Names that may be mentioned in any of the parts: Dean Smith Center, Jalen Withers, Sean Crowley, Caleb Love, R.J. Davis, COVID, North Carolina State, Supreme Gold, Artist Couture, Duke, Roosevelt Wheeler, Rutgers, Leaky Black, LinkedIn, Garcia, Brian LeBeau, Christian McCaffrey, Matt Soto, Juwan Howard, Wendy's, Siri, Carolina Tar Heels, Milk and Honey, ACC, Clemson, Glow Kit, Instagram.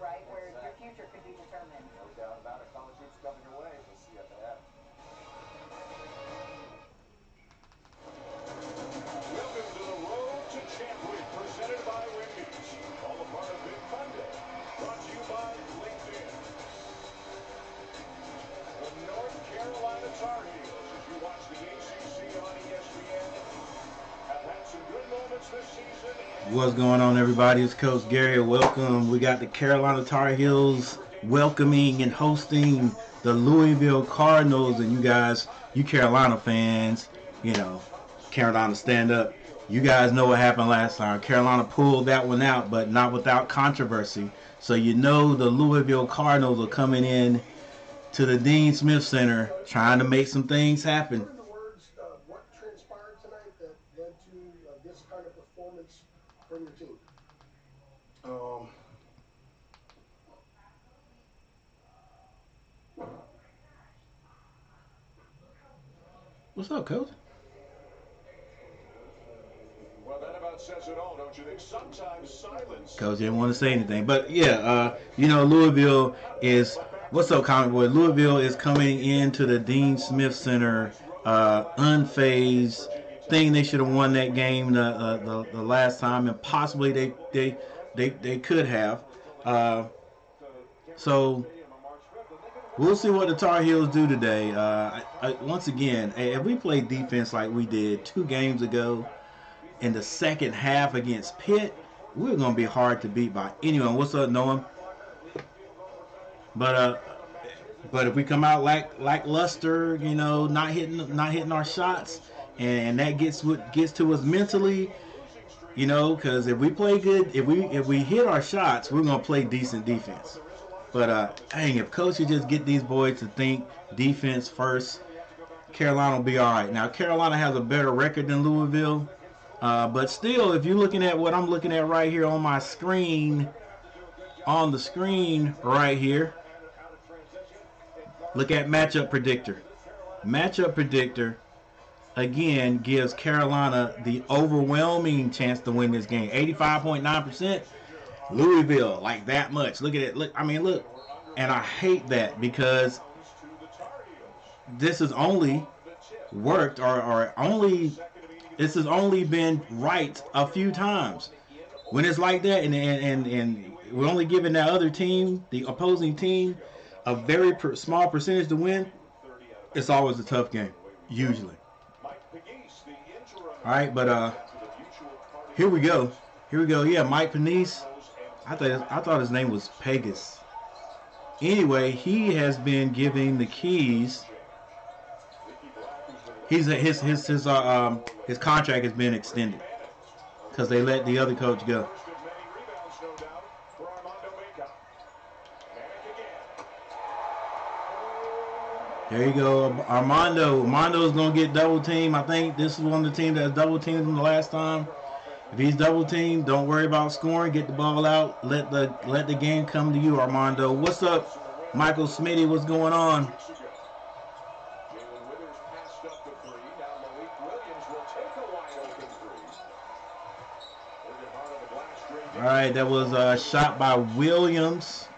right, where your future could be determined. No doubt about it. College hoops coming your way. We'll see you at the half. Welcome to the Road to Champion, presented by Wendy's. All a part of Big Fun Day, brought to you by LinkedIn. The North Carolina Tar Heels, if you watch the ACC on ESPN, have had some good moments this season. What's going on, everybody? It's Coach Gary. Welcome. We got the Carolina Tar Heels welcoming and hosting the Louisville Cardinals. And you guys, you Carolina fans, you know, Carolina stand up. You guys know what happened last time. Carolina pulled that one out, but not without controversy. So you know the Louisville Cardinals are coming in to the Dean Smith Center trying to make some things happen. What's up, Coach? Well, that about says it all, don't you think? Sometimes silence. Coach didn't want to say anything, but yeah, you know, Louisville is. What's up, Comic Boy? Louisville is coming into the Dean Smith Center, unfazed. Thing they should have won that game the last time, and possibly they could have. So. We'll see what the Tar Heels do today. Once again, if we play defense like we did 2 games ago in the second half against Pitt, we're going to be hard to beat by anyone. What's up, Noam? But if we come out lackluster, you know, not hitting our shots, and that gets to us mentally, you know, because if we play good, if we hit our shots, we're going to play decent defense. But, dang, if Coach would just get these boys to think defense first, Carolina will be all right. Now, Carolina has a better record than Louisville. But still, if you're looking at what I'm looking at right here on my screen, on the screen right here, look at matchup predictor. Matchup predictor, again, gives Carolina the overwhelming chance to win this game, 85.9%. Louisville, like that much. Look at it. Look, I mean, look. And I hate that because this has only worked or only been right a few times. When it's like that and we're only giving that other team, the opposing team, a very small percentage to win, it's always a tough game, usually. All right, but here we go. Here we go. Yeah, Mike Panisse. I thought his name was Pegas. Anyway, he has been giving the keys. His contract has been extended because they let the other coach go. There you go, Armando. Armando's gonna get double teamed. I think this is one of the teams that double teamed him the last time. If he's double teamed, don't worry about scoring. Get the ball out. Let the game come to you, Armando. What's up, Michael Smitty? What's going on? Jalen Withers passed up the three. Now Malik Williams will take a wide open three. All right, that was a shot by Williams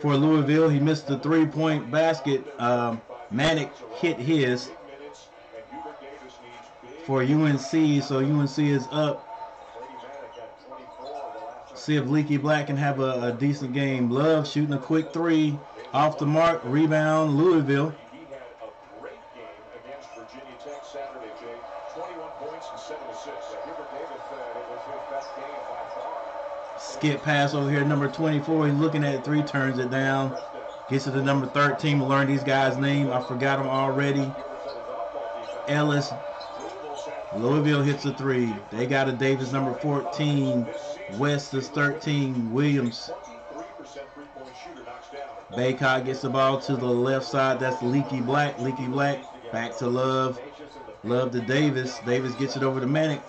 for Louisville. He missed the three-point basket. Manek hit his. For UNC, so UNC is up. See if Leaky Black can have a decent game. Love shooting a quick three off the mark. Rebound, Louisville. He had a great game against Virginia Tech Saturday, Jay. 21 points and 7 assists. Hubert Davis said it was his best game by far. Skip pass over here, number 24. He's looking at it 3, turns it down. Gets to the number 13. We'll learn these guys' name. I forgot them already. Ellis. Louisville hits a 3. They got a Davis number 14. West is 13. Williams. Bacot gets the ball to the left side. That's Leaky Black. Leaky Black back to Love. Love to Davis. Davis gets it over to Manek.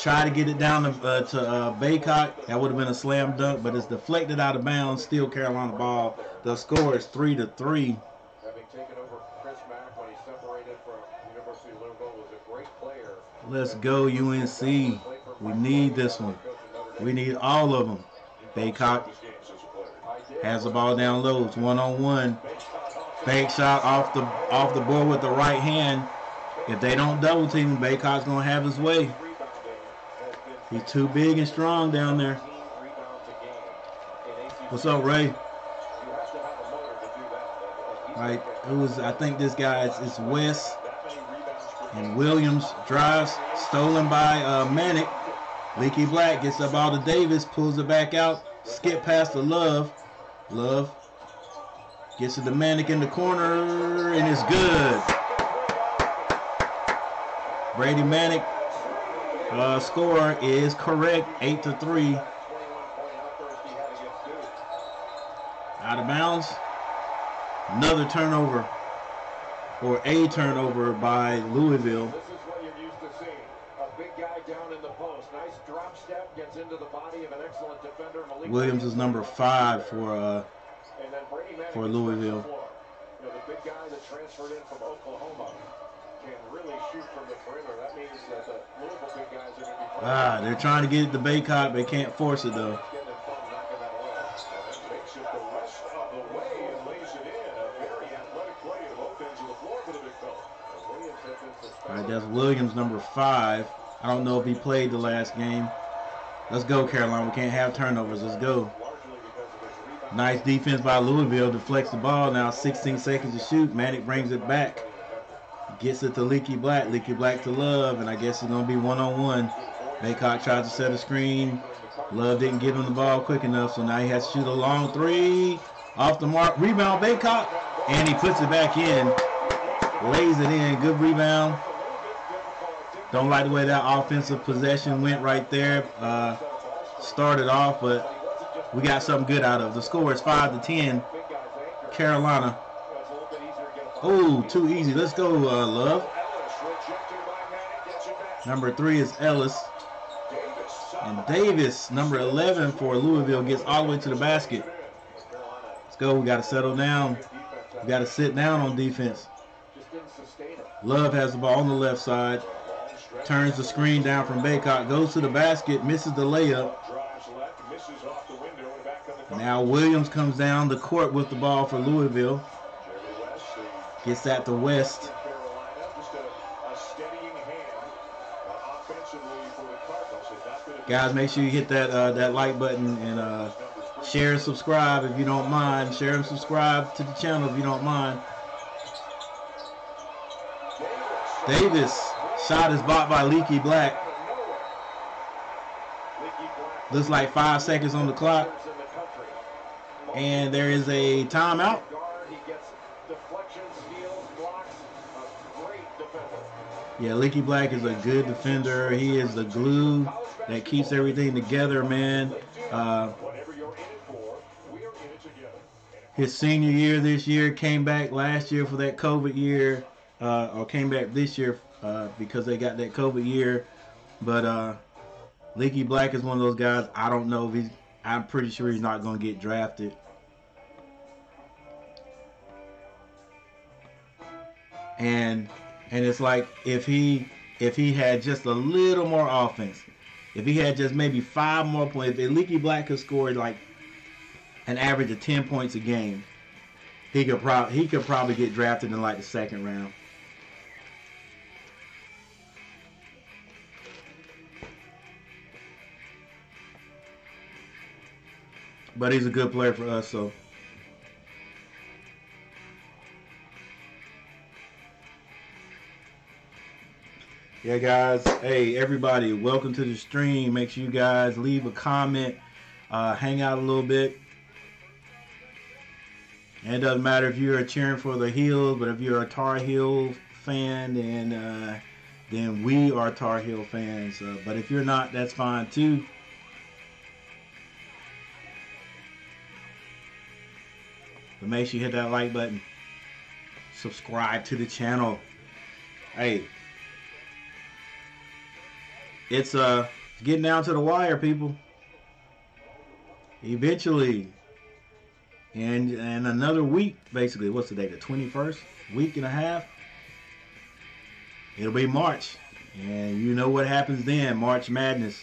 Try to get it down to Bacot. That would have been a slam dunk, but it's deflected out of bounds. Still Carolina ball. The score is 3-3. Let's go, UNC. We need this one. We need all of them. Bacot has the ball down low. It's one-on-one. Fake shot off the board with the right hand. If they don't double team, Bacot's going to have his way. He's too big and strong down there. What's up, Ray? Right, it was, I think this guy, it's West. And Williams drives, stolen by Manek. Leaky Black gets the ball to Davis, pulls it back out, skip past to Love. Love gets it to Manek in the corner, and it's good. Brady Manek score is correct, 8-3. Out of bounds. Another turnover, or a turnover by Louisville. This is what you're used to seeing. A big guy down in the post. Nice drop step, gets into the body of an excellent defender. Malik Williams is number 5 for Louisville. You know, the big guy that transferred in from Oklahoma can really shoot from the perimeter. That means that the Louisville big guys are going to be they're trying to get it to Bacot, but they can't force it though. All right, that's Williams, number 5. I don't know if he played the last game. Let's go, Carolina. We can't have turnovers. Let's go. Nice defense by Louisville. Deflects the ball. Now 16 seconds to shoot. Manek brings it back. Gets it to Leaky Black. Leaky Black to Love, and I guess it's going to be one-on-one. Bacot tries to set a screen. Love didn't give him the ball quick enough, so now he has to shoot a long three. Off the mark. Rebound, Bacot, and he puts it back in. Lays it in. Good rebound. Don't like the way that offensive possession went right there. Started off, but we got something good out of it. The score is 5-10. Carolina. Oh, too easy. Let's go, Love. Number 3 is Ellis. And Davis, number 11 for Louisville, gets all the way to the basket. Let's go. We got to settle down. We got to sit down on defense. Love has the ball on the left side. Turns the screen down from Bacot, goes to the basket, misses the layup. Now Williams comes down the court with the ball for Louisville. Gets that to West. Guys, make sure you hit that that like button and share and subscribe if you don't mind. Share and subscribe to the channel if you don't mind. Davis. Shot is blocked by Leaky Black. Looks like 5 seconds on the clock. And there is a timeout. Yeah, Leaky Black is a good defender. He is the glue that keeps everything together, man. His senior year this year, came back last year for that COVID year, or came back this year because they got that COVID year, but Leaky Black is one of those guys. I don't know if he's, I'm pretty sure he's not going to get drafted. And it's like if he had just a little more offense, if he had just maybe 5 more points, if Leaky Black could score like an average of 10 points a game, he could probably get drafted in like the 2nd round. But he's a good player for us, so. Yeah, guys. Hey, everybody. Welcome to the stream. Make sure you guys leave a comment. Hang out a little bit. And it doesn't matter if you're cheering for the Heels, but if you're a Tar Heel fan, then we are Tar Heel fans. But if you're not, that's fine, too. But make sure you hit that like button. Subscribe to the channel. Hey, it's getting down to the wire, people. Eventually, in another week, basically. What's the date? The 21st? Week and a half. It'll be March, and you know what happens then? March Madness.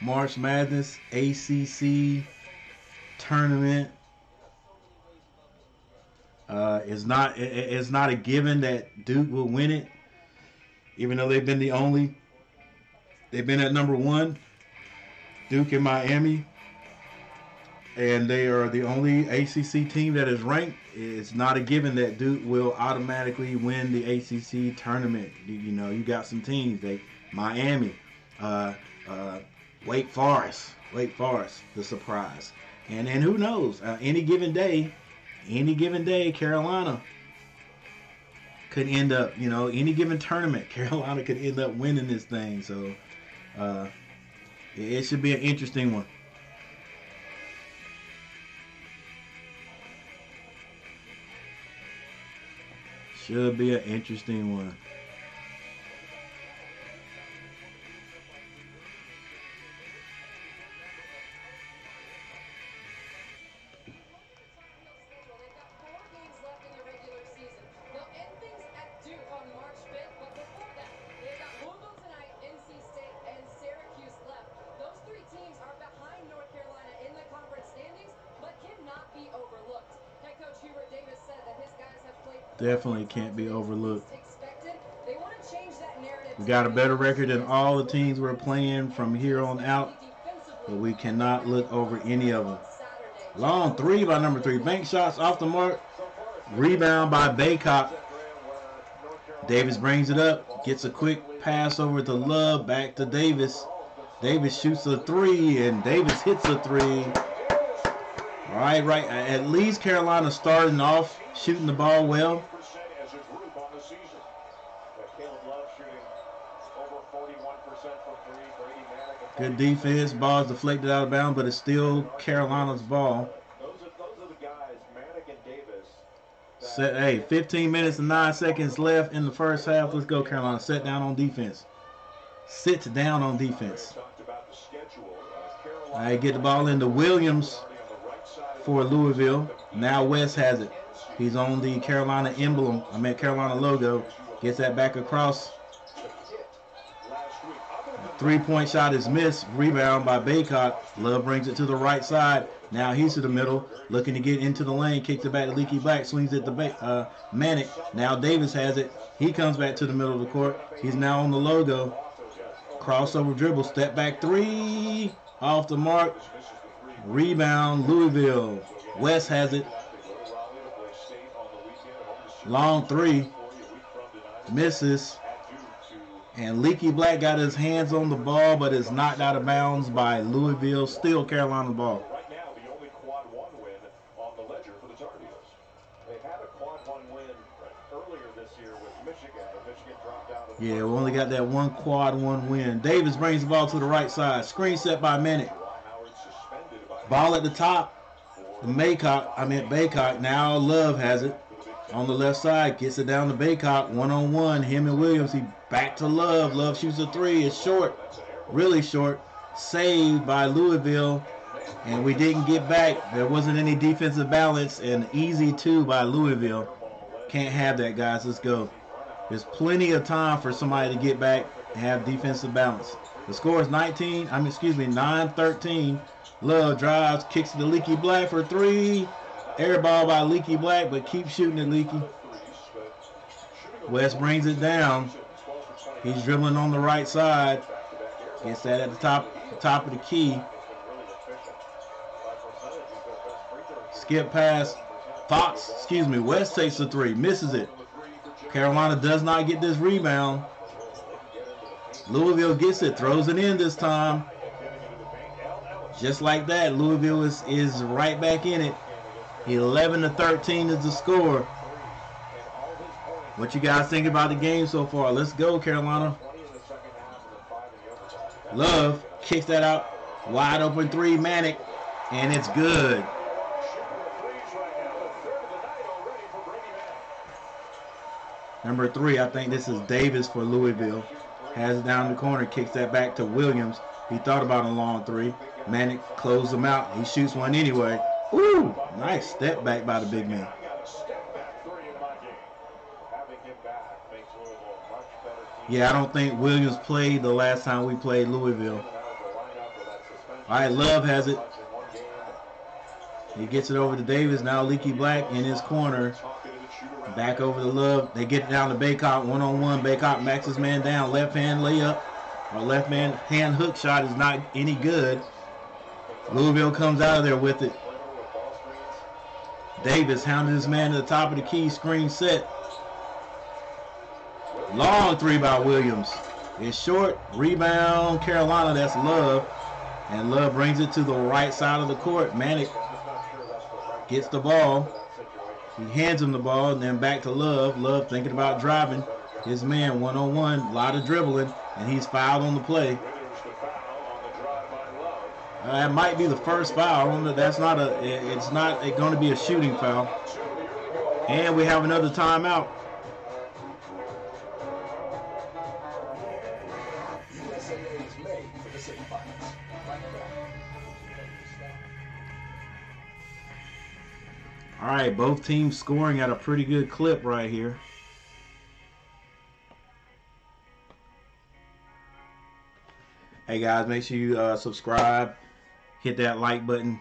March Madness, ACC tournament. It's not a given that Duke will win it, even though they've been at #1, Duke and Miami, and they are the only ACC team that is ranked. It's not a given that Duke will automatically win the ACC tournament. You know, you got some teams, Miami, Wake Forest, the surprise, and who knows? Any given day, Carolina could end up, any given tournament, Carolina could end up winning this thing. So it should be an interesting one. Should be an interesting one. Definitely can't be overlooked. We got a better record than all the teams we're playing from here on out, but we cannot look over any of them. Long three by #3. Bank shots off the mark. Rebound by Bacot. Davis brings it up. Gets a quick pass over to Love. Back to Davis. Davis shoots a three, and Davis hits a three. All right. At least Carolina starting off shooting the ball well. As a group on the season. Caleb Love shooting over 41% from three. Brady Manek. Good defense. Ball's deflected out of bounds, but it's still Carolina's ball. Those are the guys, Manek and Davis. Hey, 15 minutes and 9 seconds left in the first half. Let's go, Carolina. Sit down on defense. Sit down on defense. All right, get the ball into Williams for Louisville. Now West has it. He's on the Carolina emblem. I mean, Carolina logo. Gets that back across. Three-point shot is missed. Rebound by Bacot. Love brings it to the right side. Now he's to the middle. Looking to get into the lane. Kicks it back to Leaky Black. Swings it to Manek. Now Davis has it. He comes back to the middle of the court. He's now on the logo. Crossover dribble. Step back three. Off the mark. Rebound Louisville. West has it. Long three, misses, and Leaky Black got his hands on the ball, but it's knocked out of bounds by Louisville. Still Carolina ball. Right now, the only quad one win on the ledger for the Tar Heels. They had a quad one win earlier this year with Michigan, but Michigan dropped out. Yeah, we only got that one quad one win. Davis brings the ball to the right side. Screen set by Manek. Ball at the top. Bacot. Now Love has it. On the left side, gets it down to Bacot, one-on-one, him and Williams, he back to Love. Love shoots a three, it's short, really short, saved by Louisville, and we didn't get back. There wasn't any defensive balance, and easy two by Louisville. Can't have that, guys, let's go. There's plenty of time for somebody to get back and have defensive balance. The score is 9-13. Love drives, kicks to Leaky Black for three. Air ball by Leaky Black, but keep shooting it, Leaky. West brings it down. He's dribbling on the right side. Gets that at the top of the key. Skip pass. West takes the three. Misses it. Carolina does not get this rebound. Louisville gets it. Throws it in this time. Just like that, Louisville is right back in it. 11-13 is the score. What you guys think about the game so far? Let's go, Carolina. Love kicks that out. Wide open three, Manek, and it's good. #3, I think this is Davis for Louisville. Has it down the corner, kicks that back to Williams. He thought about a long three. Manek closed him out. He shoots one anyway. Ooh, nice step back by the big man. Yeah, I don't think Williams played the last time we played Louisville. All right, Love has it. He gets it over to Davis. Now Leaky Black in his corner. Back over to Love. They get down to Bacot. One-on-one. Bacot backs his man down. Left-hand layup. Or left-hand hook shot is not any good. Louisville comes out of there with it. Davis hounded his man to the top of the key. Screen set. Long three by Williams. It's short. Rebound Carolina. That's Love. And Love brings it to the right side of the court. Manek gets the ball. He hands him the ball and then back to Love. Love thinking about driving. His man one-on-one. A lot of dribbling. And he's fouled on the play. That might be the first foul. That's not a. It's not going to be a shooting foul. And we have another timeout. All right, both teams scoring at a pretty good clip right here. Hey guys, make sure you subscribe. Hit that like button.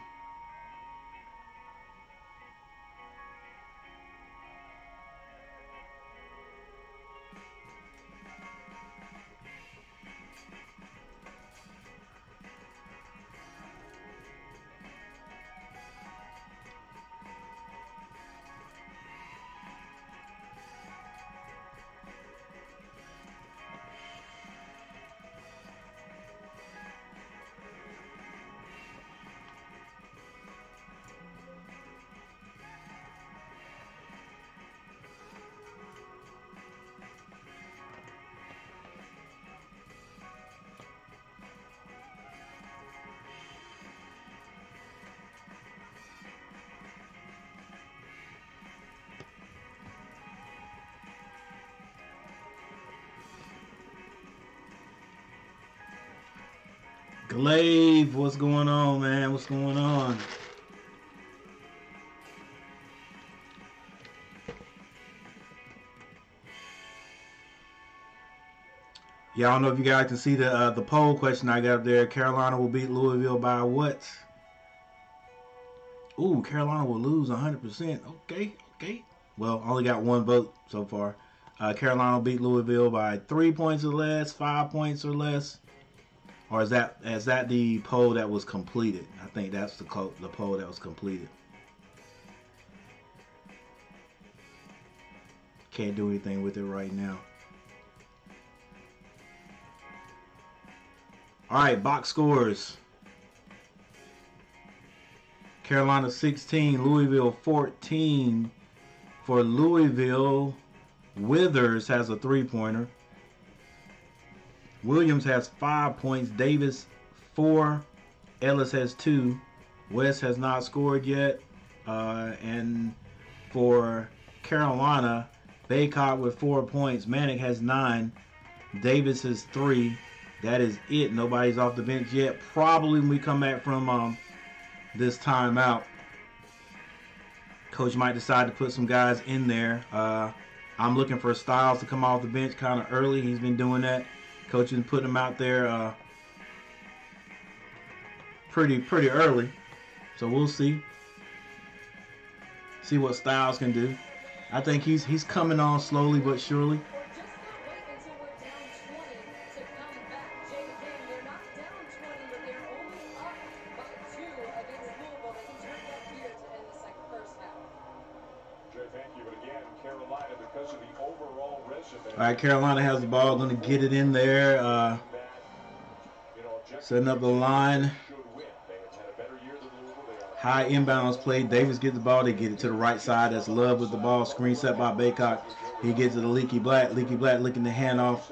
Glaive, what's going on, man? What's going on? Yeah, I don't know if you guys can see the poll question I got up there. Carolina will beat Louisville by what? Ooh, Carolina will lose 100%. Okay, okay. Well, only got one vote so far. Carolina will beat Louisville by 3 points or less, 5 points or less. Or is that the poll that was completed? I think that's the poll that was completed. Can't do anything with it right now. All right, box scores. Carolina 16, Louisville 14. For Louisville, Withers has a three-pointer. Williams has 5 points. Davis, 4. Ellis has 2. West has not scored yet. And for Carolina, Bacot with 4 points. Manek has 9. Davis is 3. That is it. Nobody's off the bench yet. Probably when we come back from this timeout, coach might decide to put some guys in there. I'm looking for Styles to come off the bench kind of early. He's been doing that. Coach is putting him out there pretty early. So we'll see. See what Styles can do. I think he's coming on slowly but surely. All right, Carolina has the ball, going to get it in there, setting up the line. High inbounds play. Davis gets the ball. They get it to the right side. That's Love with the ball. Screen set by Bacot. He gets it to Leaky Black. Leaky Black looking to hand off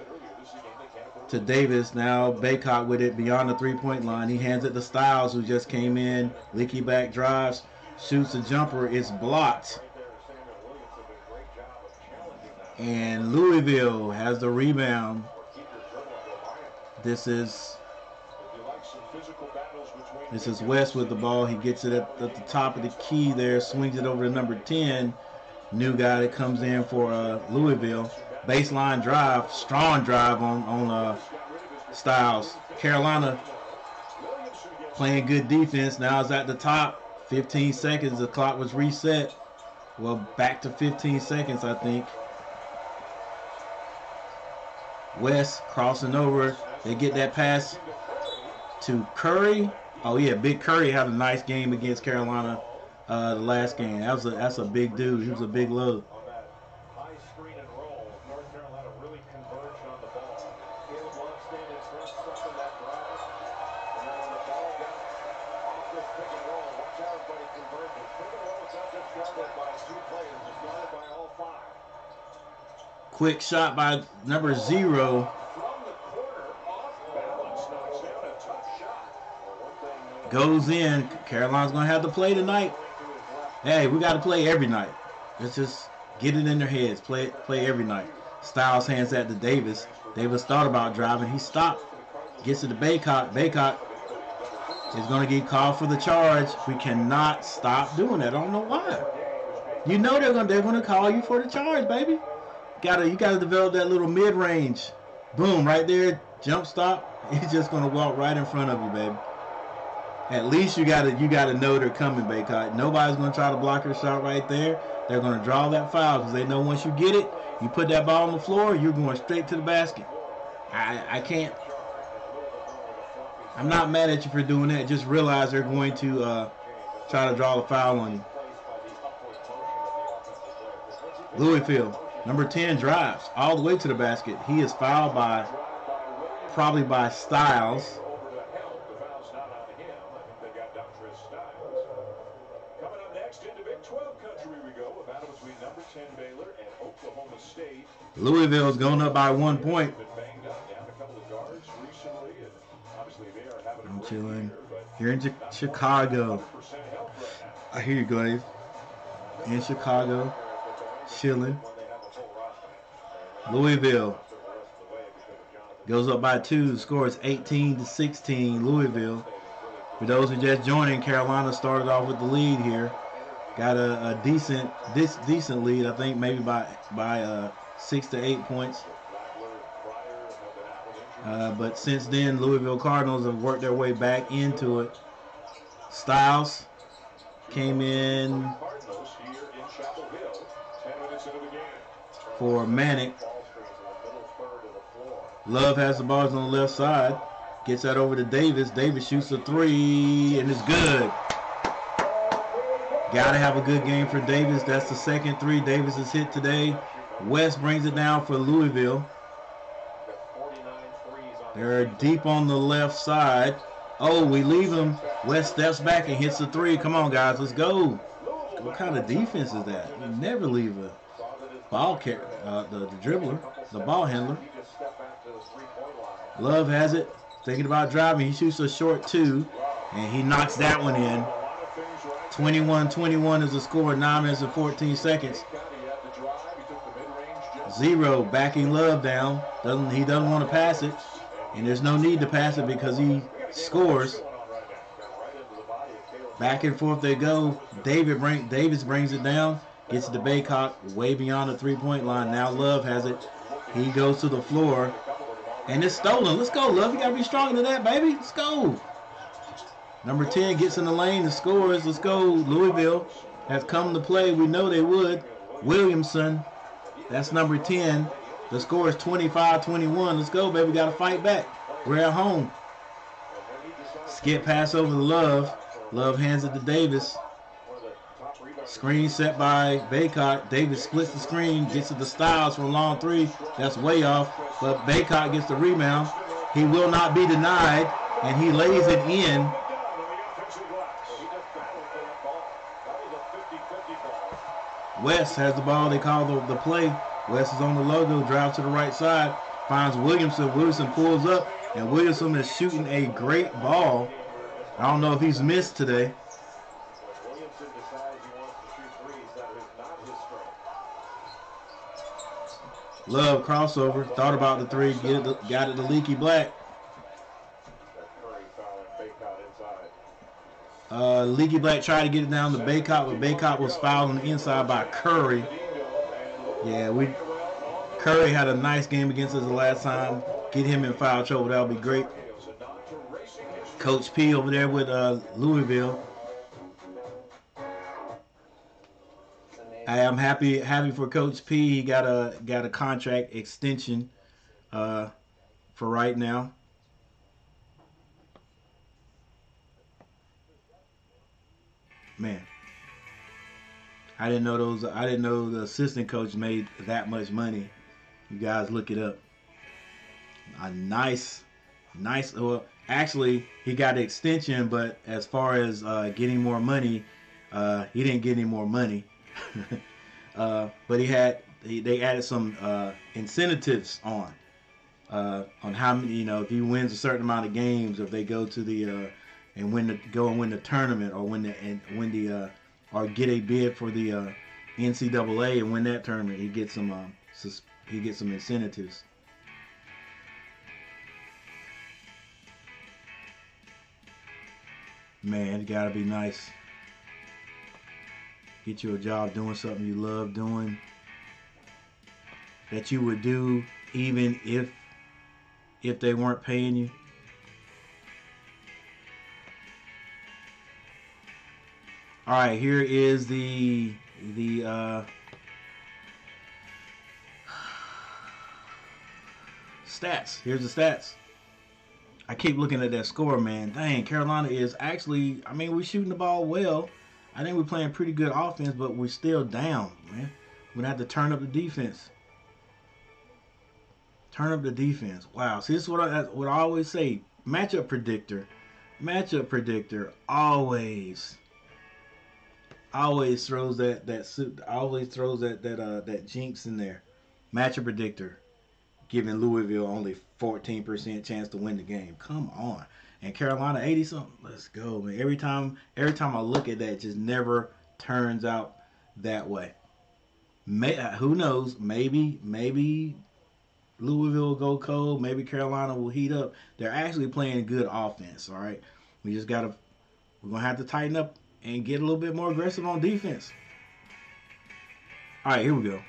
to Davis. Now Bacot with it beyond the three-point line. He hands it to Styles, who just came in. Leaky Black drives, shoots a jumper. It's blocked. And Louisville has the rebound. This is West with the ball. He gets it at the top of the key there, swings it over to number 10. New guy that comes in for Louisville. Baseline drive, strong drive on Styles. Carolina playing good defense. Now it's at the top. 15 seconds. The clock was reset. Well, back to 15 seconds, I think. West crossing over. They get that pass to Curry. Oh, yeah, Big Curry had a nice game against Carolina the last game. That's a big dude. He was a big load. Quick shot by number 0. Goes in. Carolina's going to have to play tonight. Hey, we got to play every night. Let's just get it in their heads. Play every night. Styles hands that to Davis. Davis thought about driving. He stopped. Gets it to Bacot. Bacot is going to get called for the charge. We cannot stop doing that. I don't know why. You know they're going to call you for the charge, baby. You gotta develop that little mid-range. Boom, right there, jump stop. He's just gonna walk right in front of you, baby. At least you gotta know they're coming, Bacot. Nobody's gonna try to block her shot right there. They're gonna draw that foul because they know once you get it, you put that ball on the floor, you're going straight to the basket. I can't. I'm not mad at you for doing that. Just realize they're going to try to draw the foul on you. Louisville. Number 10 drives all the way to the basket. He is fouled probably by Styles. Coming up next into Big 12 country we go. A battle between number 10 Baylor and Oklahoma State. Louisville's going up by 1 point. I'm chilling. You're in Chicago. I hear you, Glaive. In Chicago, chilling. Louisville goes up by 2, scores 18-16, Louisville. For those who just joining, Carolina started off with the lead here. Got a decent lead, I think, maybe by 6 to 8 points. But since then, Louisville Cardinals have worked their way back into it. Styles came in for Manek. Love has the ball on the left side. Gets that over to Davis. Davis shoots a 3, and it's good. Got to have a good game for Davis. That's the second 3 Davis has hit today. West brings it down for Louisville. They're deep on the left side. Oh, we leave him. West steps back and hits a 3. Come on, guys. Let's go. What kind of defense is that? You never leave a ball carrier, the dribbler, the ball handler. Love has it, thinking about driving. He shoots a short 2, and he knocks that one in. 21-21 is the score, 9 minutes and 14 seconds. 0 backing Love down. He doesn't want to pass it, and there's no need to pass it because he scores. Back and forth they go. Davis brings it down. Gets it to Bacot, way beyond the three-point line. Now Love has it. He goes to the floor, and it's stolen. Let's go, Love. You got to be stronger than that, baby. Let's go. Number 10 gets in the lane and scores. Let's go. Louisville has come to play. We know they would. Williamson, that's number 10. The score is 25-21. Let's go, baby. Got to fight back. We're at home. Skip pass over to Love. Love hands it to Davis. Screen set by Bacot. Davis splits the screen, gets it to Styles for a long 3. That's way off, but Bacot gets the rebound. He will not be denied, and he lays it in. West has the ball. They call the play. West is on the logo, drives to the right side, finds Williamson. Williamson pulls up, and Williamson is shooting a great ball. I don't know if he's missed today. Love crossover, thought about the 3, got it to Leaky Black. Leaky Black tried to get it down to Bacot, but Bacot was fouled on the inside by Curry. Yeah, Curry had a nice game against us the last time. Get him in foul trouble, that would be great. Coach P over there with Louisville. I am happy for Coach P. He got a contract extension for right now. Man, I didn't know those. I didn't know the assistant coach made that much money. You guys look it up. A nice. Well, actually, he got an extension, but as far as getting more money, he didn't get any more money. But they added some incentives on how many, you know, if he wins a certain amount of games, if they go to the win the tournament, or or get a bid for the NCAA and win that tournament, he gets some incentives. Man, it gotta be nice. Get you a job doing something you love doing, that you would do even if they weren't paying you. All right, here is the stats. Here's the stats. I keep looking at that score, man. Dang, Carolina is actually, I mean, we're shooting the ball well. I think we're playing pretty good offense, but we're still down, man. We're going to have to turn up the defense. Turn up the defense. Wow. See, this is what I always say. Matchup predictor. Matchup predictor always throws that jinx in there. Matchup predictor giving Louisville only 14% chance to win the game. Come on. And Carolina 80-something. Let's go, man. Every time I look at that, it just never turns out that way. Who knows? Maybe Louisville will go cold. Maybe Carolina will heat up. They're actually playing good offense. All right, we're gonna have to tighten up and get a little bit more aggressive on defense. All right, here we go.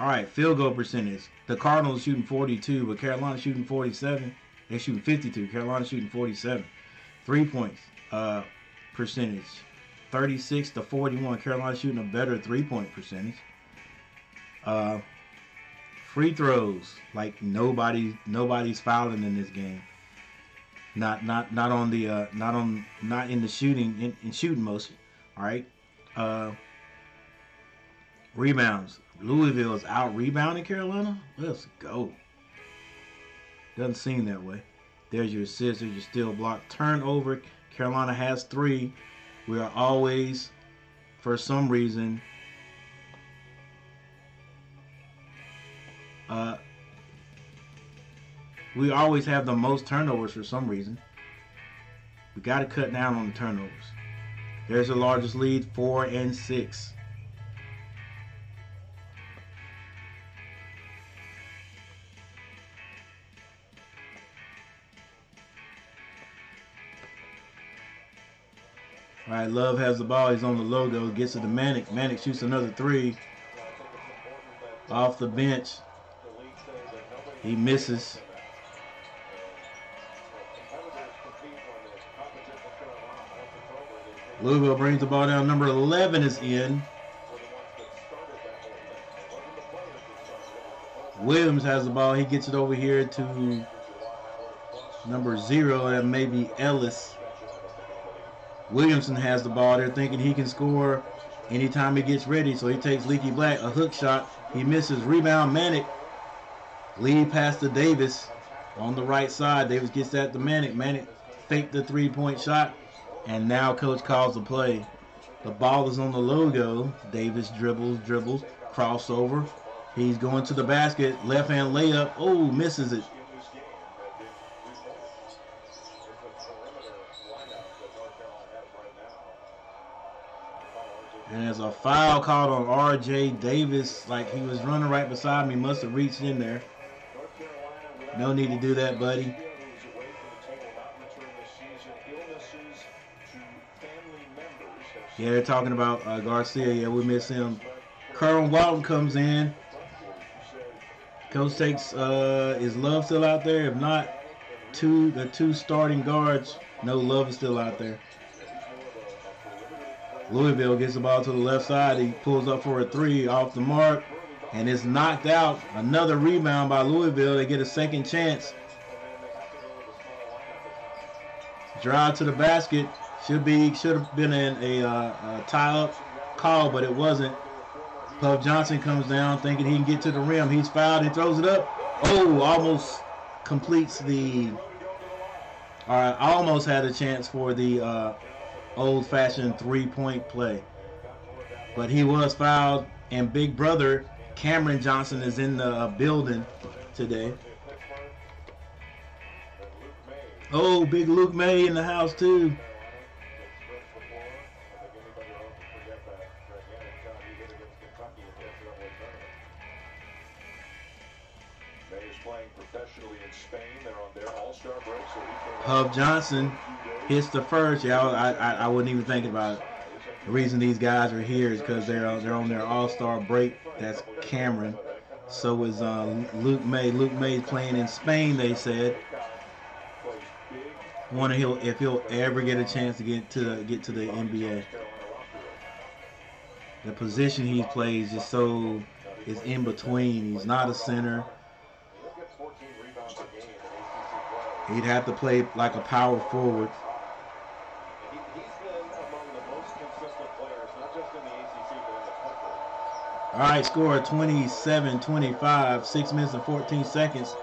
All right, field goal percentage. The Cardinals shooting 42, but Carolina shooting 47. They're shooting 52. Carolina shooting 47. 3 points percentage, 36-41. Carolina shooting a better 3-point percentage. Free throws, like nobody's fouling in this game. Not in shooting motion. All right. Rebounds. Louisville is out rebounding Carolina. Let's go. Doesn't seem that way. There's your assist. There's your steal block. Turnover. Carolina has 3. We are always, for some reason, we always have the most turnovers for some reason. We got to cut down on the turnovers. There's the largest lead, 4 and 6. All right, Love has the ball. He's on the logo. Gets it to Manek. Manek shoots another 3. Off the bench. He misses. Louisville brings the ball down. Number 11 is in. Williams has the ball. He gets it over here to number 0. That may be Ellis. Williamson has the ball. They're thinking he can score anytime he gets ready. So he takes Leaky Black, a hook shot. He misses. Rebound, Manek. Lead pass to Davis on the right side. Davis gets that to Manek. Manek faked the 3-point shot. And now coach calls the play. The ball is on the logo. Davis dribbles, crossover. He's going to the basket. Left-hand layup. Oh, misses it. And there's a foul called on R.J. Davis. Like, he was running right beside me. Must have reached in there. No need to do that, buddy. Yeah, they're talking about Garcia. Yeah, we miss him. Kerwin Walton comes in. Coach takes, is Love still out there? If not, the two starting guards. No, Love is still out there. Louisville gets the ball to the left side. He pulls up for a three off the mark, and it's knocked out. Another rebound by Louisville. They get a second chance. Drive to the basket. Should have been a tie-up call, but it wasn't. Puff Johnson comes down thinking he can get to the rim. He's fouled. He throws it up. Oh, almost completes the... All right, I almost had a chance for the old-fashioned three-point play. But he was fouled, and big brother Cameron Johnson is in the building today. Oh, big Luke May in the house, too. Puff Johnson hits the first. Yeah, I wasn't even thinking about it. The reason these guys are here is because they're on their all-star break. That's Cameron. So is Luke May. Luke May's playing in Spain, they said. Wonder if he'll ever get a chance to get to the NBA. The position he plays is so is in between. He's not a center. He'd have to play like a power forward. He's been among the most consistent players, not just in the ACC, but in the country. All right, score 27-25, 6 minutes and 14 seconds.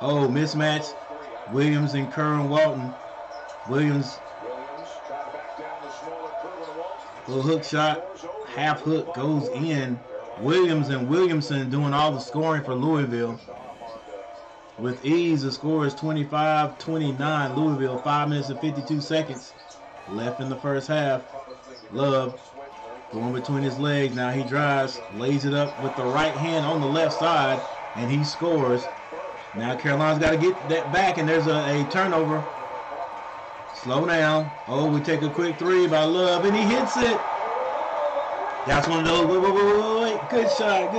Oh, mismatch. Williams and Kerwin Walton. Williams trying to back down the smaller Kerwin Walton. Little hook shot, half hook goes in. Williams and Williamson doing all the scoring for Louisville. With ease, the score is 25-29. Louisville, 5 minutes and 52 seconds left in the first half. Love going between his legs. Now he drives, lays it up with the right hand on the left side, and he scores. Now Carolina's got to get that back, and there's a turnover. Slow down. Oh, we take a quick three by Love, and he hits it. That's one of those. Wait. Good shot.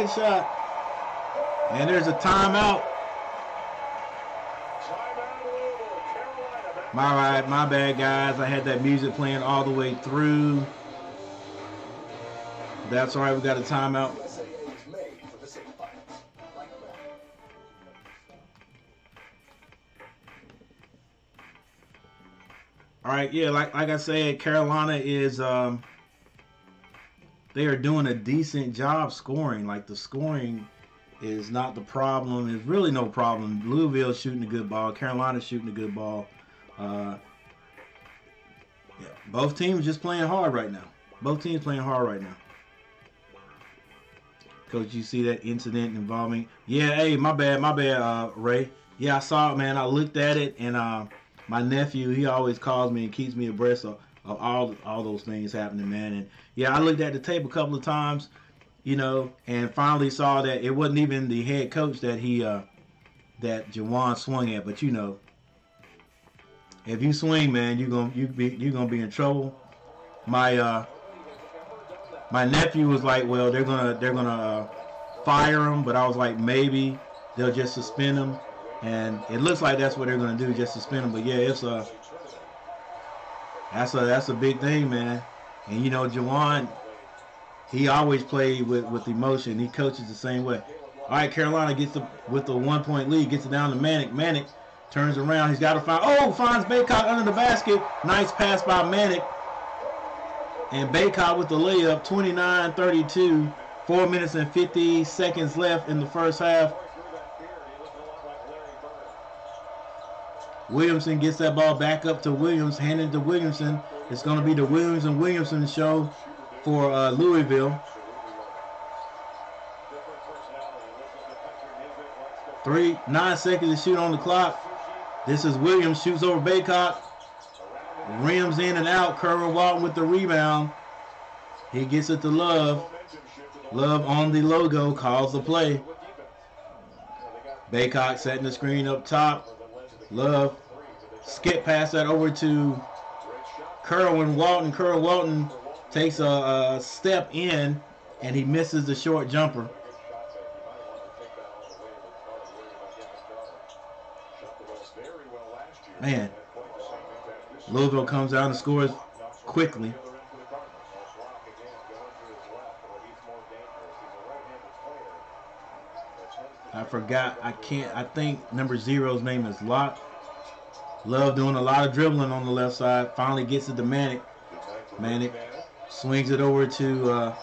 And there's a timeout. My bad, guys. I had that music playing all the way through. That's all right. We got a timeout. All right, yeah. Like I said, Carolina is they are doing a decent job scoring. Like the scoring is not the problem. It's really no problem. Louisville shooting a good ball. Carolina shooting a good ball. Yeah, both teams just playing hard right now. Coach, you see that incident involving? Yeah, hey, my bad, Ray. Yeah, I saw it, man. I looked at it, and my nephew, he always calls me and keeps me abreast of all those things happening, man. And yeah, I looked at the tape a couple of times, you know, and finally saw that it wasn't even the head coach that he that Juwan swung at, but you know. If you swing, man, you're gonna be in trouble. My nephew was like, well, they're gonna fire him, but I was like, maybe they'll just suspend him, and it looks like that's what they're gonna do, just suspend him. But yeah, it's that's a big thing, man. And you know, Juwan, he always played with emotion. He coaches the same way. All right, Carolina with the 1-point lead, gets it down to Manek. Manek turns around. He's got to find. Oh, finds Bacot under the basket. Nice pass by Manek. And Bacot with the layup. 29-32. 4 minutes and 50 seconds left in the first half. Williamson gets that ball back up to Williams. Handed to Williamson. It's going to be the Williams and Williamson show for Louisville. 9 seconds to shoot on the clock. This is Williams, shoots over Bacot, rims in and out. Kerwin Walton with the rebound. He gets it to Love. Love on the logo, calls the play. Bacot setting the screen up top. Love skip past that over to Kerwin Walton. Kerwin Walton takes a step in, and he misses the short jumper. Man, Louisville comes out and scores quickly. I forgot. I think number 0's name is Locke. Love doing a lot of dribbling on the left side. Finally gets it to Manek. Manek swings it over to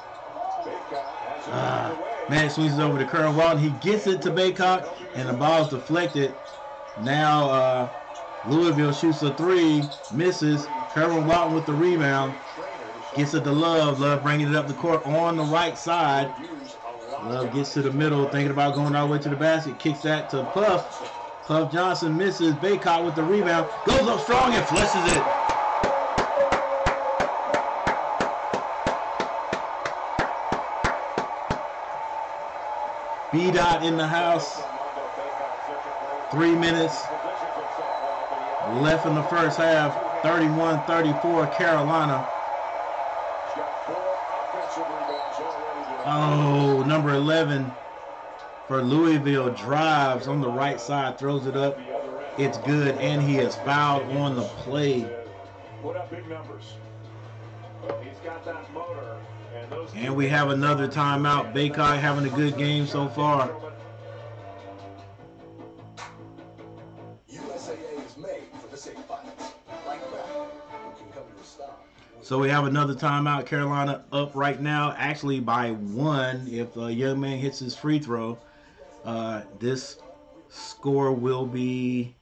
Manek swings it over to Kerwin Walton. He gets it to Baycock, and the ball's deflected. Now Louisville shoots a three, misses. Kerwin Walton with the rebound. Gets it to Love. Love bringing it up the court on the right side. Love gets to the middle, thinking about going all the way to the basket. Kicks that to Puff. Puff Johnson misses. Bacot with the rebound. Goes up strong and flushes it. B-Dot in the house. 3 minutes left in the first half. 31-34 Carolina. Oh, number 11 for Louisville drives on the right side, throws it up. It's good, and he is fouled on the play. Put up big numbers. He's got that motor. And we have another timeout. Bacot having a good game so far. So we have another timeout. Carolina up right now, actually by one. If a young man hits his free throw, this score will be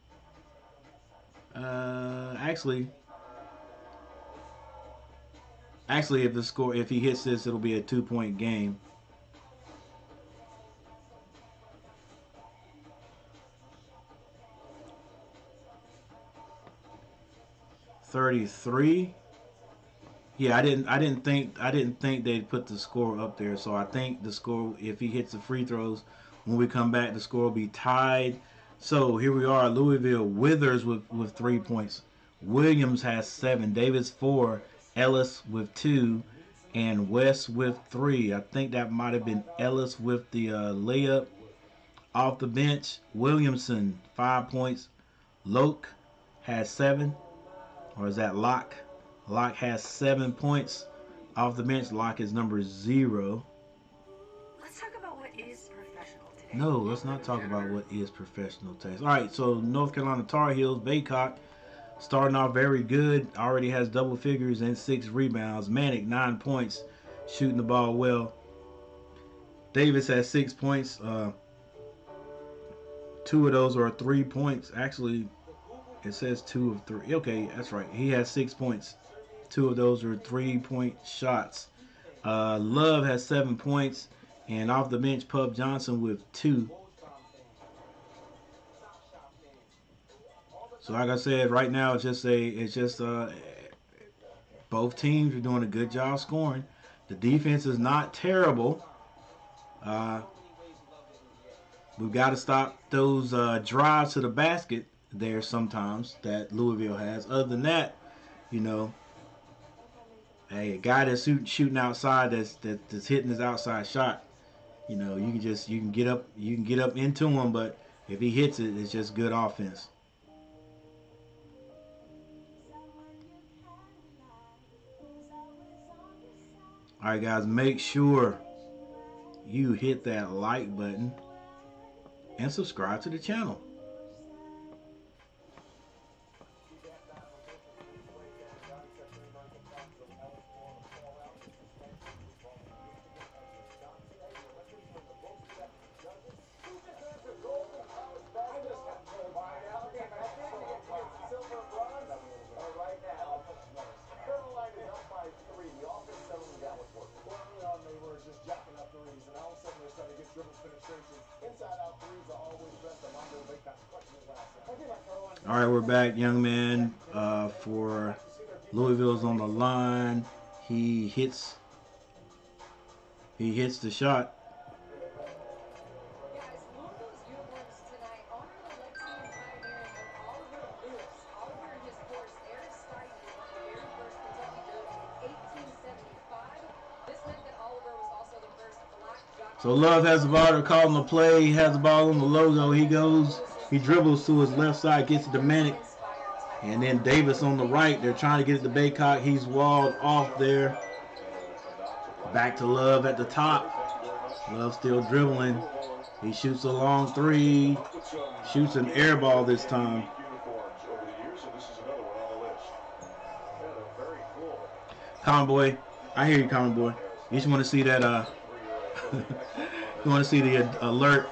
actually if he hits this, it'll be a 2-point game. Yeah, I didn't think they'd put the score up there. So I think the score, if he hits the free throws, when we come back, the score will be tied. So here we are, Louisville. Withers with 3 points. Williams has 7. Davis 4. Ellis with 2. And West with 3. I think that might have been Ellis with the layup off the bench. Williamson 5 points. Loke has 7. Or is that Locke? Locke has 7 points off the bench. Locke is number 0. Let's talk about what is professional today. No, let's not talk about what is professional today. All right, so North Carolina Tar Heels, Baycock, starting off very good. Already has double figures and 6 rebounds. Manek, 9 points, shooting the ball well. Davis has 6 points. 2 of those are 3 points. Actually, it says 2 of 3. Okay, that's right. He has 6 points. 2 of those are 3-point shots. Love has 7 points, and off the bench, Puff Johnson with 2. So like I said, right now it's just both teams are doing a good job scoring. The defense is not terrible. We've got to stop those drives to the basket there sometimes that Louisville has. Other than that, you know, hey, a guy that's shooting outside, that's hitting his outside shot, you know, you can get up into him, but if he hits it, it's just good offense. All right, guys, make sure you hit that like button and subscribe to the channel. All right, we're back, young man. For Louisville's on the line. He hits the shot. So Love has the ball. They're calling the play. He has the ball on the logo. He dribbles to his left side, gets it to Manek. And then Davis on the right. They're trying to get it to Baycock. He's walled off there. Back to Love at the top. Love still dribbling. He shoots a long three. Shoots an air ball this time. Common Boy, I hear you, Common Boy. You just want to see that. You want to see the alert.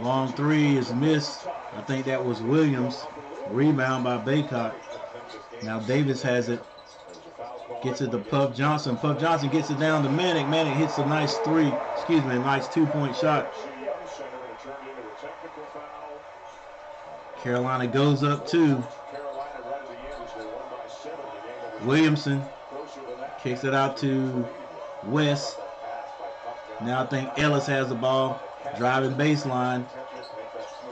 Long three is missed. I think that was Williams. Rebound by Baycock. Now Davis has it. Gets it to Puff Johnson. Puff Johnson gets it down to Manek. Manek hits a nice three. Excuse me, a nice two-point shot. Carolina goes up two. Williamson kicks it out to West. Now I think Ellis has the ball. Driving baseline,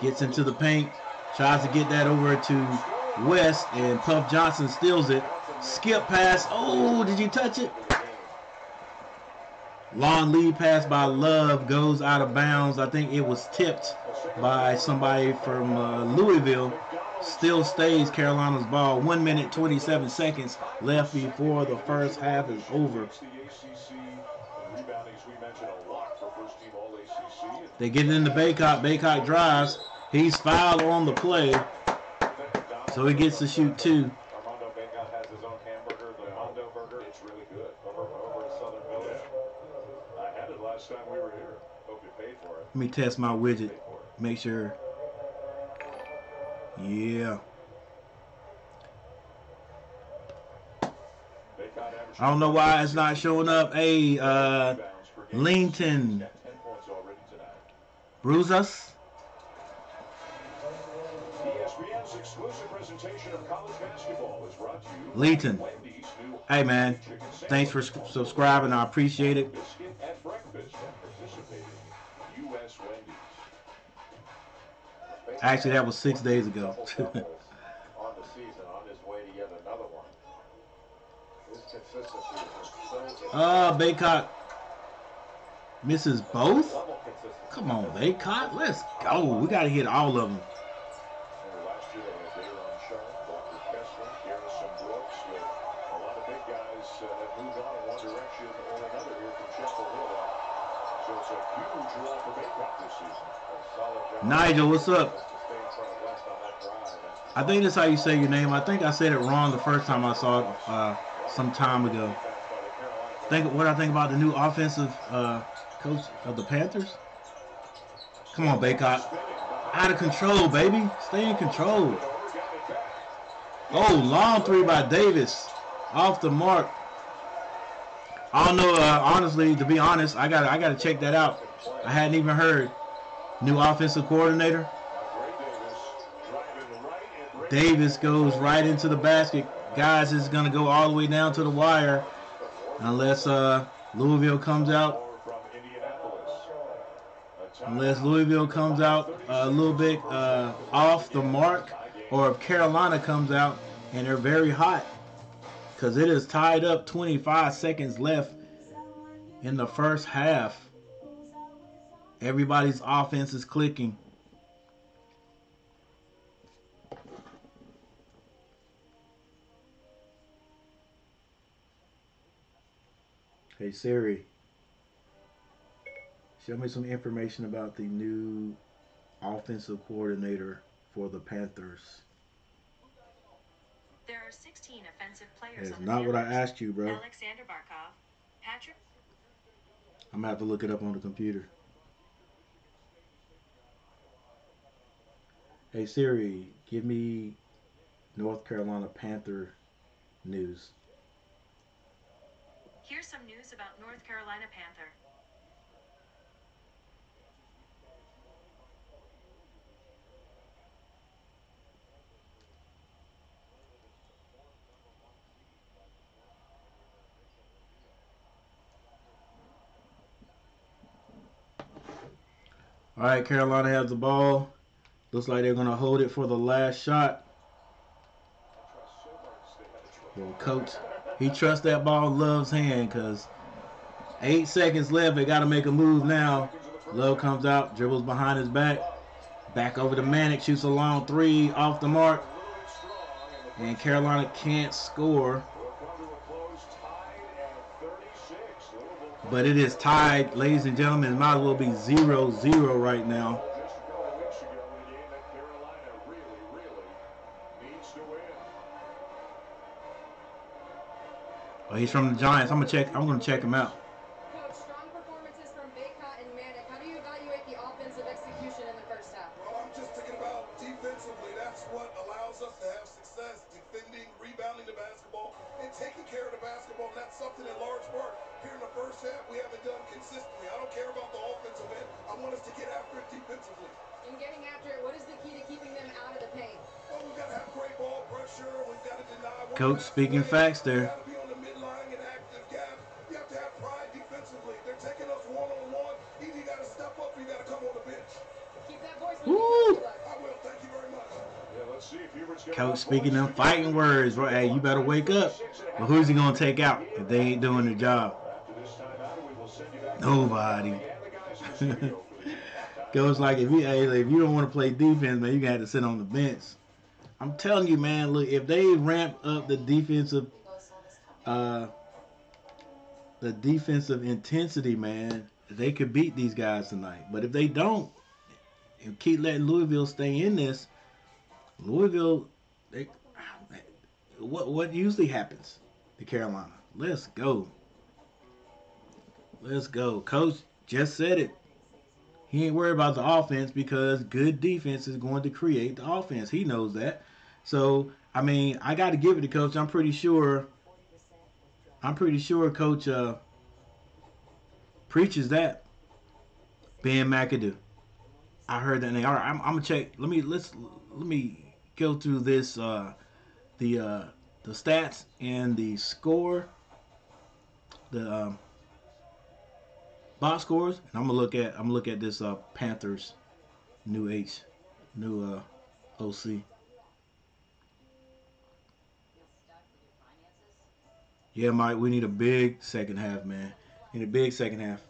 gets into the paint, tries to get that over to West, and Puff Johnson steals it. Skip pass. Oh, did you touch it? Long lead pass by Love goes out of bounds. I think it was tipped by somebody from Louisville. Still stays Carolina's ball. 1 minute, 27 seconds left before the first half is over. They get it into Baycock. Baycock drives. He's fouled on the play. So he gets to shoot two. Armando Bacot has his own hamburger. The Armando burger. It's really good. Over at Southern Village. Yeah. I had it last time we were here. Hope you paid for it. Let me test my widget. Make sure. Yeah. I don't know why it's not showing up. Hey, Linton. Bruise us. ESPN's exclusive presentation of college basketball is brought to you. Leighton. Hey, man. Thanks for subscribing. I appreciate it. Biscuit at breakfast at participating U.S. Wendy's. Actually, that was 6 days ago. On the season, on his way to yet another one. His consistency is so. Baycock misses both? Come on, Baycock. Let's go. We got to hit all of them. Nigel, what's up? I think that's how you say your name. I think I said it wrong the first time I saw it some time ago. What I think about the new offensive coach of the Panthers? Come on, Baycock. Out of control, baby. Stay in control. Oh, long three by Davis. Off the mark. I don't know, honestly, to be honest, I gotta check that out. I hadn't even heard. New offensive coordinator. Davis goes right into the basket. Guys, it's going to go all the way down to the wire unless Louisville comes out a little bit off the mark, or if Carolina comes out and they're very hot, because it is tied up. 25 seconds left in the first half. Everybody's offense is clicking. Hey, Siri. Show me some information about the new offensive coordinator for the Panthers. There are 16 offensive players. That's not what I asked you, bro. Alexander Barkov, Patrick. I'm going to have to look it up on the computer. Hey, Siri, give me North Carolina Panther news. Here's some news about North Carolina Panther. All right, Carolina has the ball. Looks like they're going to hold it for the last shot. Little coach. He trusts that ball in Love's hand because 8 seconds left. They got to make a move now. Love comes out, dribbles behind his back. Back over to Manek, shoots a long three off the mark. And Carolina can't score. But it is tied, ladies and gentlemen. It might as well be 0-0 right now. Oh, he's from the Giants. I'm gonna check him out. Coach, strong performances from Bacot and Manek. How do you evaluate the offensive execution in the first half? Well, I'm just thinking about defensively. That's what allows us to have success: defending, rebounding the basketball, and taking care of the basketball. And that's something in large part here in the first half we haven't done consistently. I don't care about the offensive end. I want us to get after it defensively. And getting after it, what is the key to keeping them out of the paint? Well, we've got to have great ball pressure. We've got to deny. Coach speaking facts there. Coach speaking them fighting words, right? Hey, you better wake up. But who's he gonna take out if they ain't doing their job? Nobody. Coach, like, if you don't want to play defense, man, you gotta have to sit on the bench. I'm telling you, man. Look, if they ramp up the defensive intensity, man, they could beat these guys tonight. But if they don't, and keep letting Louisville stay in this. Louisville, what usually happens to Carolina? Let's go. Let's go. Coach just said it. He ain't worried about the offense because good defense is going to create the offense. He knows that. So, I mean, I got to give it to Coach. I'm pretty sure Coach preaches that. Ben McAdoo. I heard that name. All right, I'm gonna check. Let me go through this the stats and the score, the box scores, and I'm gonna look at this Panthers new OC. Yeah, Mike, we need a big second half, man. Need a big second half.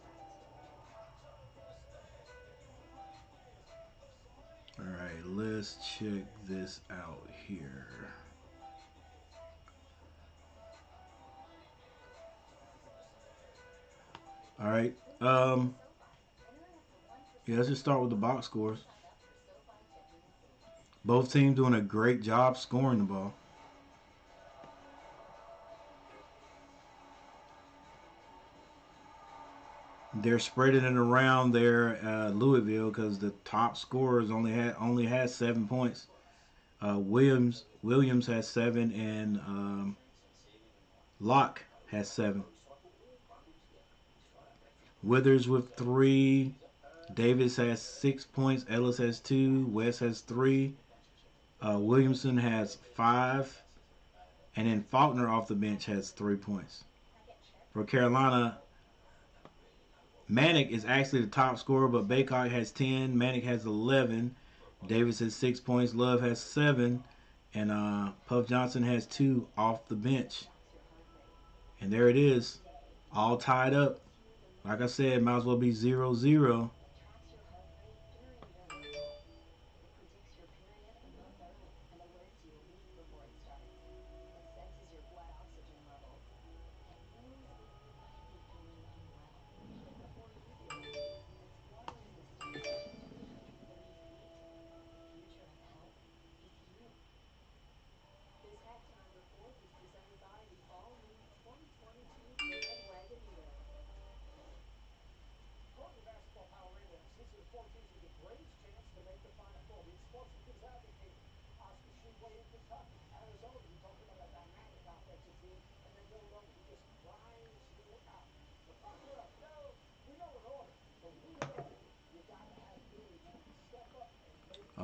All right, let's check this out here. All right, yeah, let's just start with the box scores. Both teams doing a great job scoring the ball. They're spreading it around there, Louisville, because the top scorers only had 7 points. Williams has 7, and Locke has 7. Withers with 3. Davis has 6 points. Ellis has 2. West has 3. Williamson has 5, and then Faulkner off the bench has 3 points. For Carolina, Manek is actually the top scorer, but Bacot has 10. Manek has 11. Davis has 6 points. Love has 7. And Puff Johnson has 2 off the bench. And there it is. All tied up. Like I said, might as well be 0-0.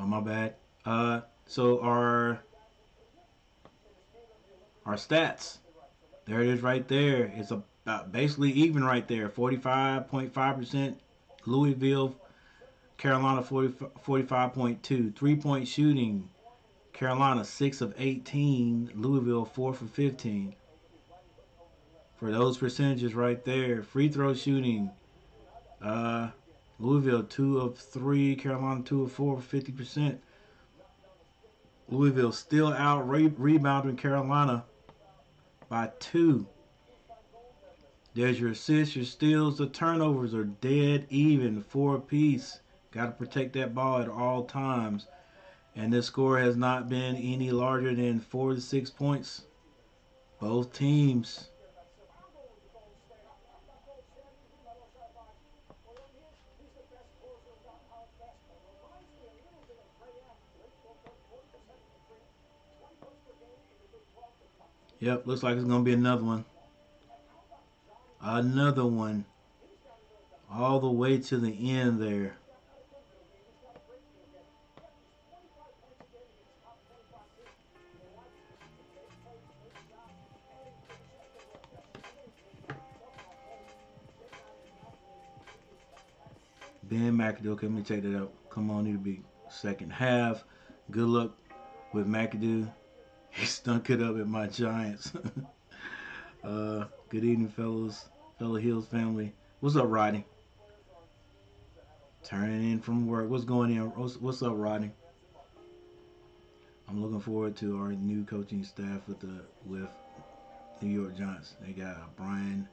My bad. So our stats, there it is right there. It's about basically even right there. 45.5% Louisville, Carolina 45.2. 3-point shooting, Carolina 6 of 18, Louisville 4 for 15. for those percentages right there. Free throw shooting. Louisville 2 of 3, Carolina 2 of 4, 50%. Louisville still out rebounding Carolina by 2. There's your assists, your steals, the turnovers are dead even, 4 apiece. Got to protect that ball at all times. And this score has not been any larger than 4 to 6 points. Both teams. Yep, looks like it's going to be another one. Another one. All the way to the end there. Ben McAdoo. Okay, let me take that out. Come on, it'll be second half. Good luck with McAdoo. He stunk it up at my Giants. Good evening, fellas. Fellow Hills family. What's up, Rodney? Turning in from work. What's going on? What's up, Rodney? I'm looking forward to our new coaching staff with the New York Giants. They got Brian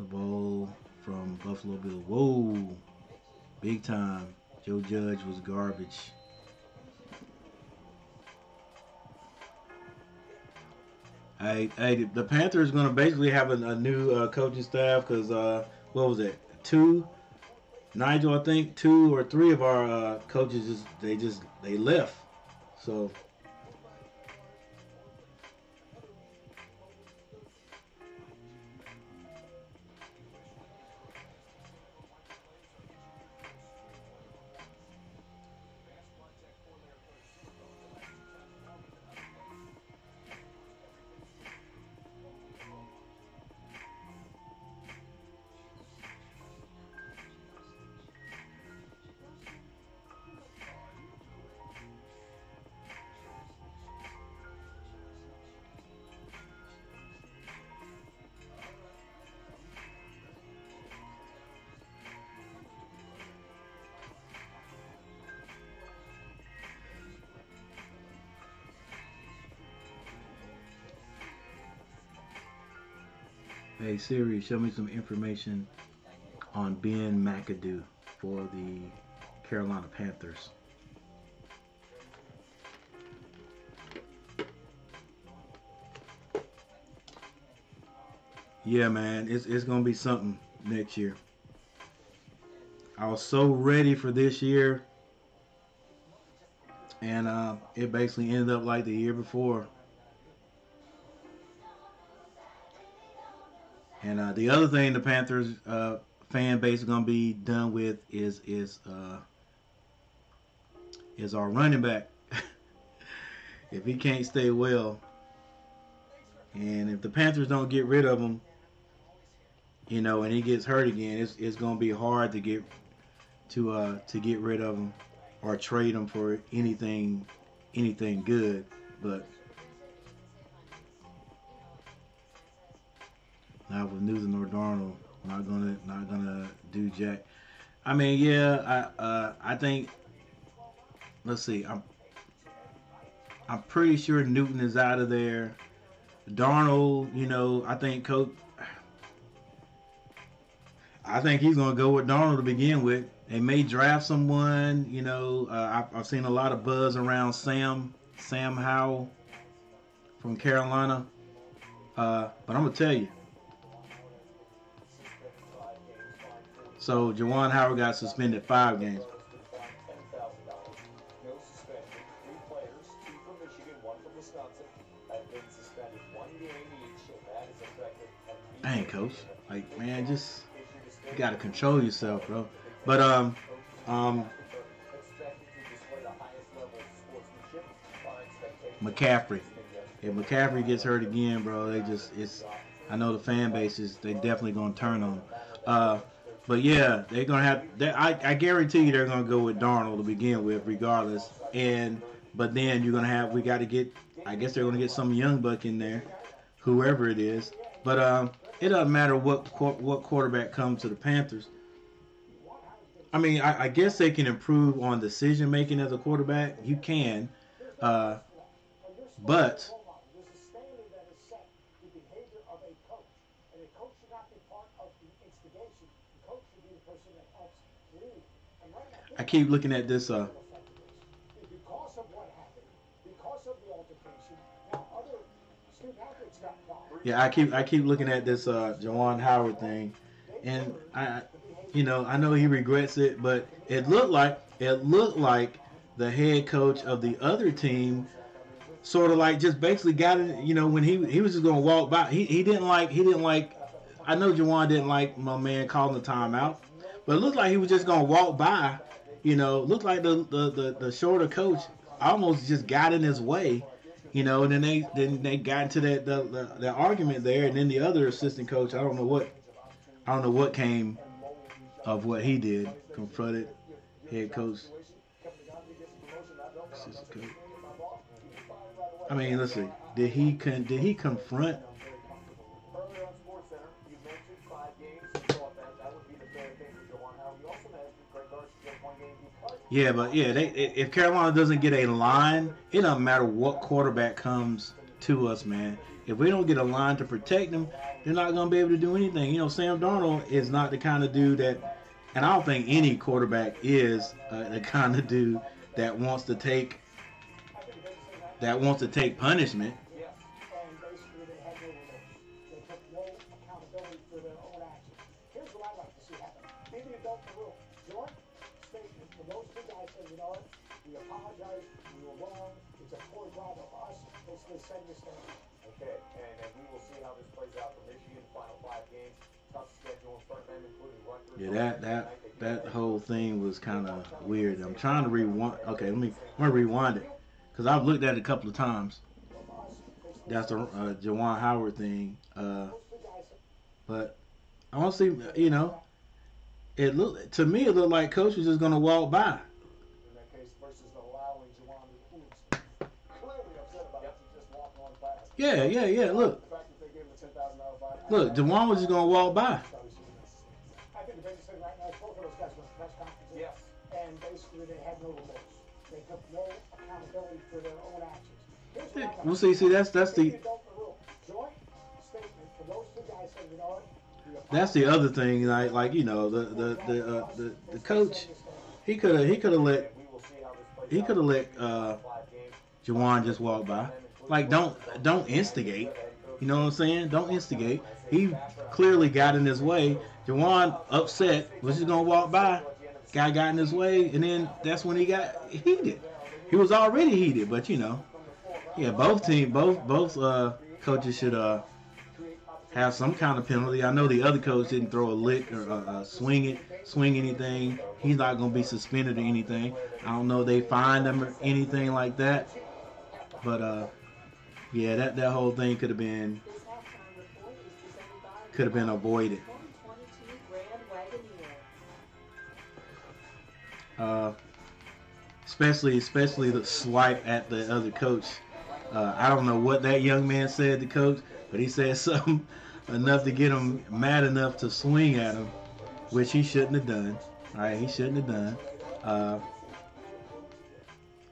LeBeau from Buffalo Bill. Whoa. Big time. Joe Judge was garbage. Hey, the Panthers going to basically have a new coaching staff because, what was it, 2? Nigel, I think 2 or 3 of our coaches, they left. So, hey Siri, show me some information on Ben McAdoo for the Carolina Panthers. Yeah, man, it's gonna be something next year. I was so ready for this year, and it basically ended up like the year before. And the other thing the Panthers fan base is going to be done with is our running back. If he can't stay well, and if the Panthers don't get rid of him, you know, and he gets hurt again, it's going to be hard to get rid of him or trade him for anything good, but. Not with Newton or Darnold, not gonna do jack. I mean, yeah, I think. Let's see, I'm pretty sure Newton is out of there. Darnold, you know, I think coach. I think he's gonna go with Darnold to begin with. They may draft someone, you know. I've seen a lot of buzz around Sam Howell from Carolina, but I'm gonna tell you. So Juwan Howard got suspended 5 games. No suspension. 3 players, 2 from Michigan, 1 from Wisconsin, have been suspended 1 game each, and that is effective. Dang, coach. Like, man, just you gotta control yourself, bro. But McCaffrey. If McCaffrey gets hurt again, bro, I know the fan base they definitely gonna turn on him. But yeah, they're gonna have. I guarantee you, they're gonna go with Darnold to begin with, regardless. But then we got to get. I guess they're gonna get some young buck in there, whoever it is, But it doesn't matter what quarterback comes to the Panthers. I mean, I guess they can improve on decision making as a quarterback. You can, but I keep looking at this. Yeah, I keep looking at this Juwan Howard thing, and I know he regrets it, but it looked like the head coach of the other team sort of like just basically got it. You know, when he was just gonna walk by, he didn't like. I know Juwan didn't like my man calling the timeout, but it looked like he was just gonna walk by. You know, looked like the shorter coach almost just got in his way. You know, and then they got into that argument there, and then the other assistant coach, I don't know what came of what he did, confronted head coach. Assistant coach. I mean, let's see, did he confront? Yeah, but yeah, if Carolina doesn't get a line, it doesn't matter what quarterback comes to us, man. If we don't get a line to protect them, they're not going to be able to do anything. You know, Sam Darnold is not the kind of dude that, and I don't think any quarterback is the kind of dude that wants to take punishment. Okay, and we will see how this plays out for Michigan. Final 5 games, tough schedule in front of them, including Rutgers. Yeah, that whole thing was kind of weird. I'm trying to rewind. Okay, I'm gonna rewind it because I've looked at it a couple of times. That's the Juwan Howard thing, but honestly, you know, it looked like Coach was just gonna walk by. Yeah, look. Look, Juwan was just going to walk by. I think the biggest thing right now is both of those guys went to press conferences. Yes. And basically they had no remorse. They took no accountability for their own actions. We'll see, that's the... That's the other thing, like you know, the coach, he could have let Juwan just walk by. Like, don't instigate. You know what I'm saying? Don't instigate. He clearly got in his way. Juwan upset, was just gonna walk by. Guy got in his way, and then that's when he got heated. He was already heated, but you know, yeah. Both coaches should have some kind of penalty. I know the other coach didn't throw a lick or swing anything. He's not gonna be suspended or anything. I don't know if they fined him or anything like that, but yeah, that whole thing could have been avoided. Especially the swipe at the other coach. I don't know what that young man said to Coach, but he said something enough to get him mad enough to swing at him, which he shouldn't have done. All right, he shouldn't have done.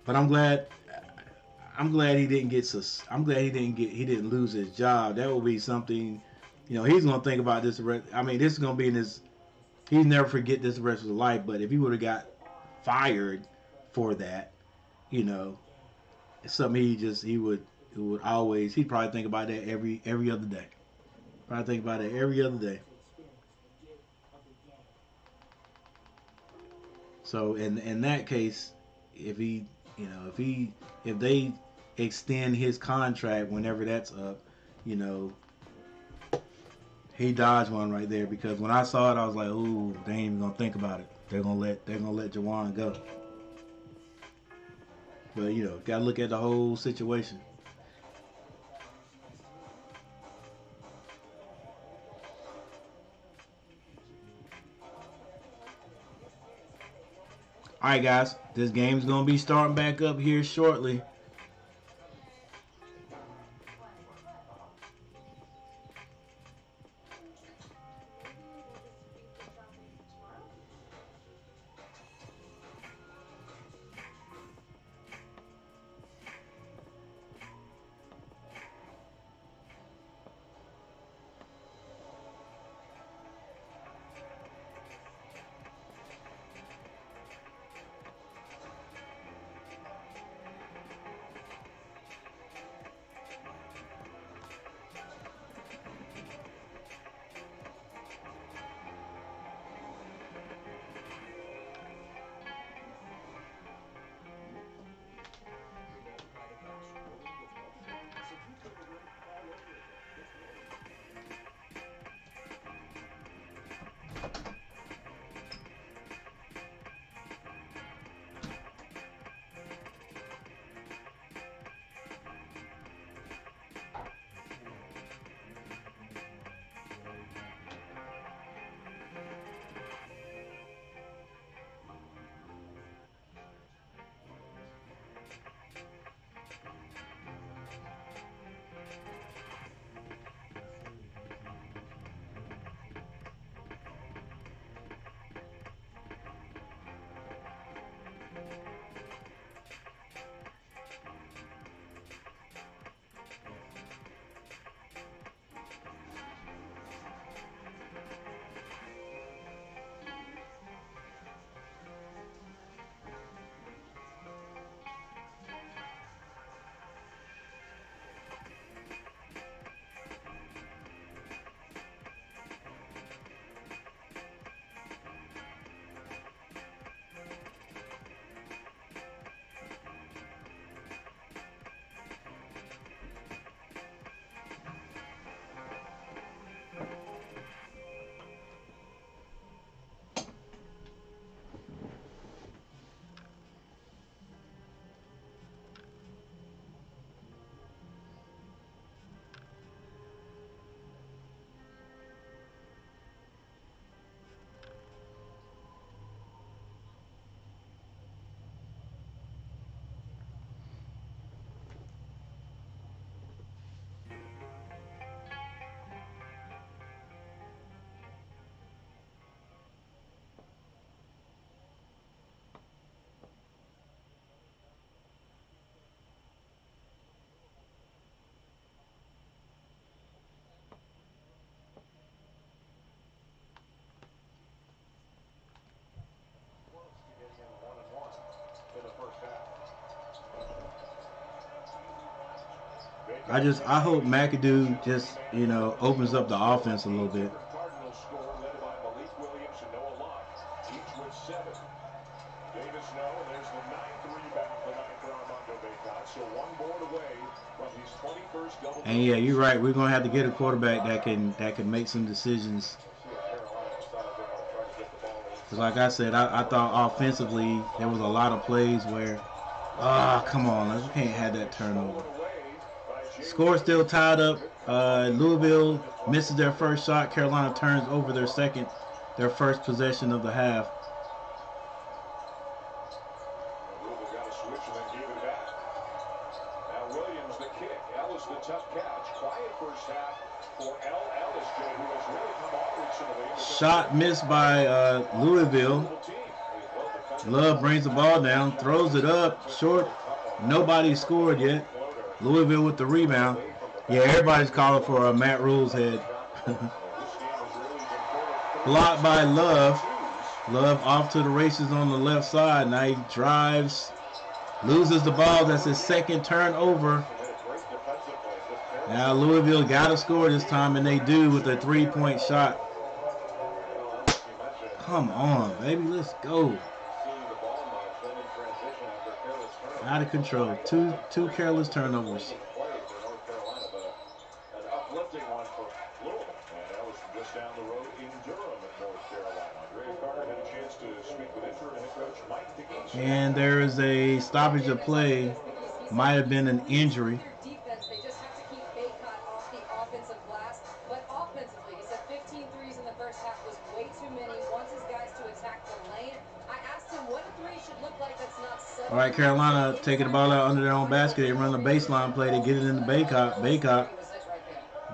But I'm glad he didn't get. He didn't lose his job. That would be something, you know. He's gonna think about this. I mean, this is gonna be in his. He'll never forget this the rest of his life. But if he would have got fired for that, you know, it's something he'd probably think about that every other day. Probably think about it every other day. So in that case, if he. You know, if they extend his contract whenever that's up, you know, he dodged one right there, because when I saw it, I was like, "Ooh, they ain't even gonna think about it. They're gonna let Juwan go." But you know, gotta look at the whole situation. All right, guys, this game's going to be starting back up here shortly. I hope McAdoo just, you know, opens up the offense a little bit. And yeah, you're right. We're gonna have to get a quarterback that can make some decisions. Cause like I said, I thought offensively there was a lot of plays where, come on, you can't have that turnover. Score still tied up. Louisville misses their first shot. Carolina turns over their second, their first possession of the half. Shot missed by Louisville. Love brings the ball down, throws it up, short. Nobody scored yet. Louisville with the rebound. Yeah, everybody's calling for Matt Rule's head. Blocked by Love. Love off to the races on the left side. Now he drives, loses the ball. That's his second turnover. Now Louisville got to score this time, and they do with a three-point shot. Come on, baby, let's go. Out of control. Two careless turnovers. And there is a stoppage of play. Might have been an injury. All right, Carolina taking the ball out under their own basket. They run the baseline play. They get it into Bacot. Bacot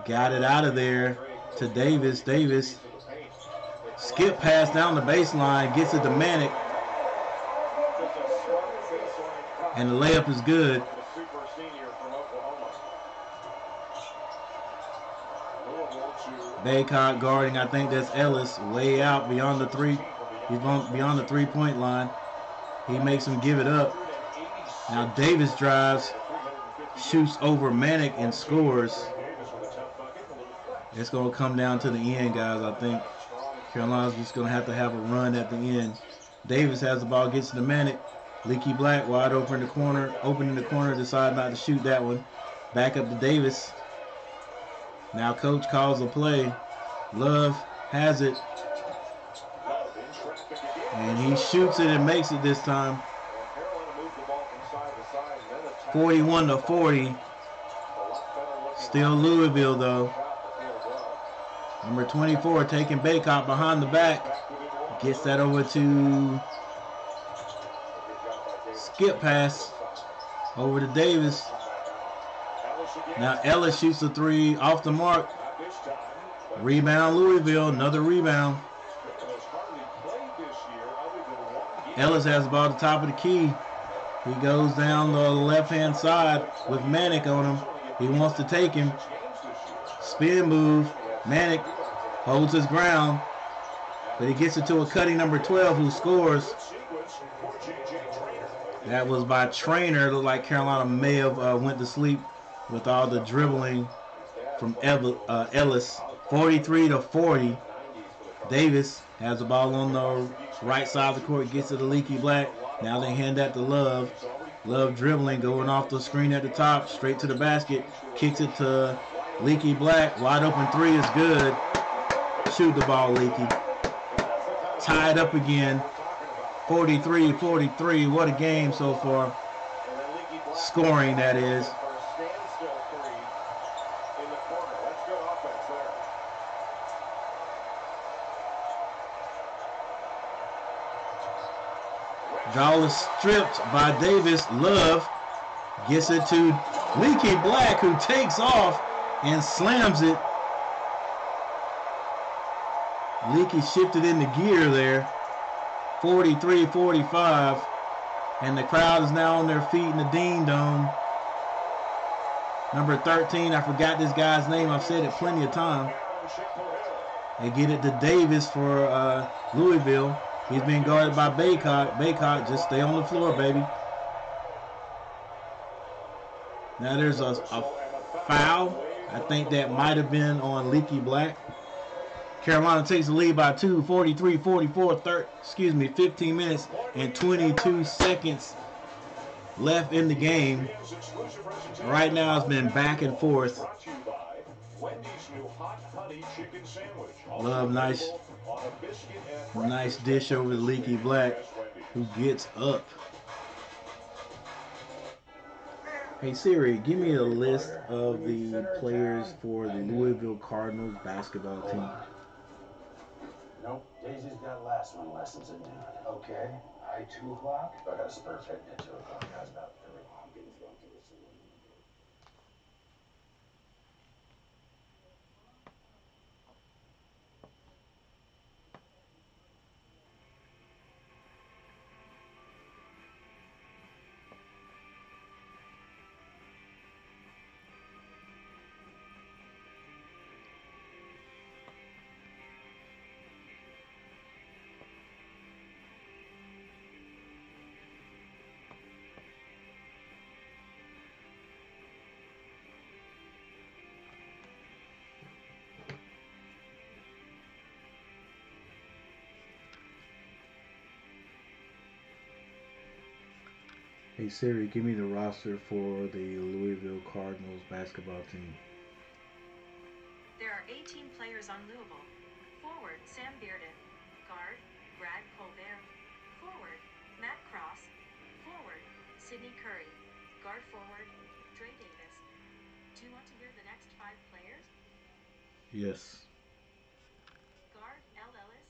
got it out of there to Davis. Davis skip pass down the baseline, gets it to Manek, and the layup is good. Bacot guarding. I think that's Ellis way out beyond the three. He's beyond the three-point line. He makes him give it up. Now Davis drives, shoots over Manek and scores. It's going to come down to the end, guys, I think. Carolina's just going to have a run at the end. Davis has the ball, gets to the Manek. Leaky Black wide over in the corner. Opening the corner, decide not to shoot that one. Back up to Davis. Now coach calls a play. Love has it. And he shoots it and makes it this time. 41-40. Still Louisville though. Number 24 taking Bacot behind the back. Gets that over to skip pass. Over to Davis. Now Ellis shoots the three off the mark. Rebound Louisville. Another rebound. Ellis has the ball at the top of the key. He goes down the left-hand side with Manek on him. He wants to take him. Spin move. Manek holds his ground, but he gets it to a cutting number 12 who scores. That was by Traynor. It looked like Carolina may have went to sleep with all the dribbling from Ellis. 43-40. Davis has the ball on the right side of the court, gets to the Leaky Black. Now they hand that to Love. Love dribbling, going off the screen at the top, straight to the basket, kicks it to Leaky Black. Wide open three is good. Shoot the ball, Leaky. Tied up again. 43-43. What a game so far. Scoring, that is. Ball is stripped by Davis. Love gets it to Leaky Black, who takes off and slams it. Leaky shifted into gear there. 43-45. And the crowd is now on their feet in the Dean Dome. Number 13, I forgot this guy's name. I've said it plenty of times. They get it to Davis for Louisville. He's being guarded by Bacot. Bacot, just stay on the floor, baby. Now there's a foul. I think that might have been on Leaky Black. Carolina takes the lead by 2, 43-44, 15 minutes and 22 seconds left in the game. Right now it's been back and forth. Love, nice dish over to Leaky Black, who gets up. Hey Siri, give me a list of the players for the Louisville Cardinals basketball team. Nope. Daisy's got last one lessons in town. Okay. I 2 o'clock. I got a spur fit at 2 o'clock. I was about 3. I'm getting drunk to this Hey Siri, give me the roster for the Louisville Cardinals basketball team. There are 18 players on Louisville. Forward, Sam Bearden. Guard, Brad Colbert. Forward, Matt Cross. Forward, Sydney Curry. Guard forward, Dre Davis. Do you want to hear the next 5 players? Yes. Guard, El Ellis.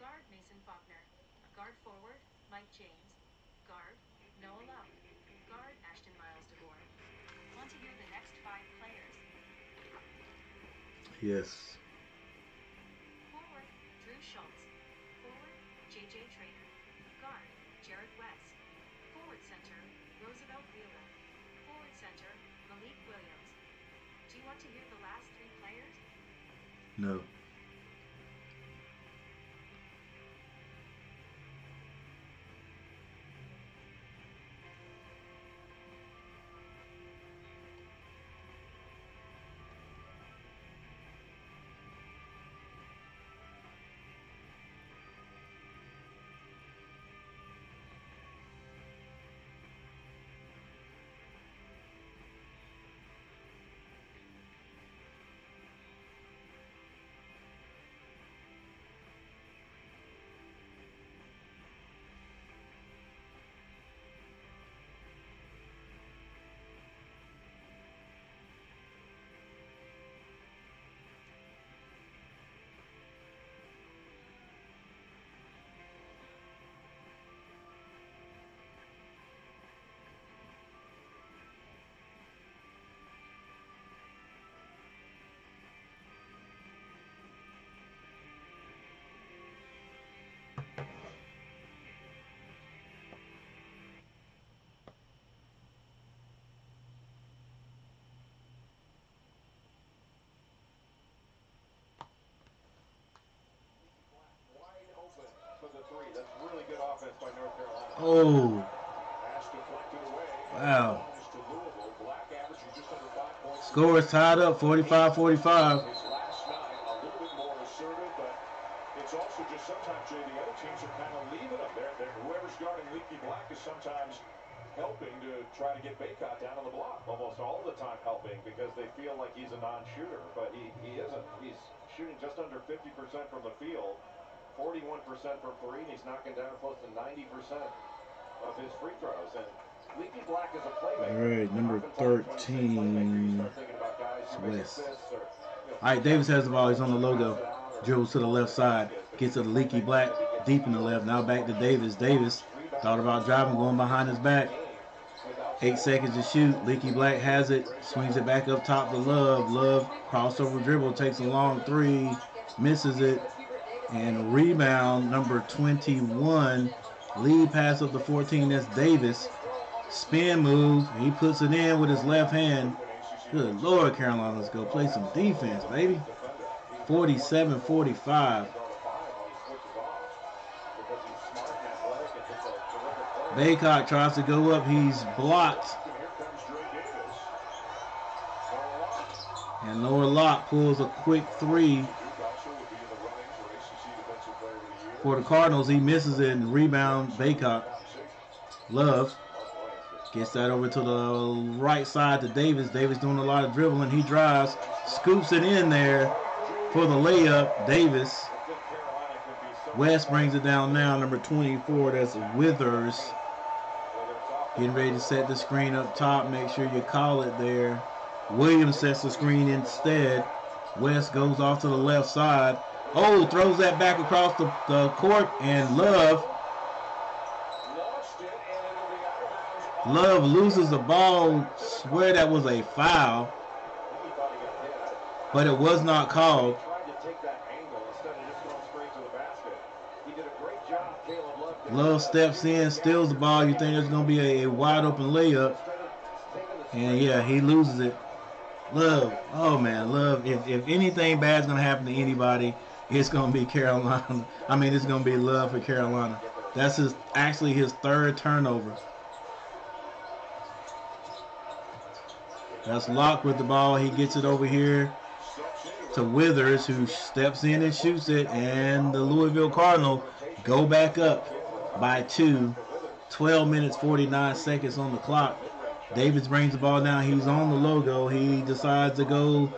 Guard, Mason Faulkner. Guard forward, Mike James. Guard, Noah Love. Guard, Ashton Miles DeVore. Want to hear the next 5 players? Yes. Forward, Drew Schultz. Forward, JJ Traynor. Guard, Jared West. Forward center, Roosevelt Wheeler. Forward center, Malik Williams. Do you want to hear the last 3 players? No. That's really good offense by North Carolina. Oh. Wow. Score is tied up, 45-45. Sometimes helping to try to get Bacot down on the block, almost all the time helping because they feel like he's a non-shooter, but he isn't. He's shooting just under 50% from the field. 41% from three, and he's knocking down close to 90% of his free throws. And Leaky Black is a playmaker. All right, number 13. West. All right, Davis has the ball. He's on the logo. Dribbles to the left side. Gets to the Leaky Black. Deep in the left. Now back to Davis. Davis thought about driving, going behind his back. 8 seconds to shoot. Leaky Black has it. Swings it back up top to Love. Love crossover dribble. Takes a long three. Misses it. And rebound, number 21. Lead pass up to 14. That's Davis. Spin move. He puts it in with his left hand. Good Lord, Carolina. Let's go play some defense, baby. 47-45. Bacot tries to go up. He's blocked. And Lower Lock pulls a quick three for the Cardinals. He misses it and rebound Bacot. Love gets that over to the right side to Davis. Davis doing a lot of dribbling. He drives, scoops it in there for the layup. Davis. West brings it down now, number 24, that's Withers. Getting ready to set the screen up top. Make sure you call it there. Williams sets the screen instead. West goes off to the left side. Oh, throws that back across the court, and Love loses the ball. Swear that was a foul, but it was not called. Love steps in, steals the ball. You think there's going to be a wide open layup. And yeah, he loses it. Love, oh man, Love, if anything bad's going to happen to anybody, it's going to be Carolina. I mean, it's going to be Love for Carolina. That's actually his third turnover. That's Locke with the ball. He gets it over here to Withers, who steps in and shoots it. And the Louisville Cardinals go back up by two. 12 minutes, 49 seconds on the clock. Davis brings the ball down. He's on the logo. He decides to go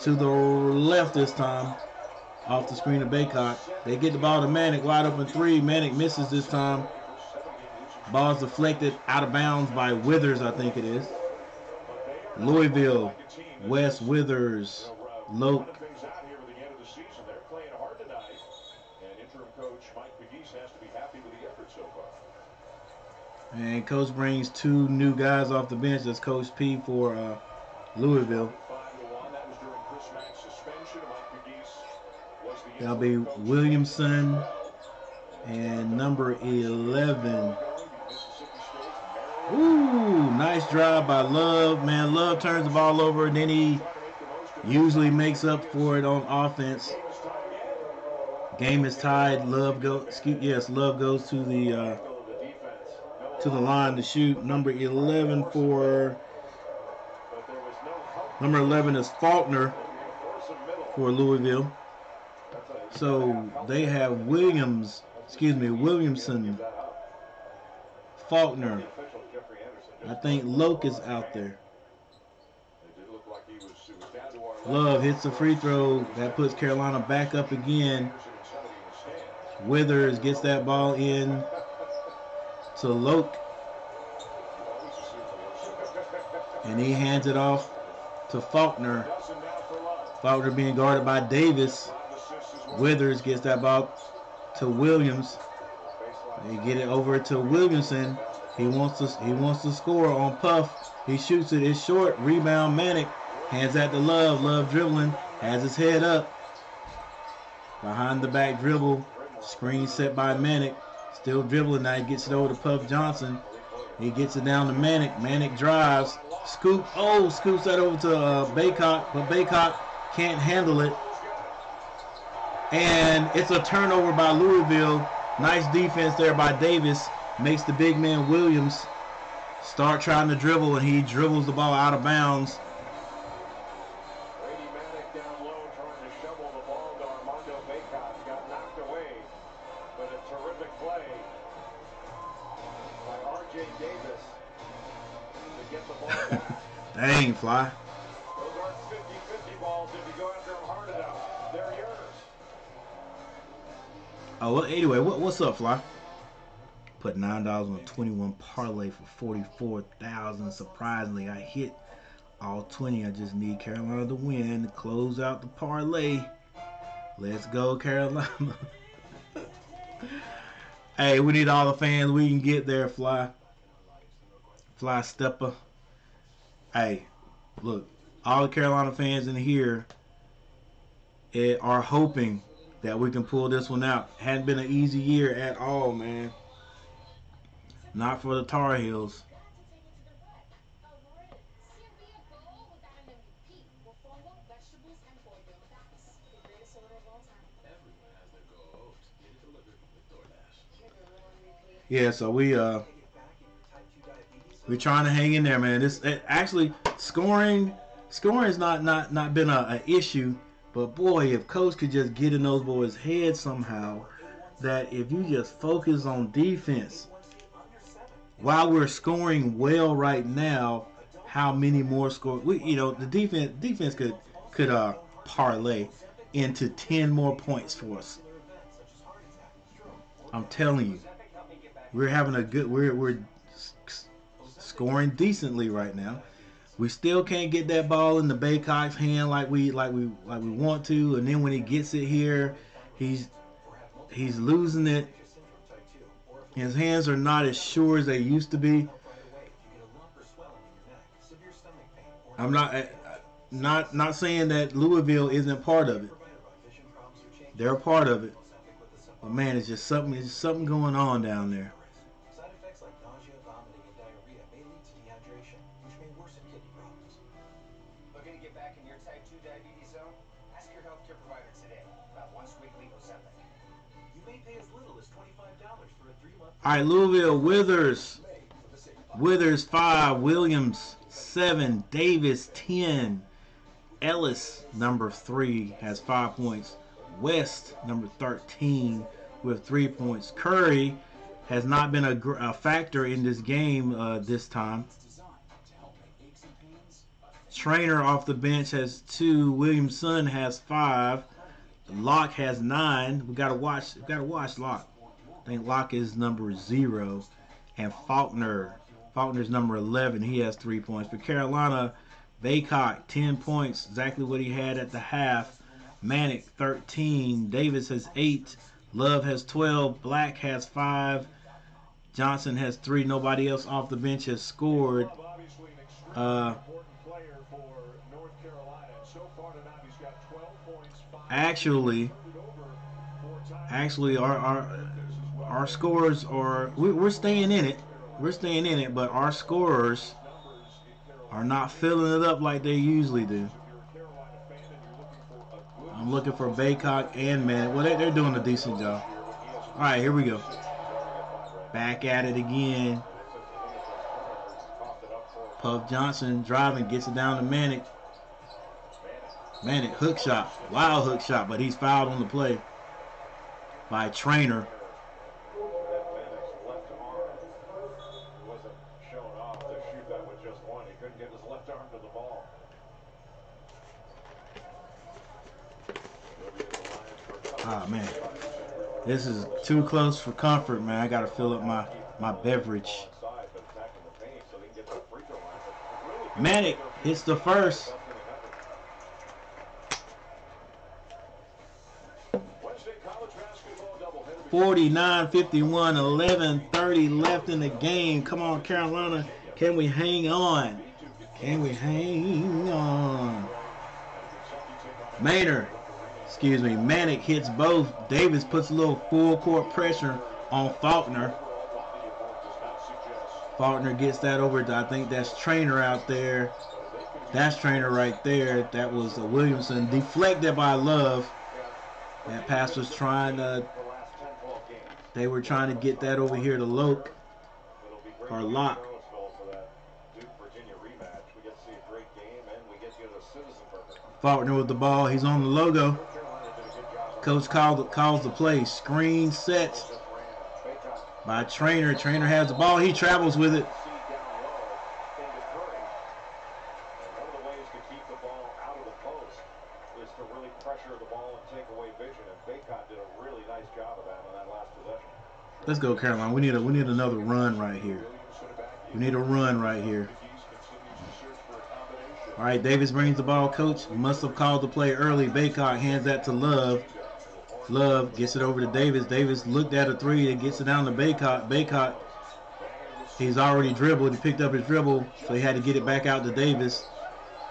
to the left this time. Off the screen of Bacot. They get the ball to Manek. Wide open three. Manek misses this time. Ball's deflected out of bounds by Withers, I think it is. Louisville, West, Withers, Loke. And Coach brings two new guys off the bench. That's Coach P for Louisville. That'll be Williamson and number 11. Ooh, nice drive by Love. Man, Love turns the ball over, and then he usually makes up for it on offense. Game is tied. Love goes to the line to shoot. Number 11 is Faulkner for Louisville. So they have Williamson, Faulkner. I think Loke is out there. Love hits the free throw. That puts Carolina back up again. Withers gets that ball in to Loke. And he hands it off to Faulkner. Faulkner being guarded by Davis. Withers gets that ball to Williams. They get it over to Williamson. He wants to score on Puff. He shoots it. It's short. Rebound Manek. Hands that to Love. Love dribbling. Has his head up. Behind the back dribble. Screen set by Manek. Still dribbling. Now he gets it over to Puff Johnson. He gets it down to Manek. Manek drives. Scoops that over to Bacot. But Bacot can't handle it. And it's a turnover by Louisville. Nice defense there by Davis. Makes the big man Williams start trying to dribble, and he dribbles the ball out of bounds. Brady Manek down low trying to shovel the ball to Armando Bacot. Got knocked away, but a terrific play by R.J. Davis to get the ball back. Dang, Fly. Those aren't 50-50 balls if you go after them hard enough. They're yours. Oh, well, anyway, what's up, Fly? Put $9 on a 21 parlay for $44,000. Surprisingly, I hit all 20. I just need Carolina to win to close out the parlay. Let's go, Carolina. Hey, we need all the fans we can get there, Fly. Fly Stepper. Hey, look, all the Carolina fans in here are hoping that we can pull this one out. Hadn't been an easy year at all, man. Not for the Tar Heels. Yeah, so we're trying to hang in there, man. This actually scoring scoring has not been an issue, but boy, if coach could just get in those boys' heads somehow, that if you just focus on defense, while we're scoring well right now, how many more scores? You know, the defense could parlay into 10 more points for us. I'm telling you, we're having a good. We're scoring decently right now. We still can't get that ball in the Baycock's hand like we want to, and then when he gets it here, he's losing it. His hands are not as sure as they used to be. I'm not saying that Louisville isn't part of it. They're a part of it. But man, it's just something. It's just something going on down there. All right, Louisville, Withers 5, Williams 7, Davis 10, Ellis number 3 has 5 points, West number 13 with 3 points. Curry has not been a factor in this game this time. Traynor off the bench has 2, Williamson has 5, Locke has 9. We gotta watch. We gotta watch Locke. I think Locke is number 0, and Faulkner's number 11. He has 3 points. For Carolina, Bacot 10 points, exactly what he had at the half. Manek 13, Davis has 8, Love has 12, Black has 5, Johnson has 3. Nobody else off the bench has scored. Actually, our scorers are, we're staying in it. We're staying in it, but our scorers are not filling it up like they usually do. I'm looking for Baycock and Manek. Well, they're doing a decent job. All right, here we go. Back at it again. Puff Johnson driving, gets it down to Manek. Manek hook shot. Wild hook shot, but he's fouled on the play by Traynor. Ah, man, this is too close for comfort, man. I gotta fill up my beverage. Manek hits the first. Wednesday college basketball doubleheader. 49-51, 11:30 left in the game. Come on, Carolina, can we hang on? Can we hang on? Manek hits both. Davis puts a little full court pressure on Faulkner. Faulkner gets that over to, I think that's Traynor out there. That's Traynor right there. That was Williamson. Deflected by Love. That pass was they were trying to get that over here to Loke or Locke. Faulkner with the ball. He's on the logo. Coach calls the play. Screen set by Traynor. Traynor has the ball. He travels with it. Let's go, Carolina. We need another run right here. We need a run right here. All right, Davis brings the ball. Coach must have called the play early. Bacot hands that to Love. Love gets it over to Davis. Davis looked at a three and gets it down to Bacot. Bacot, he's already dribbled. He picked up his dribble, so he had to get it back out to Davis.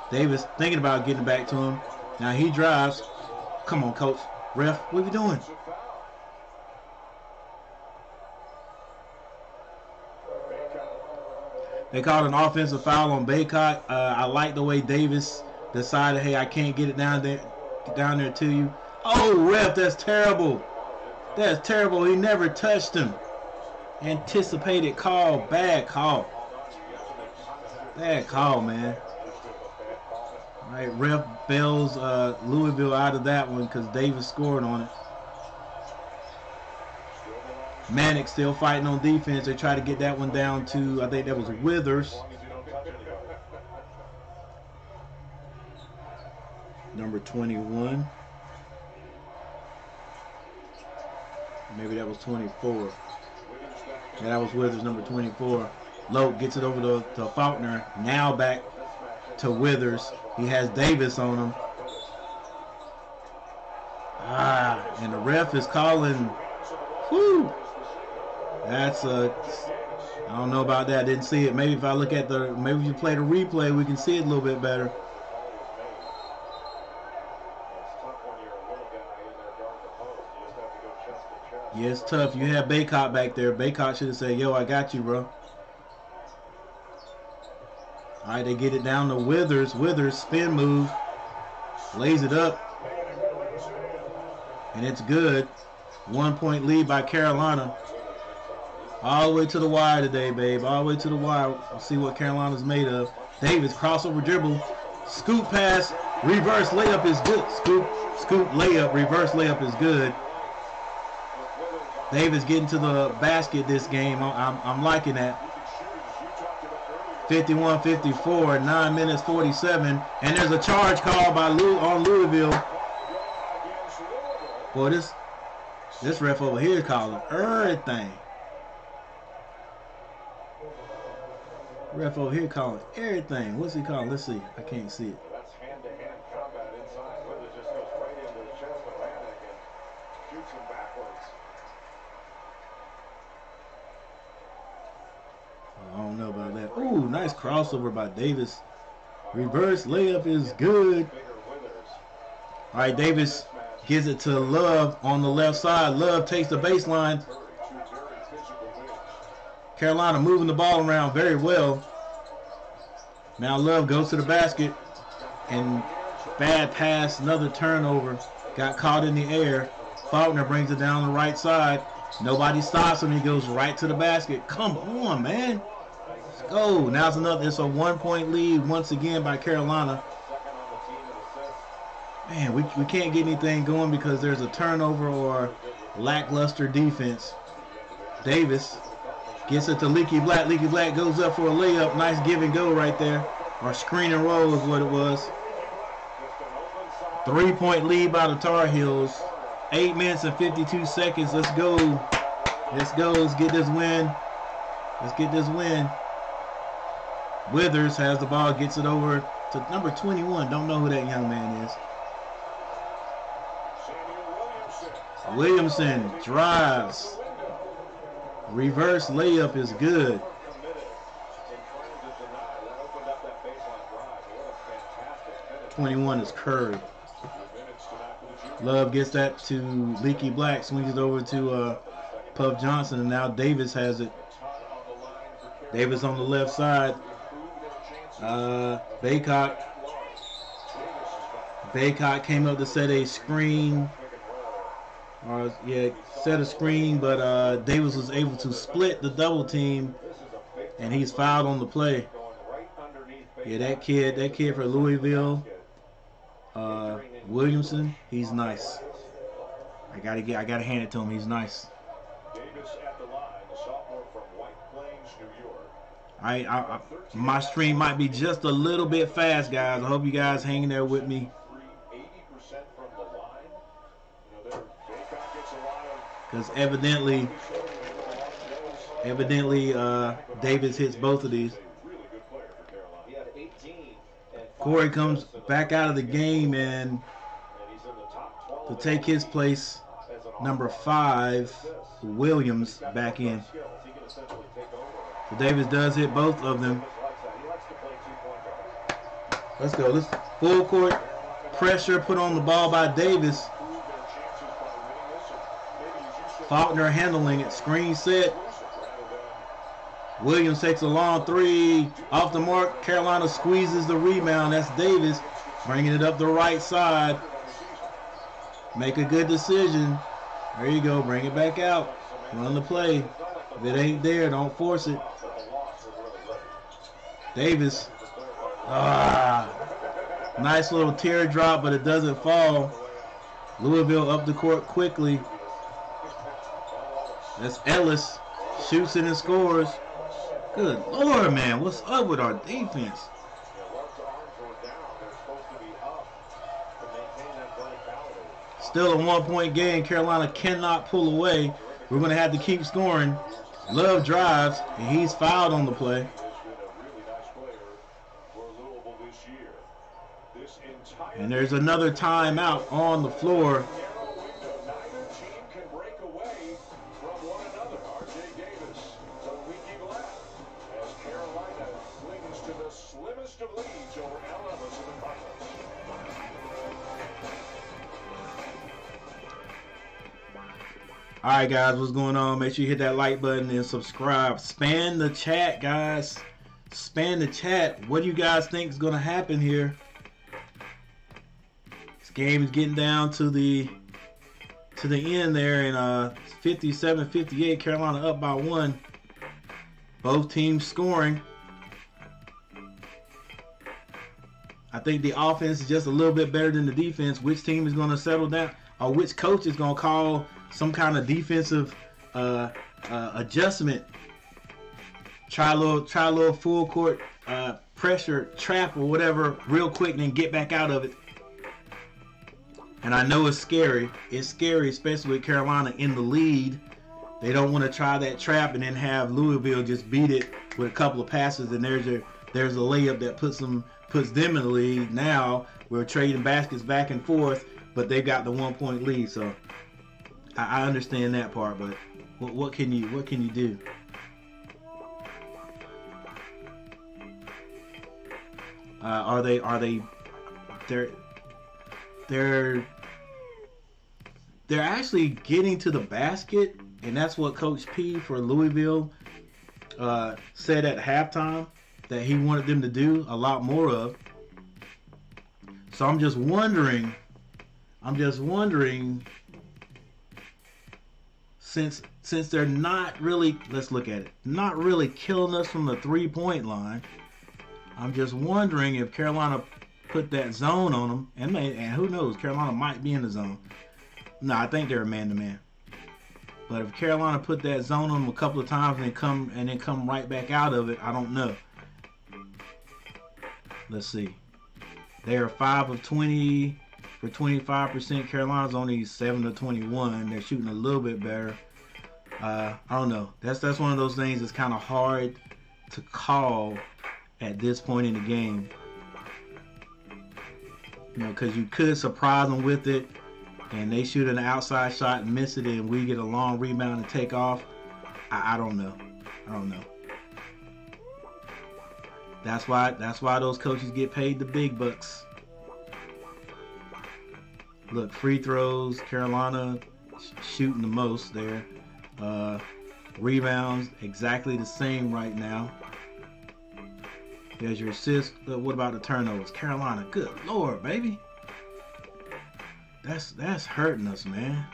Davis thinking about getting it back to him. Now he drives. Come on, Coach. Ref, what are you doing? They called an offensive foul on Bacot. I like the way Davis decided, hey, I can't get it down there to you. Oh, ref, that's terrible. That's terrible. He never touched him. Anticipated call. Bad call. Bad call, man. All right, ref bails Louisville out of that one because Davis scored on it. Manek still fighting on defense. They try to get that one down to, I think that was Withers. Number 21. Maybe that was 24. Yeah, that was Withers, number 24. Lowe gets it over to Faulkner. Now back to Withers. He has Davis on him. Ah, and the ref is calling. Whew. That's a, I don't know about that. Didn't see it. Maybe if I look at the, maybe if you play the replay, we can see it a little bit better. Yeah, it's tough. You have Bacot back there. Bacot should have said, yo, I got you, bro. All right, they get it down to Withers. Withers, spin move. Lays it up. And it's good. 1 point lead by Carolina. All the way to the wire today, babe. All the way to the wire. We'll see what Carolina's made of. Davis, crossover dribble. Scoop pass. Reverse layup is good. Scoop layup. Reverse layup is good. Davis getting to the basket this game. I'm liking that. 51-54, 9 minutes 47. And there's a charge called by Louisville. Boy, this ref over here calling everything. Ref over here calling everything. What's he calling? Let's see. I can't see it. That's hand-to-hand combat inside. Withers just goes right into the chest of Manek and shoots him backwards. I don't know about that. Ooh, nice crossover by Davis. Reverse layup is good. All right, Davis gives it to Love on the left side. Love takes the baseline. Carolina moving the ball around very well. Now Love goes to the basket. And bad pass, another turnover. Got caught in the air. Faulkner brings it down the right side. Nobody stops him. He goes right to the basket. Come on, man. Let's go. Now it's another. It's a 1 point lead once again by Carolina. Man, we can't get anything going because there's a turnover or lackluster defense. Davis gets it to Leaky Black. Leaky Black goes up for a layup. Nice give and go right there. Or screen and roll is what it was. 3 point lead by the Tar Heels. 8 minutes and 52 seconds. Let's go. Let's go. Let's get this win. Let's get this win. Withers has the ball. Gets it over to number 21. Don't know who that young man is. Williamson drives. Reverse layup is good. That 21 is Curry. Love gets that to Leaky Black, swings it over to Puff Johnson, and now Davis has it. Davis on the left side. Bacot came up to set a screen. Set a screen, but Davis was able to split the double team, and he's fouled on the play. Yeah, that kid for Louisville. Williamson, he's nice. I gotta hand it to him. He's nice. Davis at the line, a sophomore from White Plains, New York. My stream might be just a little bit fast, guys. I hope you guys hanging there with me. 80% from the line. You know, Bacot gets a lot of. Because evidently, Davis hits both of these. Corey comes back out of the game and to take his place, number 5, Williams, back in. So Davis does hit both of them. Let's go. Let's full court pressure put on the ball by Davis. Faulkner handling it. Screen set. Williams takes a long three off the mark. Carolina squeezes the rebound. That's Davis bringing it up the right side. Make a good decision. There you go. Bring it back out. Run the play. If it ain't there, don't force it. Davis. Ah. Nice little teardrop, but it doesn't fall. Louisville up the court quickly. That's Ellis. Shoots it and scores. Good Lord, man. What's up with our defense? Still a one-point game. Carolina cannot pull away. We're going to have to keep scoring. Love drives, and he's fouled on the play. And there's another timeout on the floor. All right, guys, what's going on? Make sure you hit that like button and subscribe. Span the chat, guys. Span the chat. What do you guys think is going to happen here? This game is getting down to the end there, and 57-58, Carolina up by one. Both teams scoring. I think the offense is just a little bit better than the defense. Which team is going to settle down? Or which coach is going to call some kind of defensive adjustment? Try a little full court pressure trap or whatever real quick, and then get back out of it. And I know it's scary. It's scary, especially with Carolina in the lead. They don't want to try that trap and then have Louisville just beat it with a couple of passes, and there's a layup that puts them in the lead. Now we're trading baskets back and forth, but they've got the one-point lead, so I understand that part. But what can you do? They're actually getting to the basket, and that's what Coach P for Louisville said at halftime that he wanted them to do a lot more of. So I'm just wondering, since they're not really, let's look at it, not really killing us from the three-point line, I'm just wondering if Carolina put that zone on them, and who knows, Carolina might be in the zone. No, I think they're a man-to-man. But if Carolina put that zone on them a couple of times and then come right back out of it, I don't know. Let's see. They are 5 of 20... for 25%, Carolina's only 7 to 21. They're shooting a little bit better. I don't know. That's one of those things that's kind of hard to call at this point in the game. You know, because you could surprise them with it, and they shoot an outside shot and miss it, and we get a long rebound and take off. I don't know. I don't know. That's why those coaches get paid the big bucks. Look, free throws, Carolina shooting the most there. Rebounds, exactly the same right now. There's your assist. What about the turnovers? Carolina, good Lord, baby. That's hurting us, man.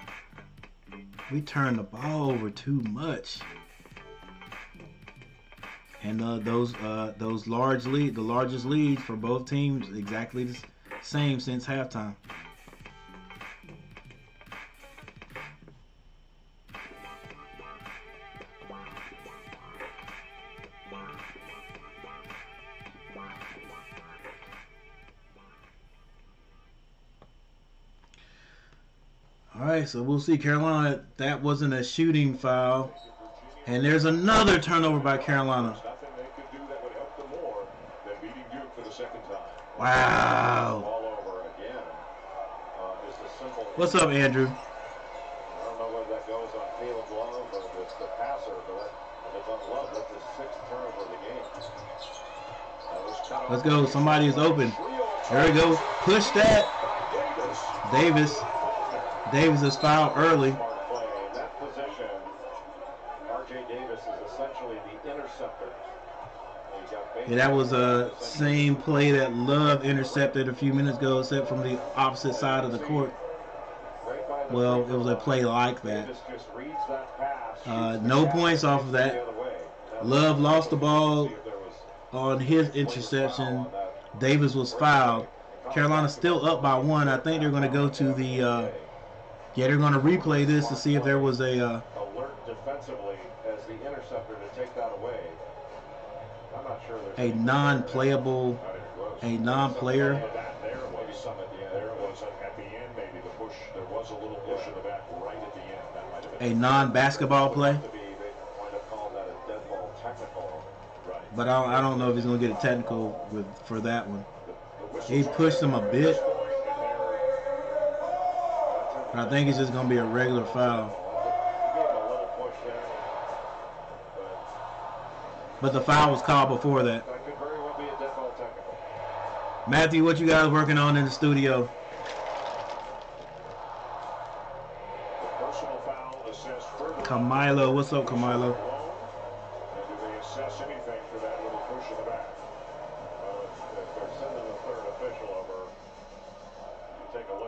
We turn the ball over too much. And those large lead, the largest lead for both teams, exactly the same since halftime. Alright, so we'll see. Carolina, that wasn't a shooting foul. And there's another turnover by Carolina. Wow. What's up, Andrew? I don't know whether that goes on Caleb Love or just the passer, but if it's on Love, that's his 6th turnover of the game. Let's go. Somebody is open. There we go. Push that. Davis. Davis is fouled early. In that position, R.J. Davis is essentially the interceptor. Yeah, that was the same play that Love intercepted a few minutes ago, except from the opposite side of the court. Well, it was a play like that. No points off of that. Love lost the ball on his interception. Davis was fouled. Carolina's still up by one. I think they're going to go to the yeah, they're going to replay this to see if there was a alert defensively as the interceptor to take that away. I'm not sure there's a non-playable, a non-player. A non-basketball play. But I don't know if he's going to get a technical with, for that one. He pushed him a bit. But I think it's just going to be a regular foul. But the foul was called before that. Matthew, what you guys working on in the studio? Camilo, what's up, Camilo?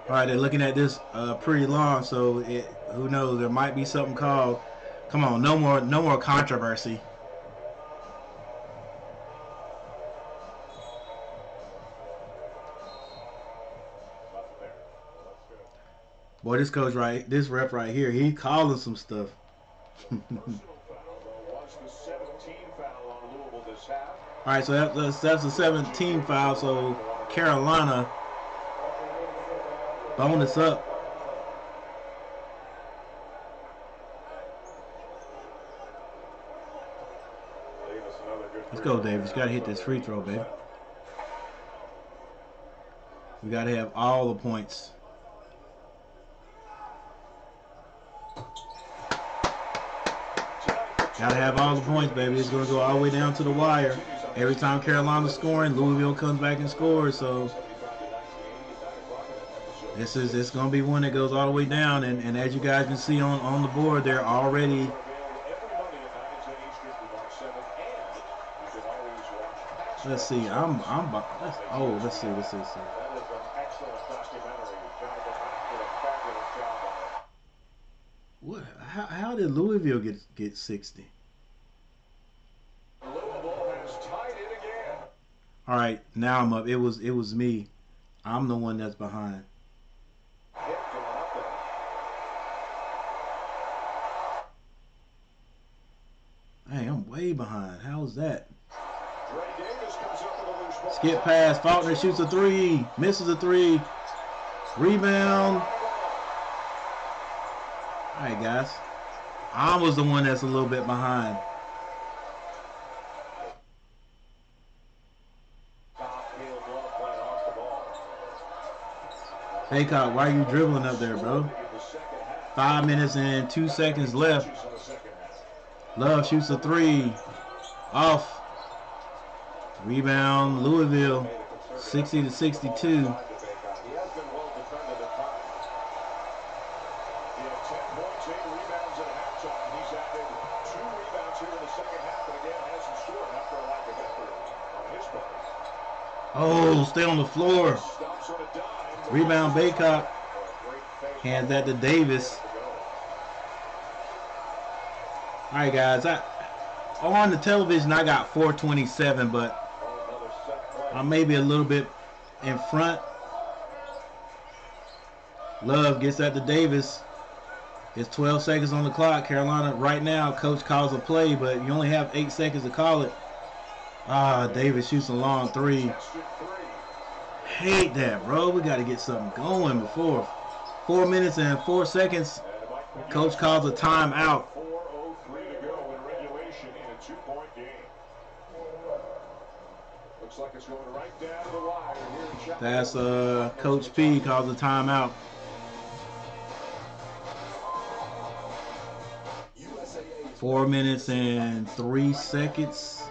All right, they're looking at this pretty long, so who knows? There might be something called. Come on, no more controversy. Boy, this coach right, this ref right here, he calling some stuff. All right, so that's the 17 foul. So Carolina bonus up. Let's go, Davis. Got to hit this free throw, baby. We got to have all the points. Gotta have all the points, baby. It's gonna go all the way down to the wire. Every time Carolina's scoring, Louisville comes back and scores. So this is, it's gonna be one that goes all the way down. And as you guys can see on the board, they're already let's see. How did Louisville get 60? Louisville has tied it again. All right, now I'm up. It was me. I'm the one that's behind. Hey, I'm way behind. How's that? Skip pass. Faulkner shoots a three. Misses a three. Rebound. All right, guys. I was the one that's a little bit behind. Baycock, why are you dribbling up there, bro? 5 minutes and 2 seconds left. Love shoots a three. Off. Rebound, Louisville. 60-62. Stay on the floor. Rebound, Baycock. Hands that to Davis. All right, guys. On the television, I got 427, but I may be a little bit in front. Love gets that to Davis. It's 12 seconds on the clock. Carolina, right now, coach calls a play, but you only have 8 seconds to call it. Ah, Davis shoots a long three. Hate that, bro. We got to get something going before 4 minutes and 4 seconds. Coach calls a timeout. 4:03 to go in regulation in a two-point game. Looks like it's going right down the wire here. That's Coach P calls a timeout. USAA 4 minutes and 3 seconds.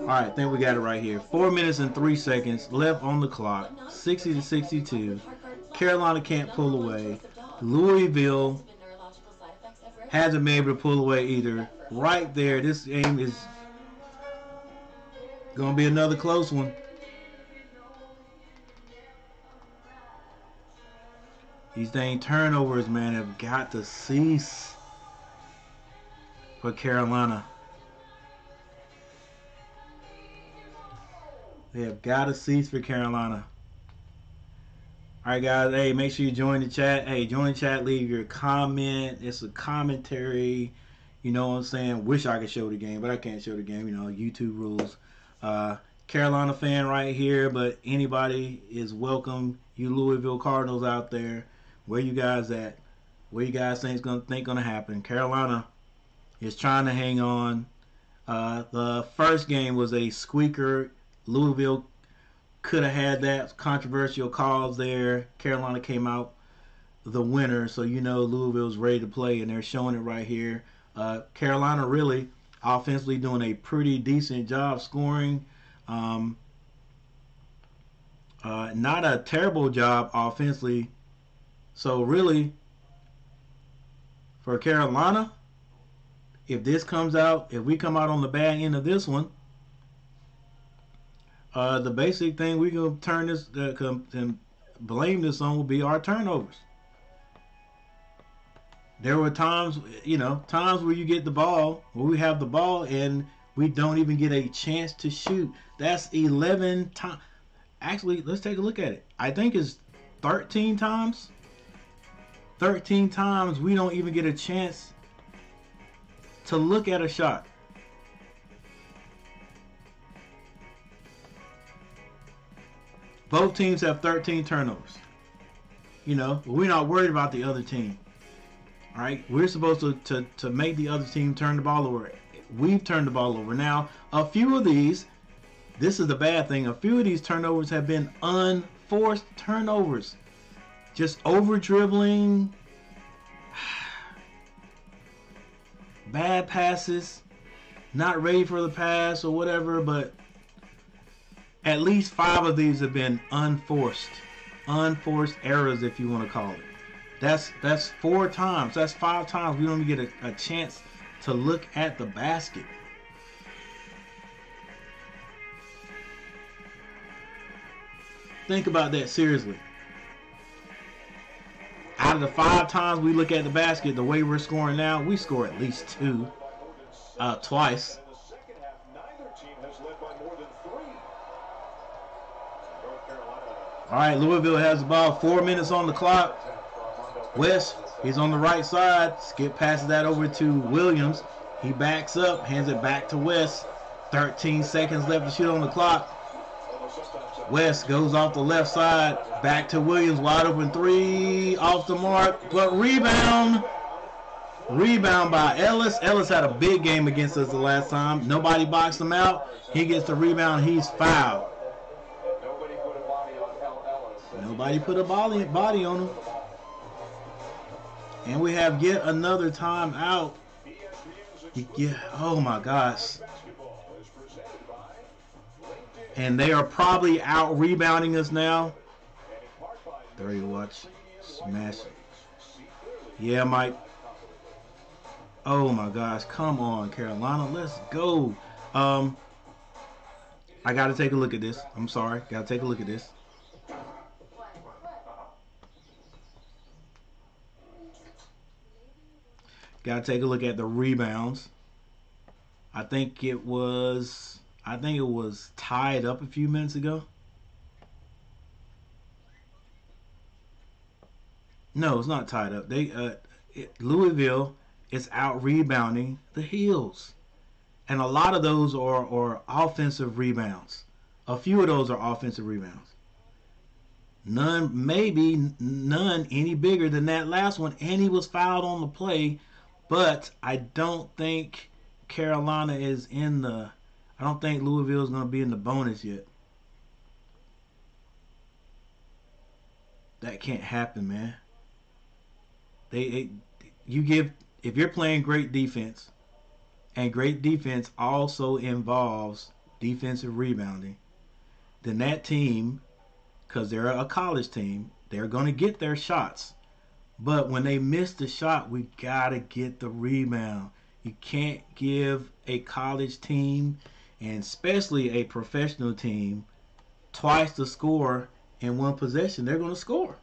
All right, I think we got it right here. 4 minutes and 3 seconds left on the clock. 60-62. Carolina can't pull away. Louisville hasn't been able to pull away either. Right there, this game is going to be another close one. These dang turnovers, man, have got to cease for Carolina. They have got to cease for Carolina. Alright guys, hey, make sure you join the chat. Hey, join the chat, leave your comment. It's a commentary, you know what I'm saying? Wish I could show the game, but I can't show the game, you know, YouTube rules. Carolina fan right here, but anybody is welcome. You Louisville Cardinals out there, where you guys at? Where you guys think gonna happen? Carolina is trying to hang on. The first game was a squeaker. Louisville could have had that controversial calls there. Carolina came out the winner, so you know Louisville's ready to play, and they're showing it right here. Carolina really offensively doing a pretty decent job scoring. Not a terrible job offensively. So really, for Carolina, if this comes out, if we come out on the bad end of this one, the basic thing we can turn this and blame this on will be our turnovers. There were times, you know, times where you get the ball, where we have the ball and we don't even get a chance to shoot. That's 11 times. Actually, let's take a look at it. I think it's 13 times. 13 times we don't even get a chance to look at a shot. Both teams have 13 turnovers. You know, we're not worried about the other team. All right, we're supposed to make the other team turn the ball over. We've turned the ball over. Now, a few of these, this is the bad thing, a few of these turnovers have been unforced turnovers. Just over-dribbling, bad passes, not ready for the pass or whatever, but at least 5 of these have been unforced errors, if you want to call it. That's 4 times. That's 5 times we don't even get a chance to look at the basket. Think about that seriously. Out of the 5 times we look at the basket, the way we're scoring now, we score at least 2, twice. All right, Louisville has about 4 minutes on the clock. West, he's on the right side. Skip passes that over to Williams. He backs up, hands it back to West. 13 seconds left to shoot on the clock. West goes off the left side, back to Williams, wide open 3, off the mark, but rebound. Rebound by Ellis. Ellis had a big game against us the last time. Nobody boxed him out. He gets the rebound, he's fouled. Nobody put a body on him. And we have yet another time out. Yeah, oh my gosh. And they are probably out rebounding us now. There you watch. Smash. Yeah, Mike. Oh my gosh. Come on, Carolina. Let's go. I got to take a look at this. I'm sorry. Got to take a look at this. Gotta take a look at the rebounds. I think it was tied up a few minutes ago. No, it's not tied up. They Louisville is out rebounding the Heels, and a lot of those are offensive rebounds. A few of those are offensive rebounds. None, maybe none any bigger than that last one, and he was fouled on the play. But I don't think Carolina is in the... I don't think Louisville is going to be in the bonus yet. That can't happen, man. If you're playing great defense, and great defense also involves defensive rebounding, then that team, because they're a college team, they're going to get their shots. But when they miss the shot, we gotta get the rebound. You can't give a college team, and especially a professional team, twice the score in one possession. They're gonna score.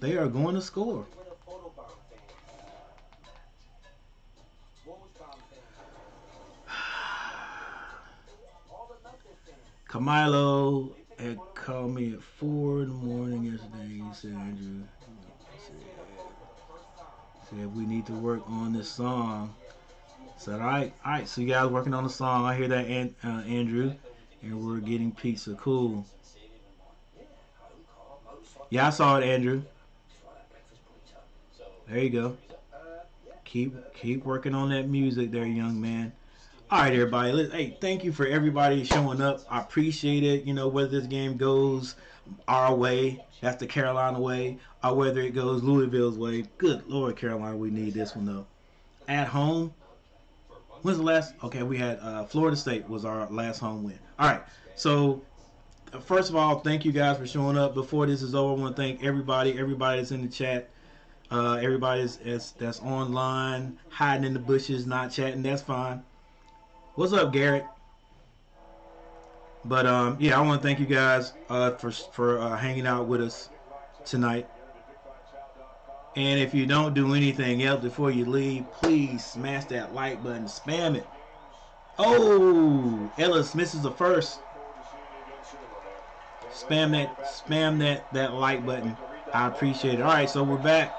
They are going to score. Camilo had called me at 4 in the morning yesterday. He said, Andrew, said we need to work on this song. I said, all right, so you guys working on the song. I hear that, Andrew. And we're getting pizza. Cool. Yeah, I saw it, Andrew. There you go. Keep working on that music there, young man. All right, everybody. Hey, thank you for everybody showing up. I appreciate it. You know, whether this game goes our way, that's the Carolina way, or whether it goes Louisville's way. Good Lord, Carolina, we need this one, though. At home, when's the last? Okay, we had Florida State was our last home win. All right, so first of all, thank you guys for showing up. Before this is over, I want to thank everybody that's in the chat. Everybody that's online, hiding in the bushes, not chatting, that's fine. What's up, Garrett? But yeah, I want to thank you guys for hanging out with us tonight. And if you don't do anything else before you leave, please smash that like button, spam it. Oh, Ellis misses the first. Spam that like button. I appreciate it. All right, so we're back.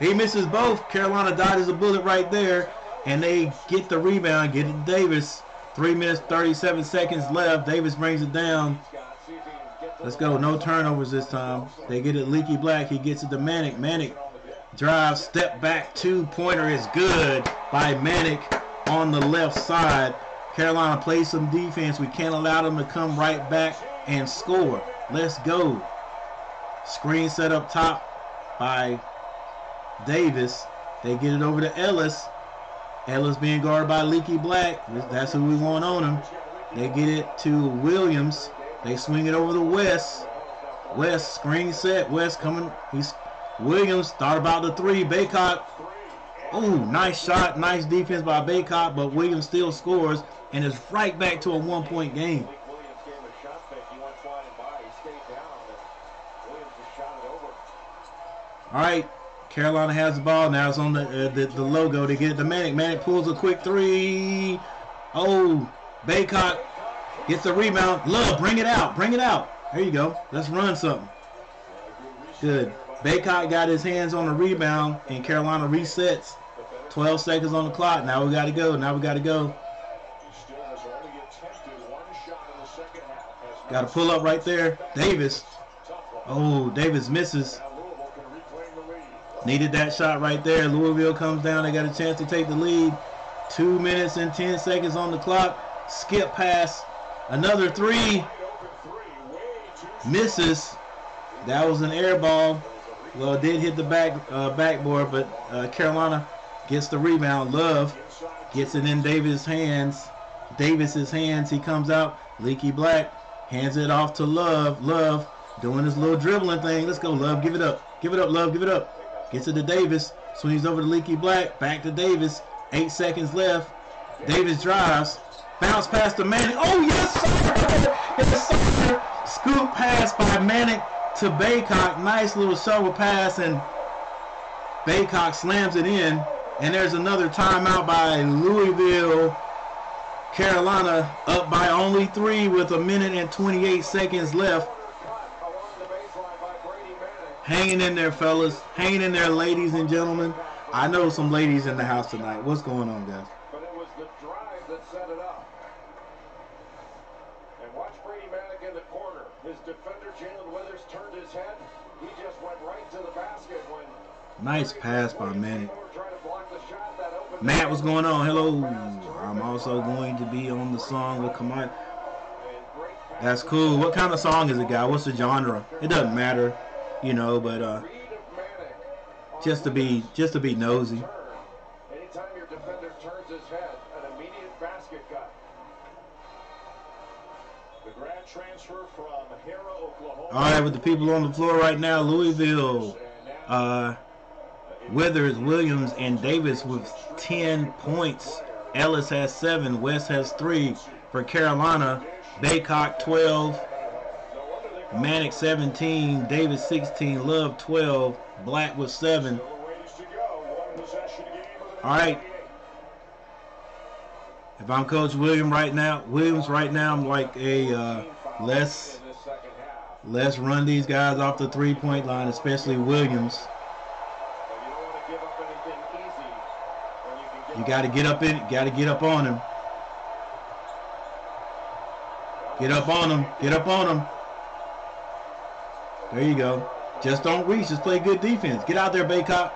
He misses both. Carolina dodges a bullet right there, and they get the rebound, get it to Davis. 3 minutes, 37 seconds left. Davis brings it down. Let's go. No turnovers this time. They get it Leaky Black. He gets it to Manek. Manek drives, step back, two-pointer is good by Manek on the left side. Carolina plays some defense. We can't allow them to come right back and score. Let's go. Screen set up top by Davis. They get it over to Ellis. Ellis being guarded by Leaky Black. That's who we want on him. They get it to Williams. They swing it over to West. West screen set. West coming. He's Williams thought about the three. Bacot. Oh, nice shot. Nice defense by Bacot, but Williams still scores, and it's right back to a one-point game. All right. Carolina has the ball. Now it's on the logo to get it to Manek. Manek pulls a quick three. Oh, Bacot gets the rebound. Love, bring it out. Bring it out. There you go. Let's run something. Good. Bacot got his hands on the rebound, and Carolina resets. 12 seconds on the clock. Now we got to go. Now we got to go. Got to pull up right there. Davis. Oh, Davis misses. Needed that shot right there. Louisville comes down. They got a chance to take the lead. 2 minutes and 10 seconds on the clock. Skip pass. Another three. Misses. That was an air ball. Well, it did hit the backboard, but Carolina gets the rebound. Love gets it in Davis's hands. He comes out. Leaky Black hands it off to Love. Love doing his little dribbling thing. Let's go, Love. Give it up. Give it up, Love. Give it up. Gets it to Davis, swings over to Leaky Black, back to Davis, 8 seconds left. Davis drives, bounce pass to Manek. Oh, yes, sir! Yes, sir! Scoop pass by Manek to Bacot. Nice little shovel pass, and Bacot slams it in. And there's another timeout by Louisville. Carolina up by only 3 with 1 minute and 28 seconds left. Hanging in there, fellas. Hanging in there, ladies and gentlemen. I know some ladies in the house tonight. What's going on, guys? But it was the drive that set it up. And watch Brady Manek in the corner. His defender, Jalen Withers, turned his head. He just went right to the basket when... Nice pass by Manek. Matt, what's going on? Hello. I'm also going to be on the song with Kamai. That's cool. What kind of song is it, guy? What's the genre? It doesn't matter. You know, but just to be nosy. Anytime your defender turns his head, an immediate basket got. The grad transfer from Hera, Oklahoma. All right, with the people on the floor right now, Louisville, Withers, Williams, and Davis with 10 points. Ellis has 7. West has 3 for Carolina. Baycock 12. Manek 17, Davis 16, Love 12, Black with 7. All right. If I'm Coach Williams right now, I'm like, hey, let's run these guys off the three-point line, especially Williams. You got to get up in, got to get up on him. Get up on him. Get up on him. There you go. Just don't reach. Just play good defense. Get out there, Bacot.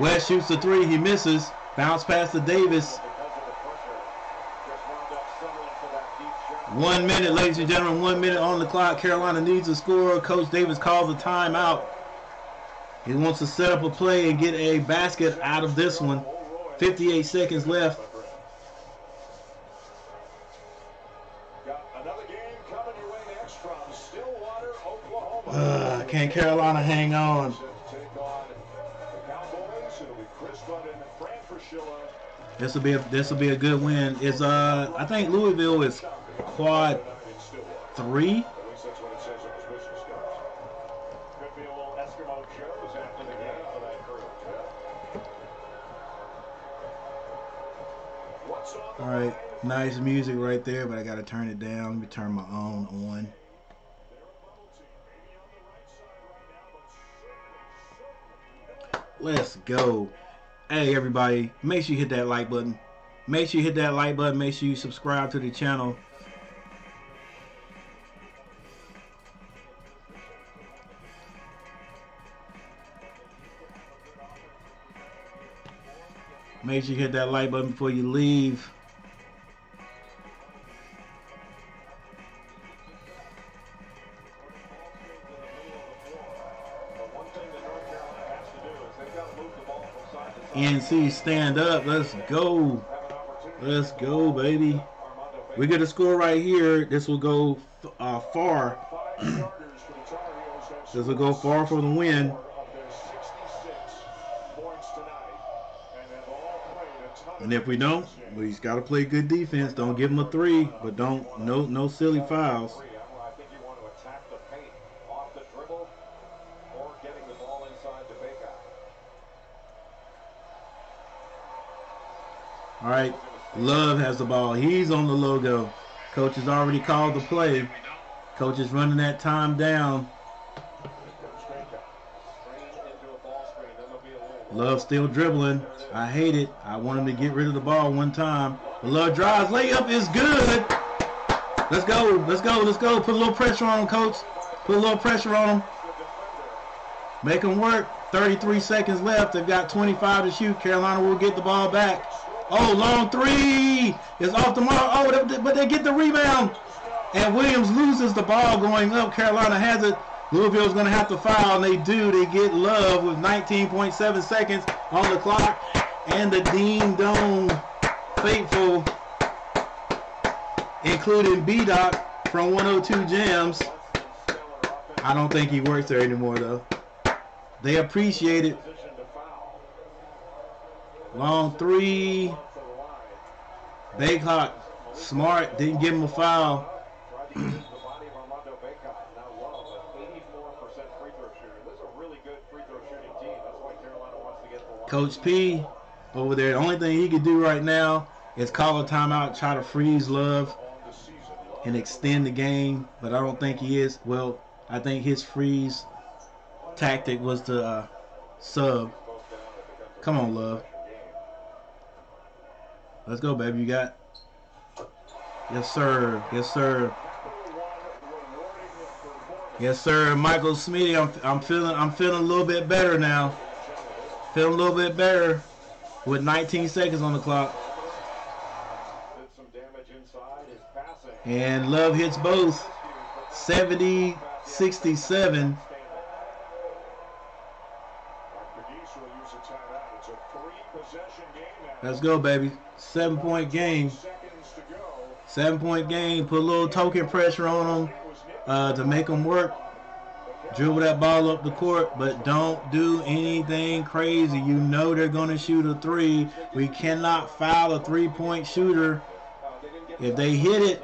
West shoots the three. He misses. Bounce pass to Davis. 1 minute, ladies and gentlemen. 1 minute on the clock. Carolina needs a score. Coach Davis calls a timeout. He wants to set up a play and get a basket out of this one. 58 seconds left. Can Carolina hang on? This will be a good win. It's I think Louisville is quad 3. All right, nice music right there, but I gotta turn it down. Let me turn my own on. Let's go. Hey everybody, make sure you hit that like button. Make sure you hit that like button. Make sure you subscribe to the channel. Make sure you hit that like button before you leave. NC, stand up. Let's go. Let's go, baby. We get a score right here. This will go far. This will go far for the win. And if we don't, we just got to play good defense. Don't give them a three, but don't no silly fouls. All right, Love has the ball. He's on the logo. Coach has already called the play. Coach is running that time down. Love still dribbling. I hate it. I want him to get rid of the ball one time. Love drives. Layup is good. Let's go. Let's go. Let's go. Put a little pressure on him, Coach. Put a little pressure on him. Make him work. 33 seconds left. They've got 25 to shoot. Carolina will get the ball back. Oh, long three. It's off the mark. Oh, but they get the rebound. And Williams loses the ball going up. Carolina has it. Louisville's going to have to foul, and they do. They get Love with 19.7 seconds on the clock. And the Dean Dome faithful, including B-Doc from 102 Jams. I don't think he works there anymore, though. They appreciate it. Long three. Bacot, smart, didn't give him a foul. Coach P over there, the only thing he could do right now is call a timeout, try to freeze Love and extend the game, but I don't think he is. Well, I think his freeze tactic was to sub. Come on, Love. Let's go, baby. You got. Yes, sir. Yes, sir. Yes, sir. Michael Smitty, I'm feeling a little bit better now. Feel a little bit better with 19 seconds on the clock. And Love hits both. 70-67. Let's go, baby. 7-point game. 7-point game. Put a little token pressure on them to make them work. Dribble that ball up the court, but don't do anything crazy. You know they're going to shoot a three. We cannot foul a three-point shooter. If they hit it,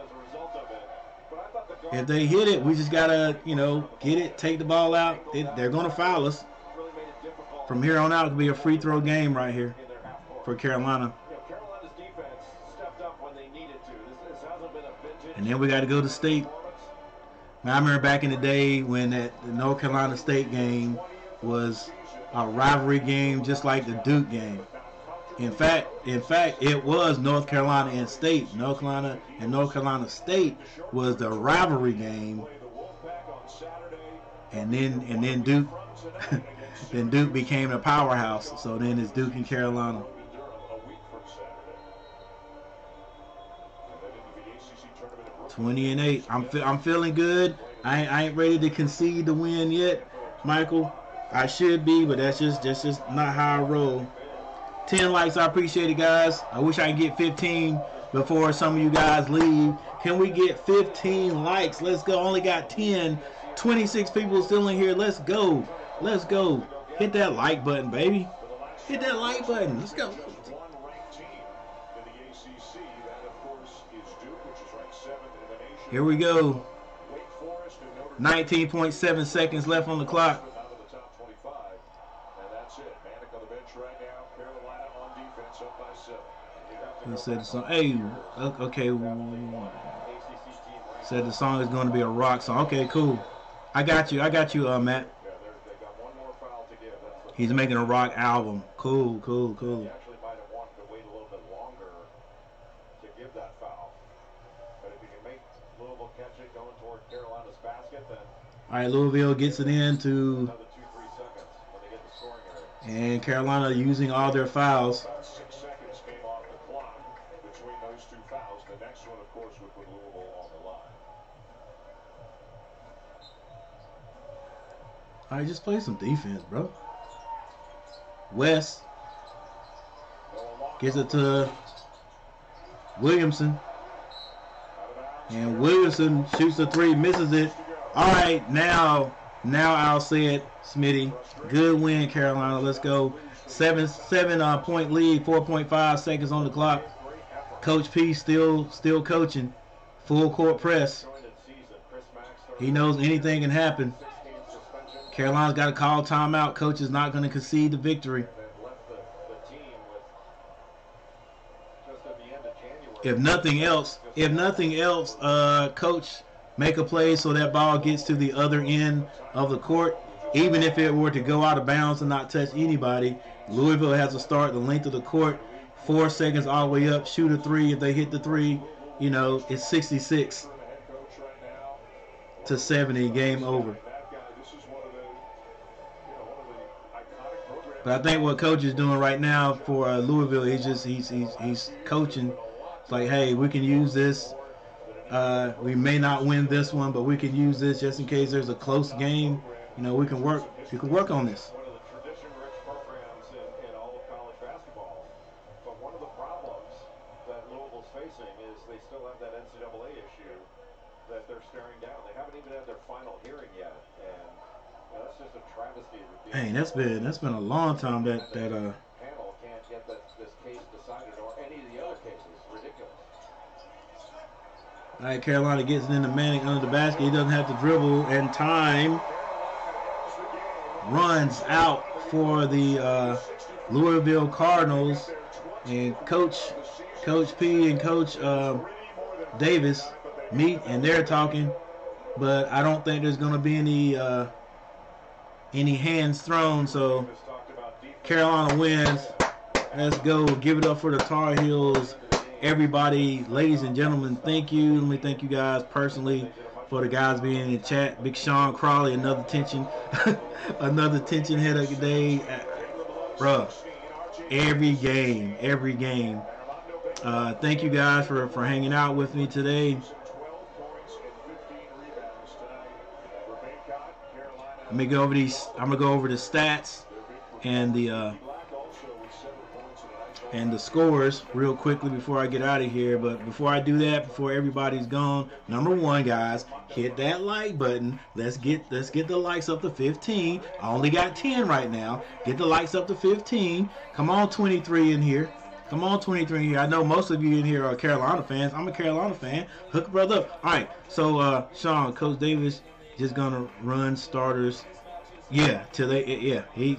If they hit it, we just got to, you know, get it, take the ball out. They're going to foul us. From here on out, it'll be a free throw game right here for Carolina. And then we got to go to state. Now, I remember back in the day when that the North Carolina State game was a rivalry game just like the Duke game. In fact, it was North Carolina and State. North Carolina and North Carolina State was the rivalry game. And then Duke then Duke became a powerhouse. So then it's Duke and Carolina. Winning 8. I'm feeling good. I ain't ready to concede the win yet, Michael. I should be, but that's just not how I roll. 10 likes, I appreciate it, guys. I wish I could get 15 before some of you guys leave. Can we get 15 likes? Let's go. Only got 10. 26 people still in here. Let's go. Let's go. Hit that like button, baby. Hit that like button. Let's go. Here we go. 19.7 seconds left on the clock. Said the song. Hey, okay. Said the song is going to be a rock song. Okay, cool. I got you, Matt. He's making a rock album. Cool. All right, Louisville gets it in to, and Carolina using all their fouls. All right, just play some defense, bro. West gets it to Williamson, and Williamson shoots a three, misses it. All right, now I'll say it, Smitty. Good win, Carolina. Let's go. Seven point lead. 4.5 seconds on the clock. Coach P still coaching. Full court press. He knows anything can happen. Carolina's got to call timeout. Coach is not going to concede the victory. If nothing else, Coach, make a play so that ball gets to the other end of the court. Even if it were to go out of bounds and not touch anybody, Louisville has to start the length of the court, 4 seconds all the way up, shoot a three. If they hit the three, you know, it's 66-70, game over. But I think what Coach is doing right now for Louisville, he's coaching. It's like, hey, we can use this. We may not win this one, but we can use this just in case there's a close game. You know, we can work on this. Hey, that's been a long time that panel can't get this case decided or any of the other cases. Ridiculous. All right, Carolina gets it into Manning under the basket. He doesn't have to dribble, and time runs out for the Louisville Cardinals. And Coach P and Coach Davis meet, and they're talking. But I don't think there's going to be any hands thrown. So Carolina wins. Let's go. Give it up for the Tar Heels. Everybody, ladies and gentlemen, thank you. Let me thank you guys personally for the guys being in the chat. Big Sean Crawley, another tension headache today. Bruh, every game. Thank you guys for hanging out with me today. Let me go over these. I'm gonna go over the stats and the scores real quickly before I get out of here. But before I do that, before everybody's gone, #1, guys, hit that like button. Let's get the likes up to 15. I only got 10 right now. Get the likes up to 15. Come on, 23 in here. Come on, 23 here. I know most of you in here are Carolina fans. I'm a Carolina fan. Hook a brother up. All right. So, Sean, Coach Davis just gonna run starters. Yeah, till they. Yeah, he.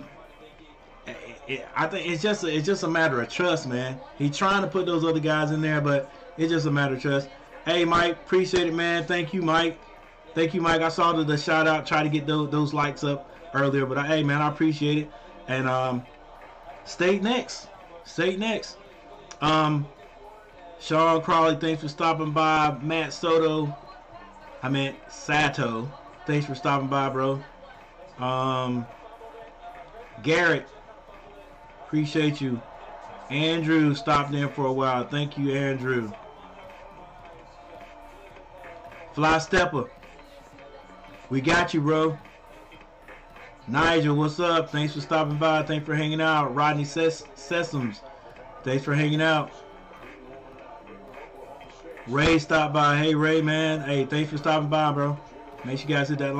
I think it's just a matter of trust, man. He's trying to put those other guys in there, but it's just a matter of trust. Hey, Mike, appreciate it, man. Thank you, Mike. Thank you, Mike. I saw the shout out. Try to get those likes up earlier, but hey, man, I appreciate it. And State next. State next. Sean Crowley, thanks for stopping by. Matt Soto, I meant Sato, thanks for stopping by, bro. Garrett, appreciate you. Andrew stopped in for a while. Thank you, Andrew. Fly Stepper, we got you, bro. Nigel, what's up? Thanks for stopping by. Thanks for hanging out. Rodney Sessoms, thanks for hanging out. Ray stopped by. Hey, Ray, man. Hey, thanks for stopping by, bro. Make sure you guys hit that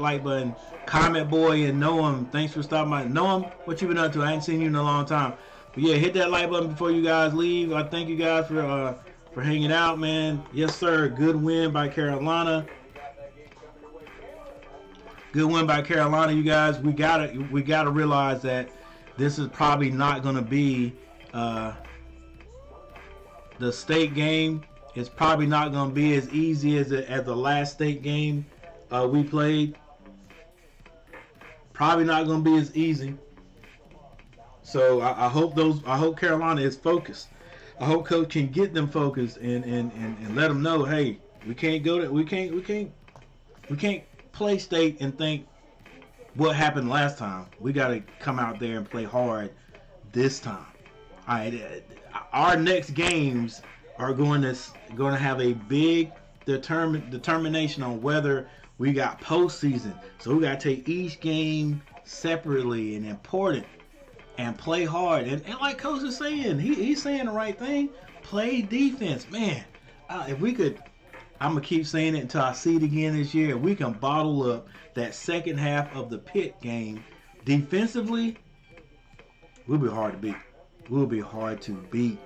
like button. Comment Boy and Noam, thanks for stopping by. Noam, what you been up to? I ain't seen you in a long time. But yeah, hit that like button before you guys leave. I thank you guys for hanging out, man. Yes, sir. Good win by Carolina. Good win by Carolina, you guys. We gotta realize that this is probably not gonna be the state game. It's probably not going to be as easy as the last state game we played. Probably not going to be as easy. So I hope Carolina is focused. I hope Coach can get them focused and let them know, hey, we can't play state and think what happened last time. We got to come out there and play hard this time. All right, our next games are going to have a big determination on whether we got postseason. So we got to take each game separately and important and play hard. And like Coach is saying, he's saying the right thing. Play defense. Man, if we could, I'm going to keep saying it until I see it again this year. If we can bottle up that second half of the Pitt game defensively, we'll be hard to beat. We'll be hard to beat.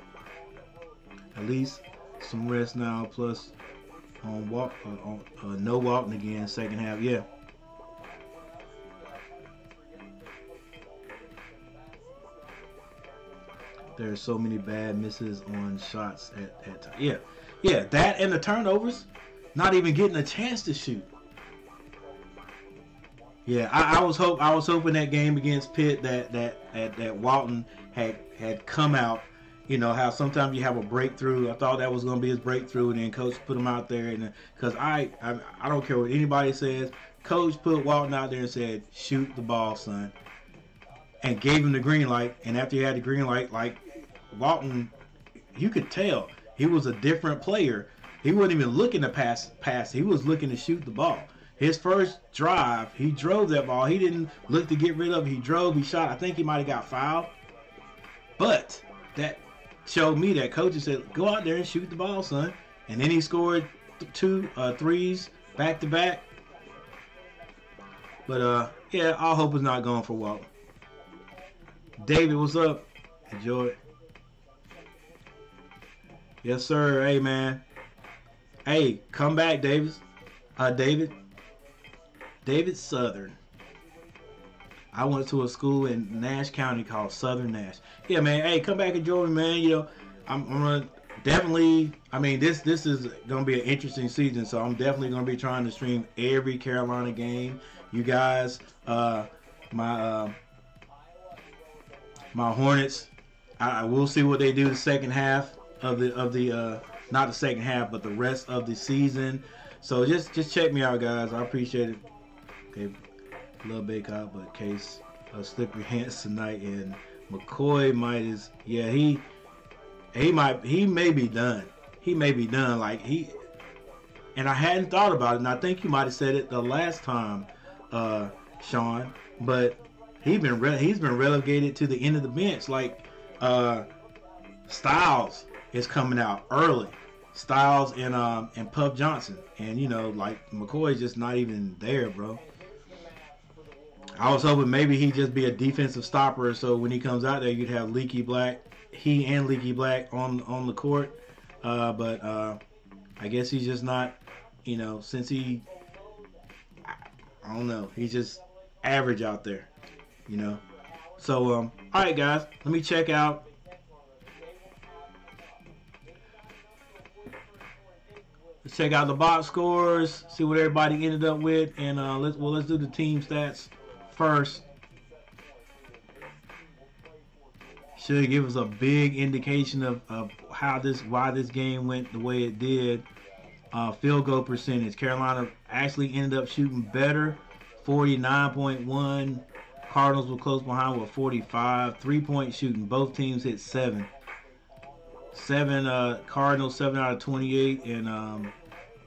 At least some rest now, plus on walk, no Walton again, second half, yeah. There are so many bad misses on shots at time. Yeah, yeah, that and the turnovers, not even getting a chance to shoot. Yeah, I was hoping that game against Pitt that Walton had come out. You know, how sometimes you have a breakthrough. I thought that was going to be his breakthrough, and then Coach put him out there. And because I don't care what anybody says, Coach put Walton out there and said, shoot the ball, son, and gave him the green light. And after he had the green light, like, Walton, you could tell he was a different player. He wasn't even looking to pass. He was looking to shoot the ball. His first drive, he drove that ball. He didn't look to get rid of it. He drove, he shot. I think he might have got fouled. But that showed me that Coach said, go out there and shoot the ball, son. And then he scored two threes back to back. But yeah, all hope is not gone for Walton. David, what's up? Enjoy it. Yes, sir. Hey, man. Hey, come back, Davis. David Southern. I went to a school in Nash County called Southern Nash. Yeah, man. Hey, come back and join me, man. You know, I'm gonna definitely. I mean, this is gonna be an interesting season, so I'm definitely gonna be trying to stream every Carolina game. You guys, my Hornets. I will see what they do the second half of the not the second half, but the rest of the season. So just check me out, guys. I appreciate it. Okay. Love Bacot, but case of slippery hands tonight. And McCoy Midas, yeah, he may be done. He may be done. Like and I hadn't thought about it, and I think you might have said it the last time, Sean. But he's been relegated to the end of the bench. Like Styles is coming out early. Styles and Puff Johnson, and you know, like McCoy's just not even there, bro. I was hoping maybe he'd just be a defensive stopper, so when he comes out there, you'd have Leaky Black he and Leaky Black on the court. But I guess he's just not, you know, since he, I don't know, he's just average out there, you know. So, all right, guys, let me check out. Let's check out the box scores, see what everybody ended up with, and let's do the team stats first. Should give us a big indication of how this, why this game went the way it did. Field goal percentage. Carolina actually ended up shooting better, 49.1. Cardinals were close behind with 45. Three-point shooting. Both teams hit 7. Cardinals 7 out of 28, and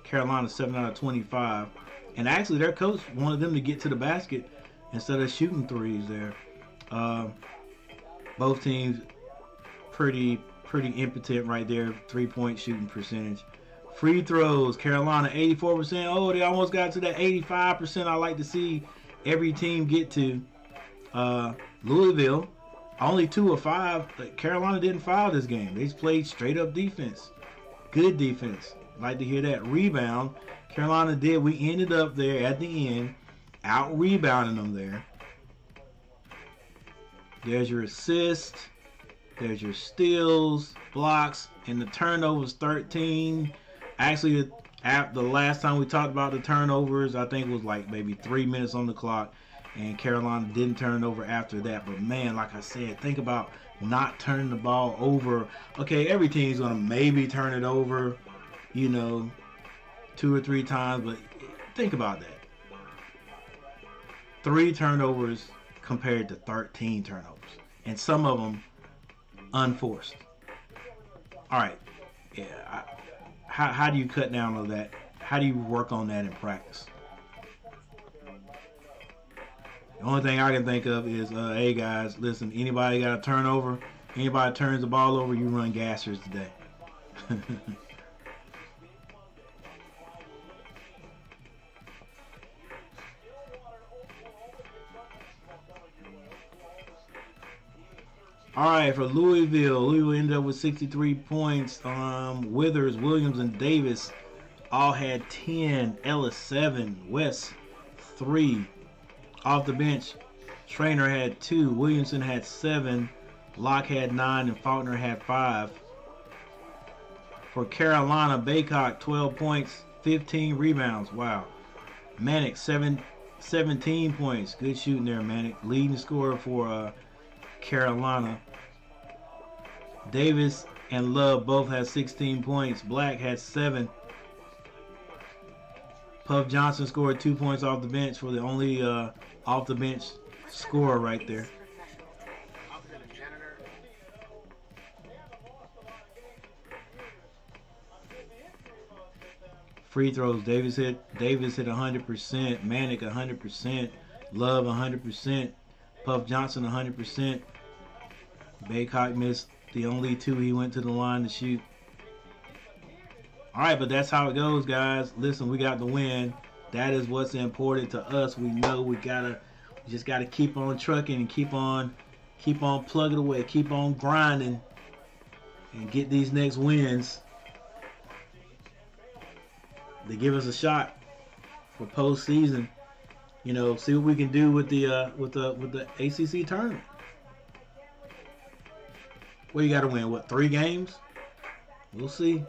Carolina 7 out of 25. And actually, their coach wanted them to get to the basket instead of shooting threes there. Both teams pretty impotent right there, three-point shooting percentage. Free throws, Carolina 84%. Oh, they almost got to that 85% I like to see every team get to. Louisville, only 2 of 5. Carolina didn't foul this game. They just played straight-up defense. Good defense. Like to hear that. Rebound, Carolina did. We ended up there at the end, out-rebounding them there. There's your assist. There's your steals, blocks, and the turnovers, 13. Actually, the last time we talked about the turnovers, I think it was like maybe 3 minutes on the clock, and Carolina didn't turn over after that. But, man, like I said, think about not turning the ball over. Okay, every team's going to maybe turn it over, you know, 2 or 3 times, but think about that. 3 turnovers compared to 13 turnovers, and some of them unforced. All right, yeah. How do you cut down on that? How do you work on that in practice? The only thing I can think of is, hey guys, listen. Anybody got a turnover? Anybody turns the ball over, you run gassers today. All right, for Louisville, ended up with 63 points. Withers, Williams, and Davis all had 10. Ellis 7, West 3. Off the bench, Traynor had 2. Williamson had 7. Locke had 9, and Faulkner had 5. For Carolina, Bacot 12 points, 15 rebounds. Wow. Manek 17 points. Good shooting there, Manek. Leading scorer for Carolina. Davis and Love both had 16 points. Black had 7. Puff Johnson scored 2 points off the bench for the only off the bench scorer right there. Free throws. Davis hit 100%. Manek 100%. Love 100%. Puff Johnson 100%. Baycock missed the only 2 he went to the line to shoot. All right, but that's how it goes, guys. Listen, we got the win. That is what's important to us. We know we just gotta keep on trucking and keep on plugging away, keep on grinding, and get these next wins. They give us a shot for postseason. You know, see what we can do with the ACC tournament. Well, you got to win what, 3 games? We'll see.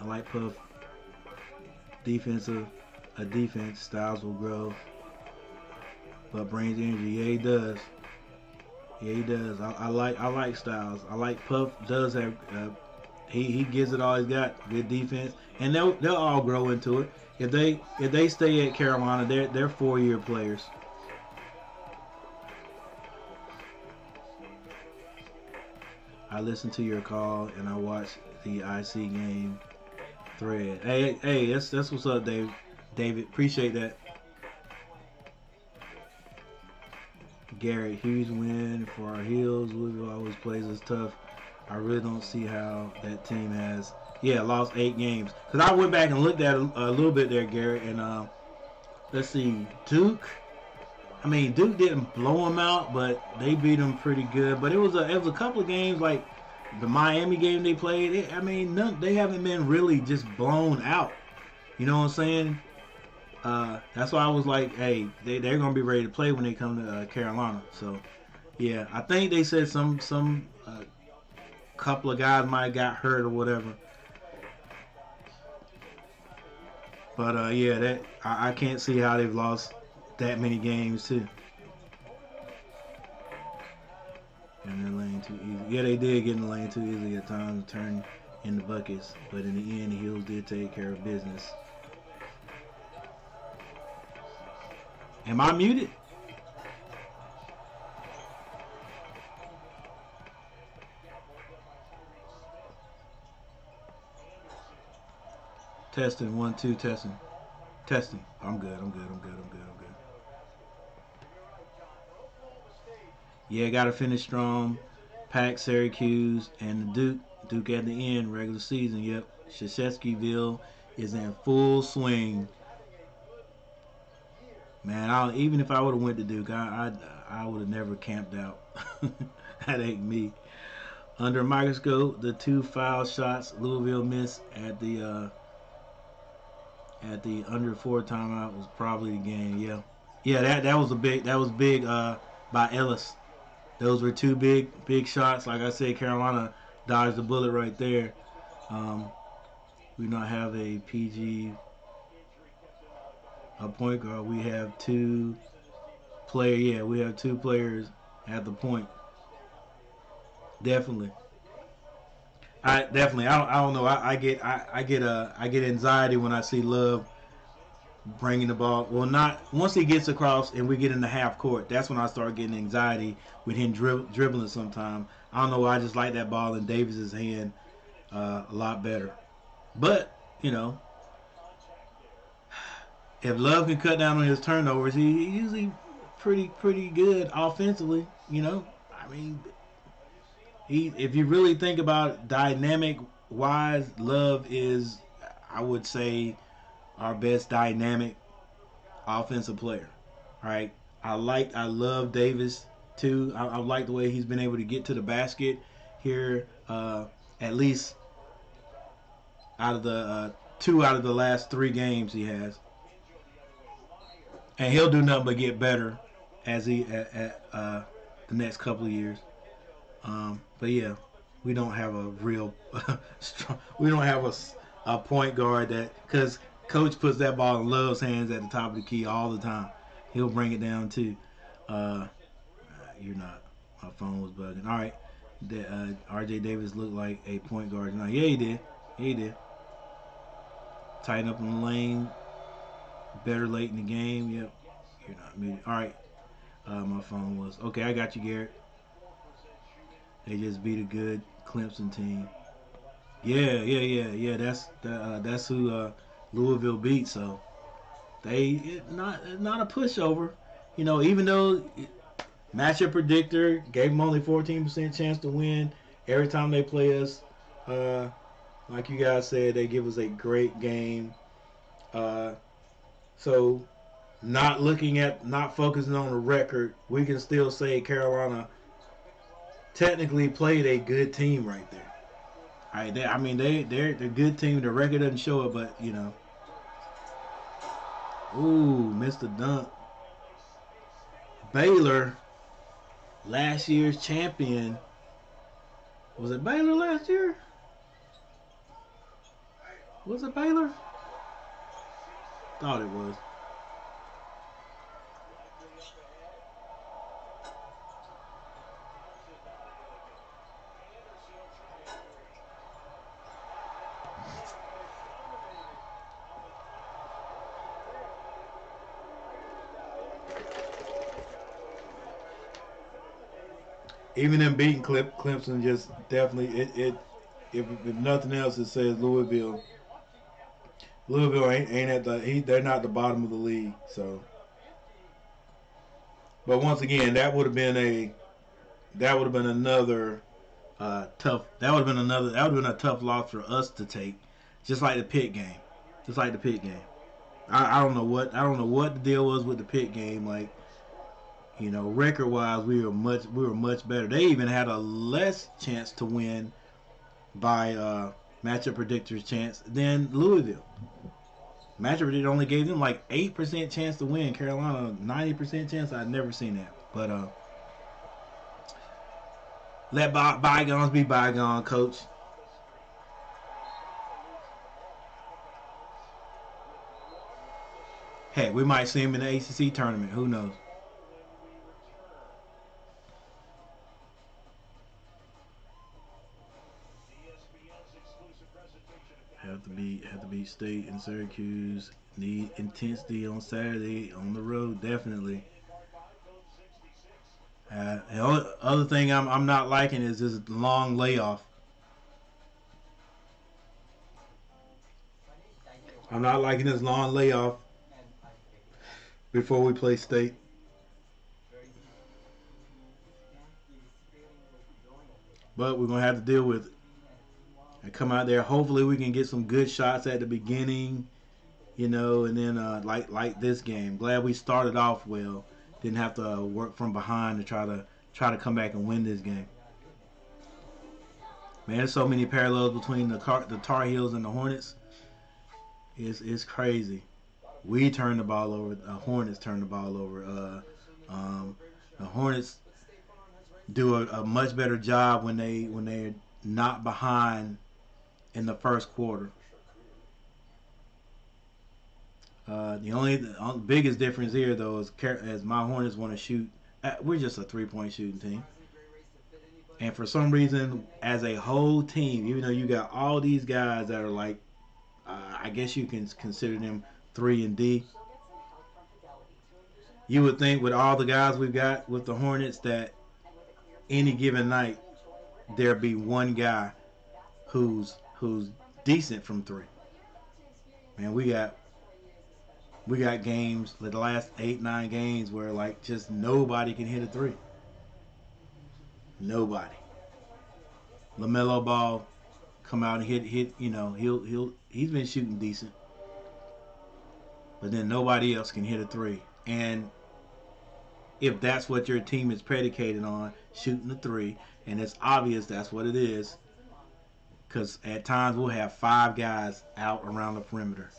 I like Puff. Defense styles will grow, but brings energy. Yeah, he does. Yeah, he does. I like Styles. I like Puff. Does have. He gives it all he's got. Good defense, and they'll all grow into it. If they stay at Carolina, they're 4-year players. I listened to your call and I watched the IC game thread. Hey, that's what's up, Dave. David, appreciate that. Garrett, huge win for our Heels. Louisville always plays us tough. I really don't see how that team has, yeah, lost 8 games. Because I went back and looked at a little bit there, Garrett, and let's see, Duke I mean, Duke didn't blow them out, but they beat them pretty good. But it was a couple of games, like the Miami game they played. They haven't been really just blown out. You know what I'm saying? That's why I was like, hey, they're gonna be ready to play when they come to Carolina. So, yeah, I think they said some couple of guys might have got hurt or whatever. But yeah, that I can't see how they've lost that many games too. And their lane too easy. Yeah, they did get in the lane too easy at times, turn in the buckets. But in the end, the Heels did take care of business. Am I muted? Testing, 1, 2, testing. Testing. I'm good. Yeah, gotta finish strong. Pack, Syracuse, and the Duke. Duke at the end, regular season, yep. Shashevskyville is in full swing. Man, even if I would have went to Duke, I would have never camped out. That ain't me. Under a microscope, the two foul shots Louisville missed at the under four timeout was probably the game. Yeah, that was big by Ellis. Those were two big shots. Like I said, Carolina dodged the bullet right there. We not have a PG. A point guard. We have two players. Yeah, we have two players at the point. Definitely. I don't know. I get anxiety when I see Love bringing the ball. Well, not once he gets across and we get in the half court. That's when I start getting anxiety with him dribbling. Sometime I don't know. I just like that ball in Davis's hand a lot better. But you know. If Love can cut down on his turnovers, he's usually pretty good offensively. You know, I mean, if you really think about it, dynamic wise, Love is, I would say, our best dynamic offensive player. All right, I love Davis too. I like the way he's been able to get to the basket here, at least out of the 2 out of the last 3 games he has. And he'll do nothing but get better as he at the next couple of years. But yeah, we don't have a real we don't have a point guard that, because Coach puts that ball in Love's hands at the top of the key all the time. He'll bring it down too. You're not. My phone was bugging. All right, R.J. Davis looked like a point guard tonight. Yeah, he did. Tighten up in the lane. Better late in the game. Yep. You're not muted. All right. My phone was. Okay, I got you, Garrett. They just beat a good Clemson team. Yeah. That's who Louisville beat. So not a pushover. You know, even though matchup predictor gave them only 14% chance to win. Every time they play us, like you guys said, they give us a great game. So, not focusing on the record, we can still say Carolina technically played a good team right there. All right, they're a good team. The record doesn't show it, but you know. Ooh, missed the dunk. Baylor, last year's champion. Was it Baylor last year? Was it Baylor? Thought it was. Even them beating Clemson, just definitely if nothing else, it says Louisville. Louisville ain't at the. They're not the bottom of the league. So, but once again, that would have been a tough loss for us to take, just like the Pitt game, I don't know what the deal was with the Pitt game. Like, You know, record-wise, we were much better. They even had a less chance to win by matchup predictor's chance than Louisville. Matchup predictor only gave them like 8% chance to win. Carolina 90% chance. I've never seen that. But let bygones be bygone, coach. Hey, we might see him in the ACC tournament. Who knows? Have to beat State and Syracuse. Need intensity on Saturday on the road, definitely. The other thing I'm not liking is this long layoff. I'm not liking this long layoff before we play State. But we're going to have to deal with it. And come out there. Hopefully we can get some good shots at the beginning, you know, and then like this game. Glad we started off well. Didn't have to work from behind to try to come back and win this game. Man, there's so many parallels between the Tar Heels and the Hornets. It's crazy. We turned the ball over. The Hornets turned the ball over. The Hornets do a much better job when they're not behind in the first quarter. The biggest difference here, though, is as my Hornets want to shoot. We're just a three-point shooting team. And for some reason, as a whole team, even though you got all these guys that are like, I guess you can consider them 3 and D. You would think with all the guys we've got with the Hornets that any given night there'd be one guy who's decent from three. Man, we got games, like the last 8-9 games, where like just nobody can hit a three. Nobody. LaMelo Ball come out and hit, you know, he's been shooting decent. But then nobody else can hit a three. And if that's what your team is predicated on, shooting a three, and it's obvious that's what it is, because at times we'll have 5 guys out around the perimeter.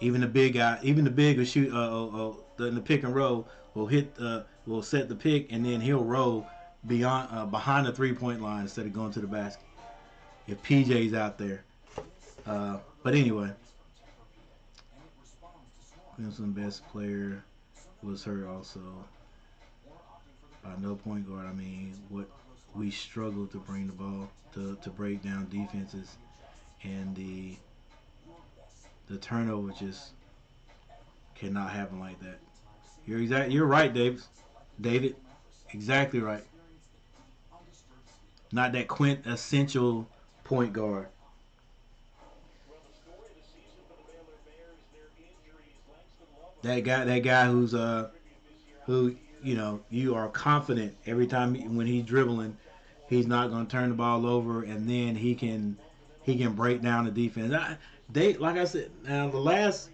Even the big guy, even the big will shoot in the pick and roll, will set the pick, and then he'll roll behind the three-point line instead of going to the basket. If PJ's out there, but anyway, Clemson's best player was hurt also. By no point guard, I mean what we struggled to bring the ball to break down defenses, and the turnover just cannot happen like that. You're right, David, exactly right. Not that quintessential point guard. That guy who you know you are confident every time when he's dribbling, he's not going to turn the ball over, and then he can break down the defense. Like I said, now the last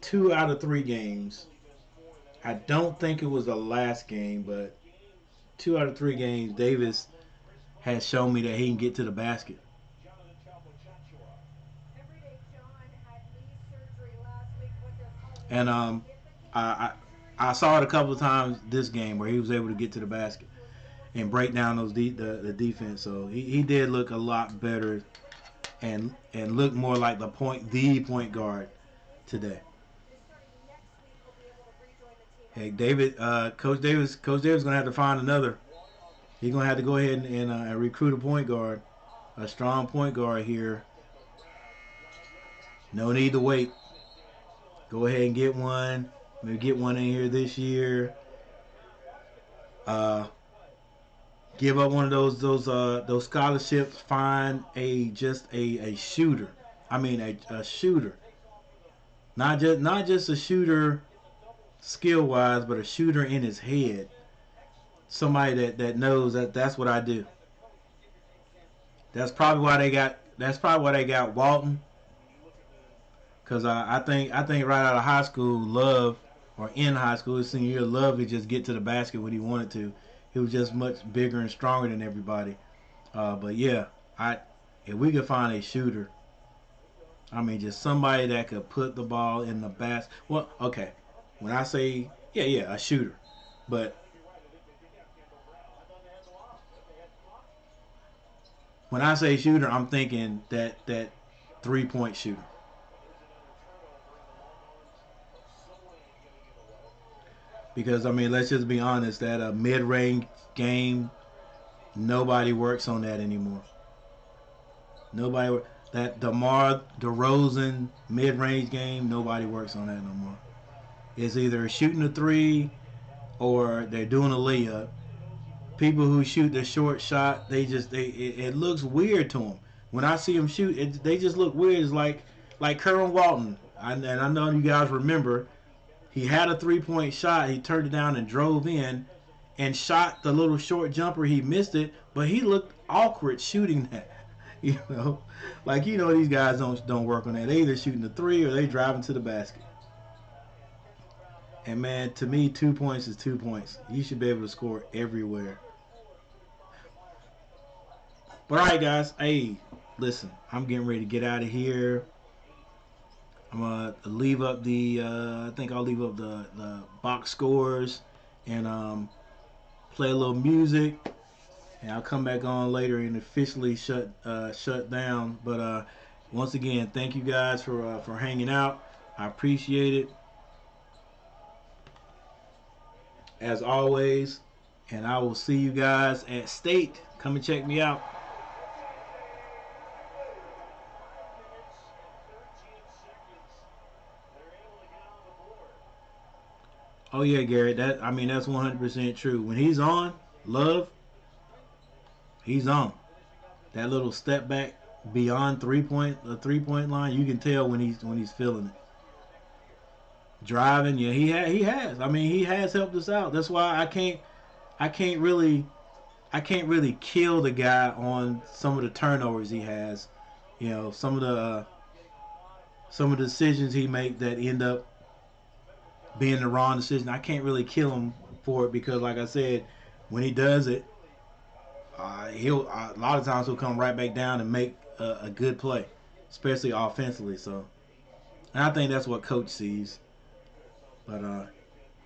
2 out of 3 games, I don't think it was the last game, but 2 out of 3 games, Davis has shown me that he can get to the basket. And I saw it a couple of times this game where he was able to get to the basket and break down those the defense. So he did look a lot better and look more like the point guard today. Hey, David, Coach Davis gonna have to find another. He's gonna have to go ahead and recruit a point guard, a strong point guard here. No need to wait. Go ahead and get one. Maybe get one in here this year. Give up one of those scholarships. Find a shooter. I mean a shooter. Not just a shooter skill wise, but a shooter in his head. Somebody that knows that's what I do. That's probably why they got Walton. Because I think right out of high school, Love or in high school, his senior year, Love could just get to the basket when he wanted to. He was just much bigger and stronger than everybody. But yeah, if we could find a shooter, I mean, just somebody that could put the ball in the basket. Well, okay, when I say, a shooter, but when I say shooter, I'm thinking that three-point shooter. Because, I mean, let's just be honest, that a mid-range game, nobody works on that anymore. That DeMar DeRozan mid-range game, nobody works on that no more. It's either shooting a three or they're doing a layup. People who shoot the short shot, it looks weird to them. When I see them shoot, they just look weird. It's like Kerwin Walton, and I know you guys remember, he had a three-point shot. He turned it down and drove in and shot the little short jumper. He missed it, but he looked awkward shooting that. These guys don't work on that. They either shooting the three or they driving to the basket. And, man, to me, 2 points is 2 points. You should be able to score everywhere. But, all right, guys. Hey, listen, I'm getting ready to get out of here. I'm going to leave up the box scores and play a little music. And I'll come back on later and officially shut down. But, once again, thank you guys for hanging out. I appreciate it, as always, and I will see you guys at State. Come and check me out. Oh yeah, Garrett, that's 100% true. When he's on, Love, he's on. That little step back beyond the three-point line, you can tell when he's feeling it. Driving, yeah, he has. I mean, he has helped us out. That's why I can't really kill the guy on some of the turnovers he has. You know, some of the decisions he makes that end up being the wrong decision. I can't really kill him for it because, like I said, when he does it, a lot of times he'll come right back down and make a good play, especially offensively. So, and I think that's what Coach sees. But,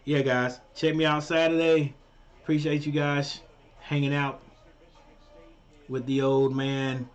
yeah, guys, check me out Saturday. Appreciate you guys hanging out with the old man.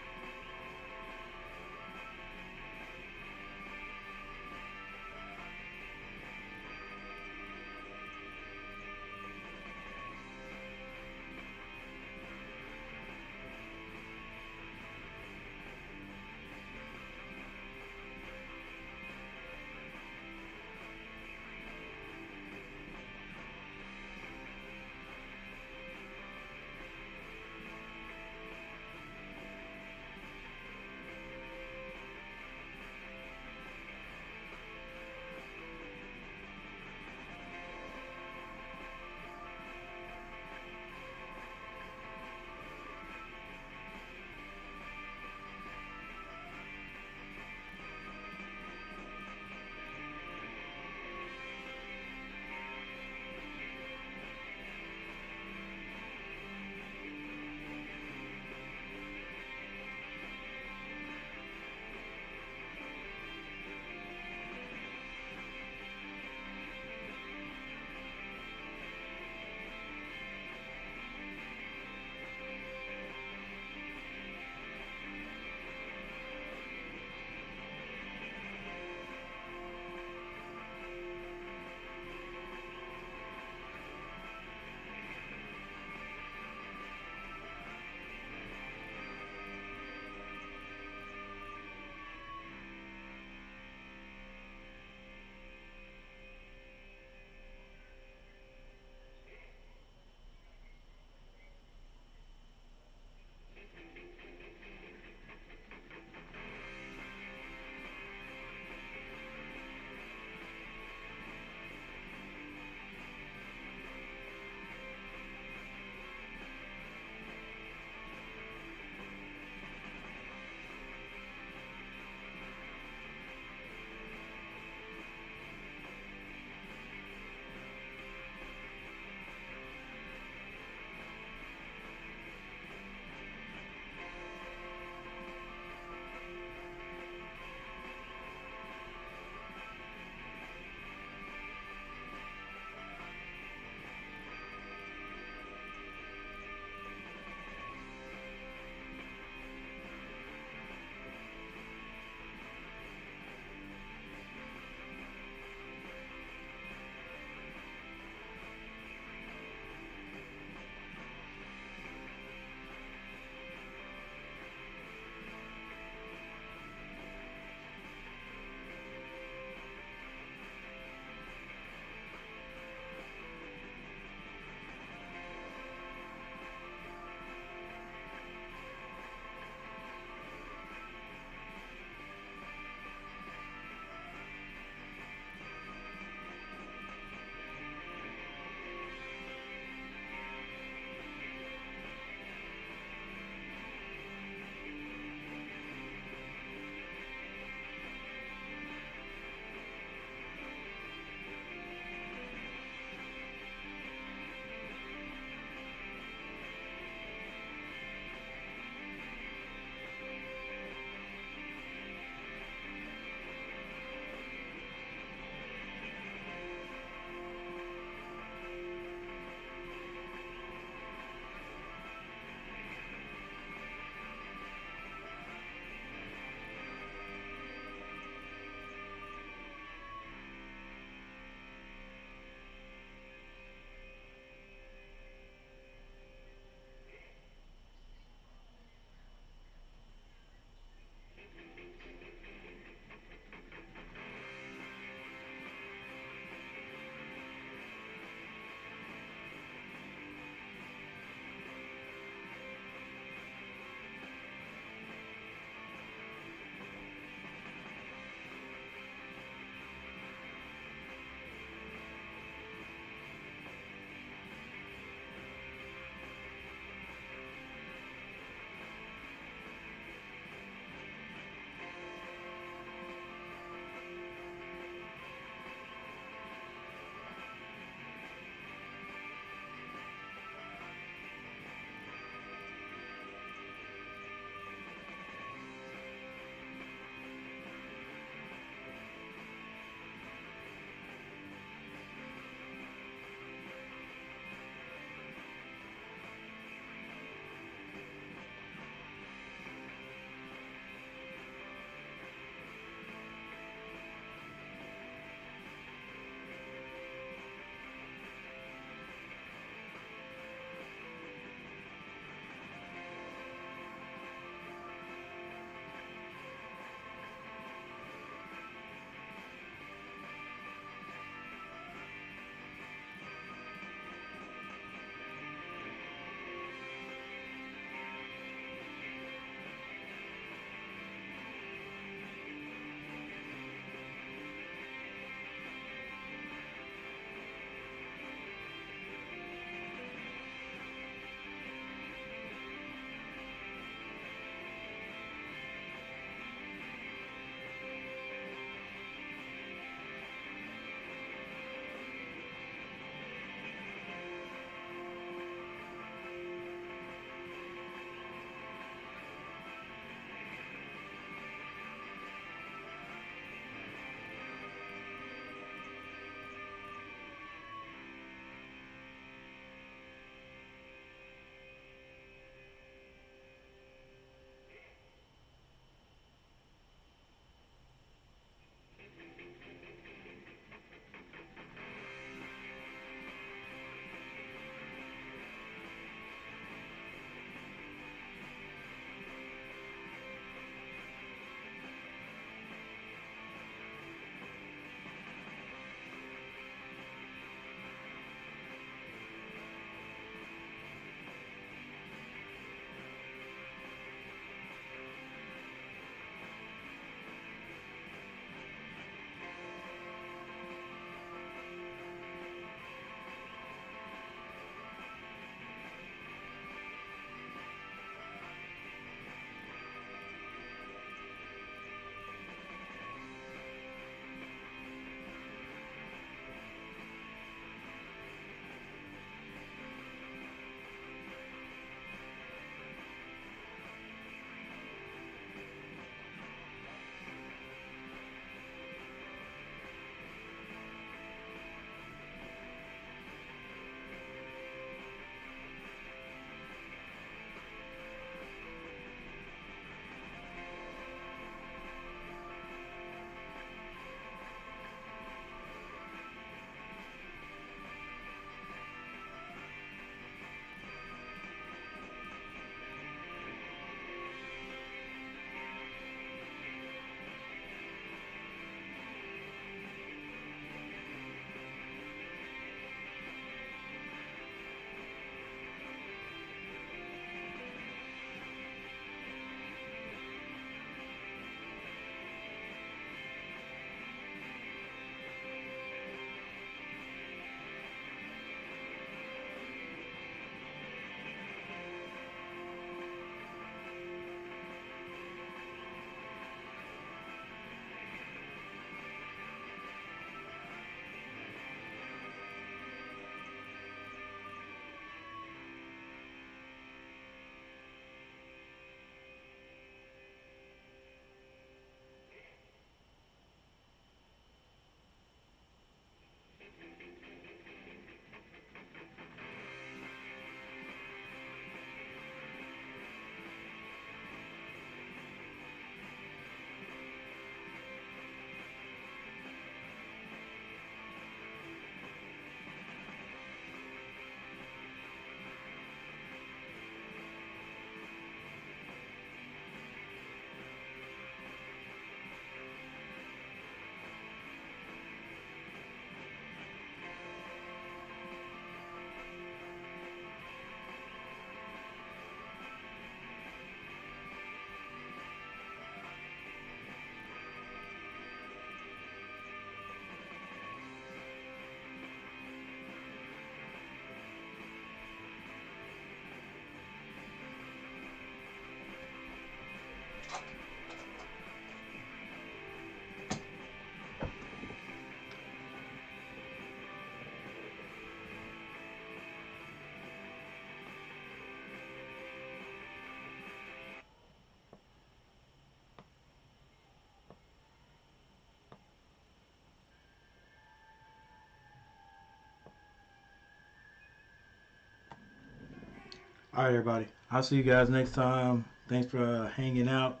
All right, everybody. I'll see you guys next time. Thanks for hanging out.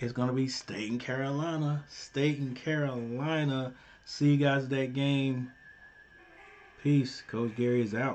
It's going to be State and Carolina. State and Carolina. See you guys at that game. Peace. Coach Gary is out.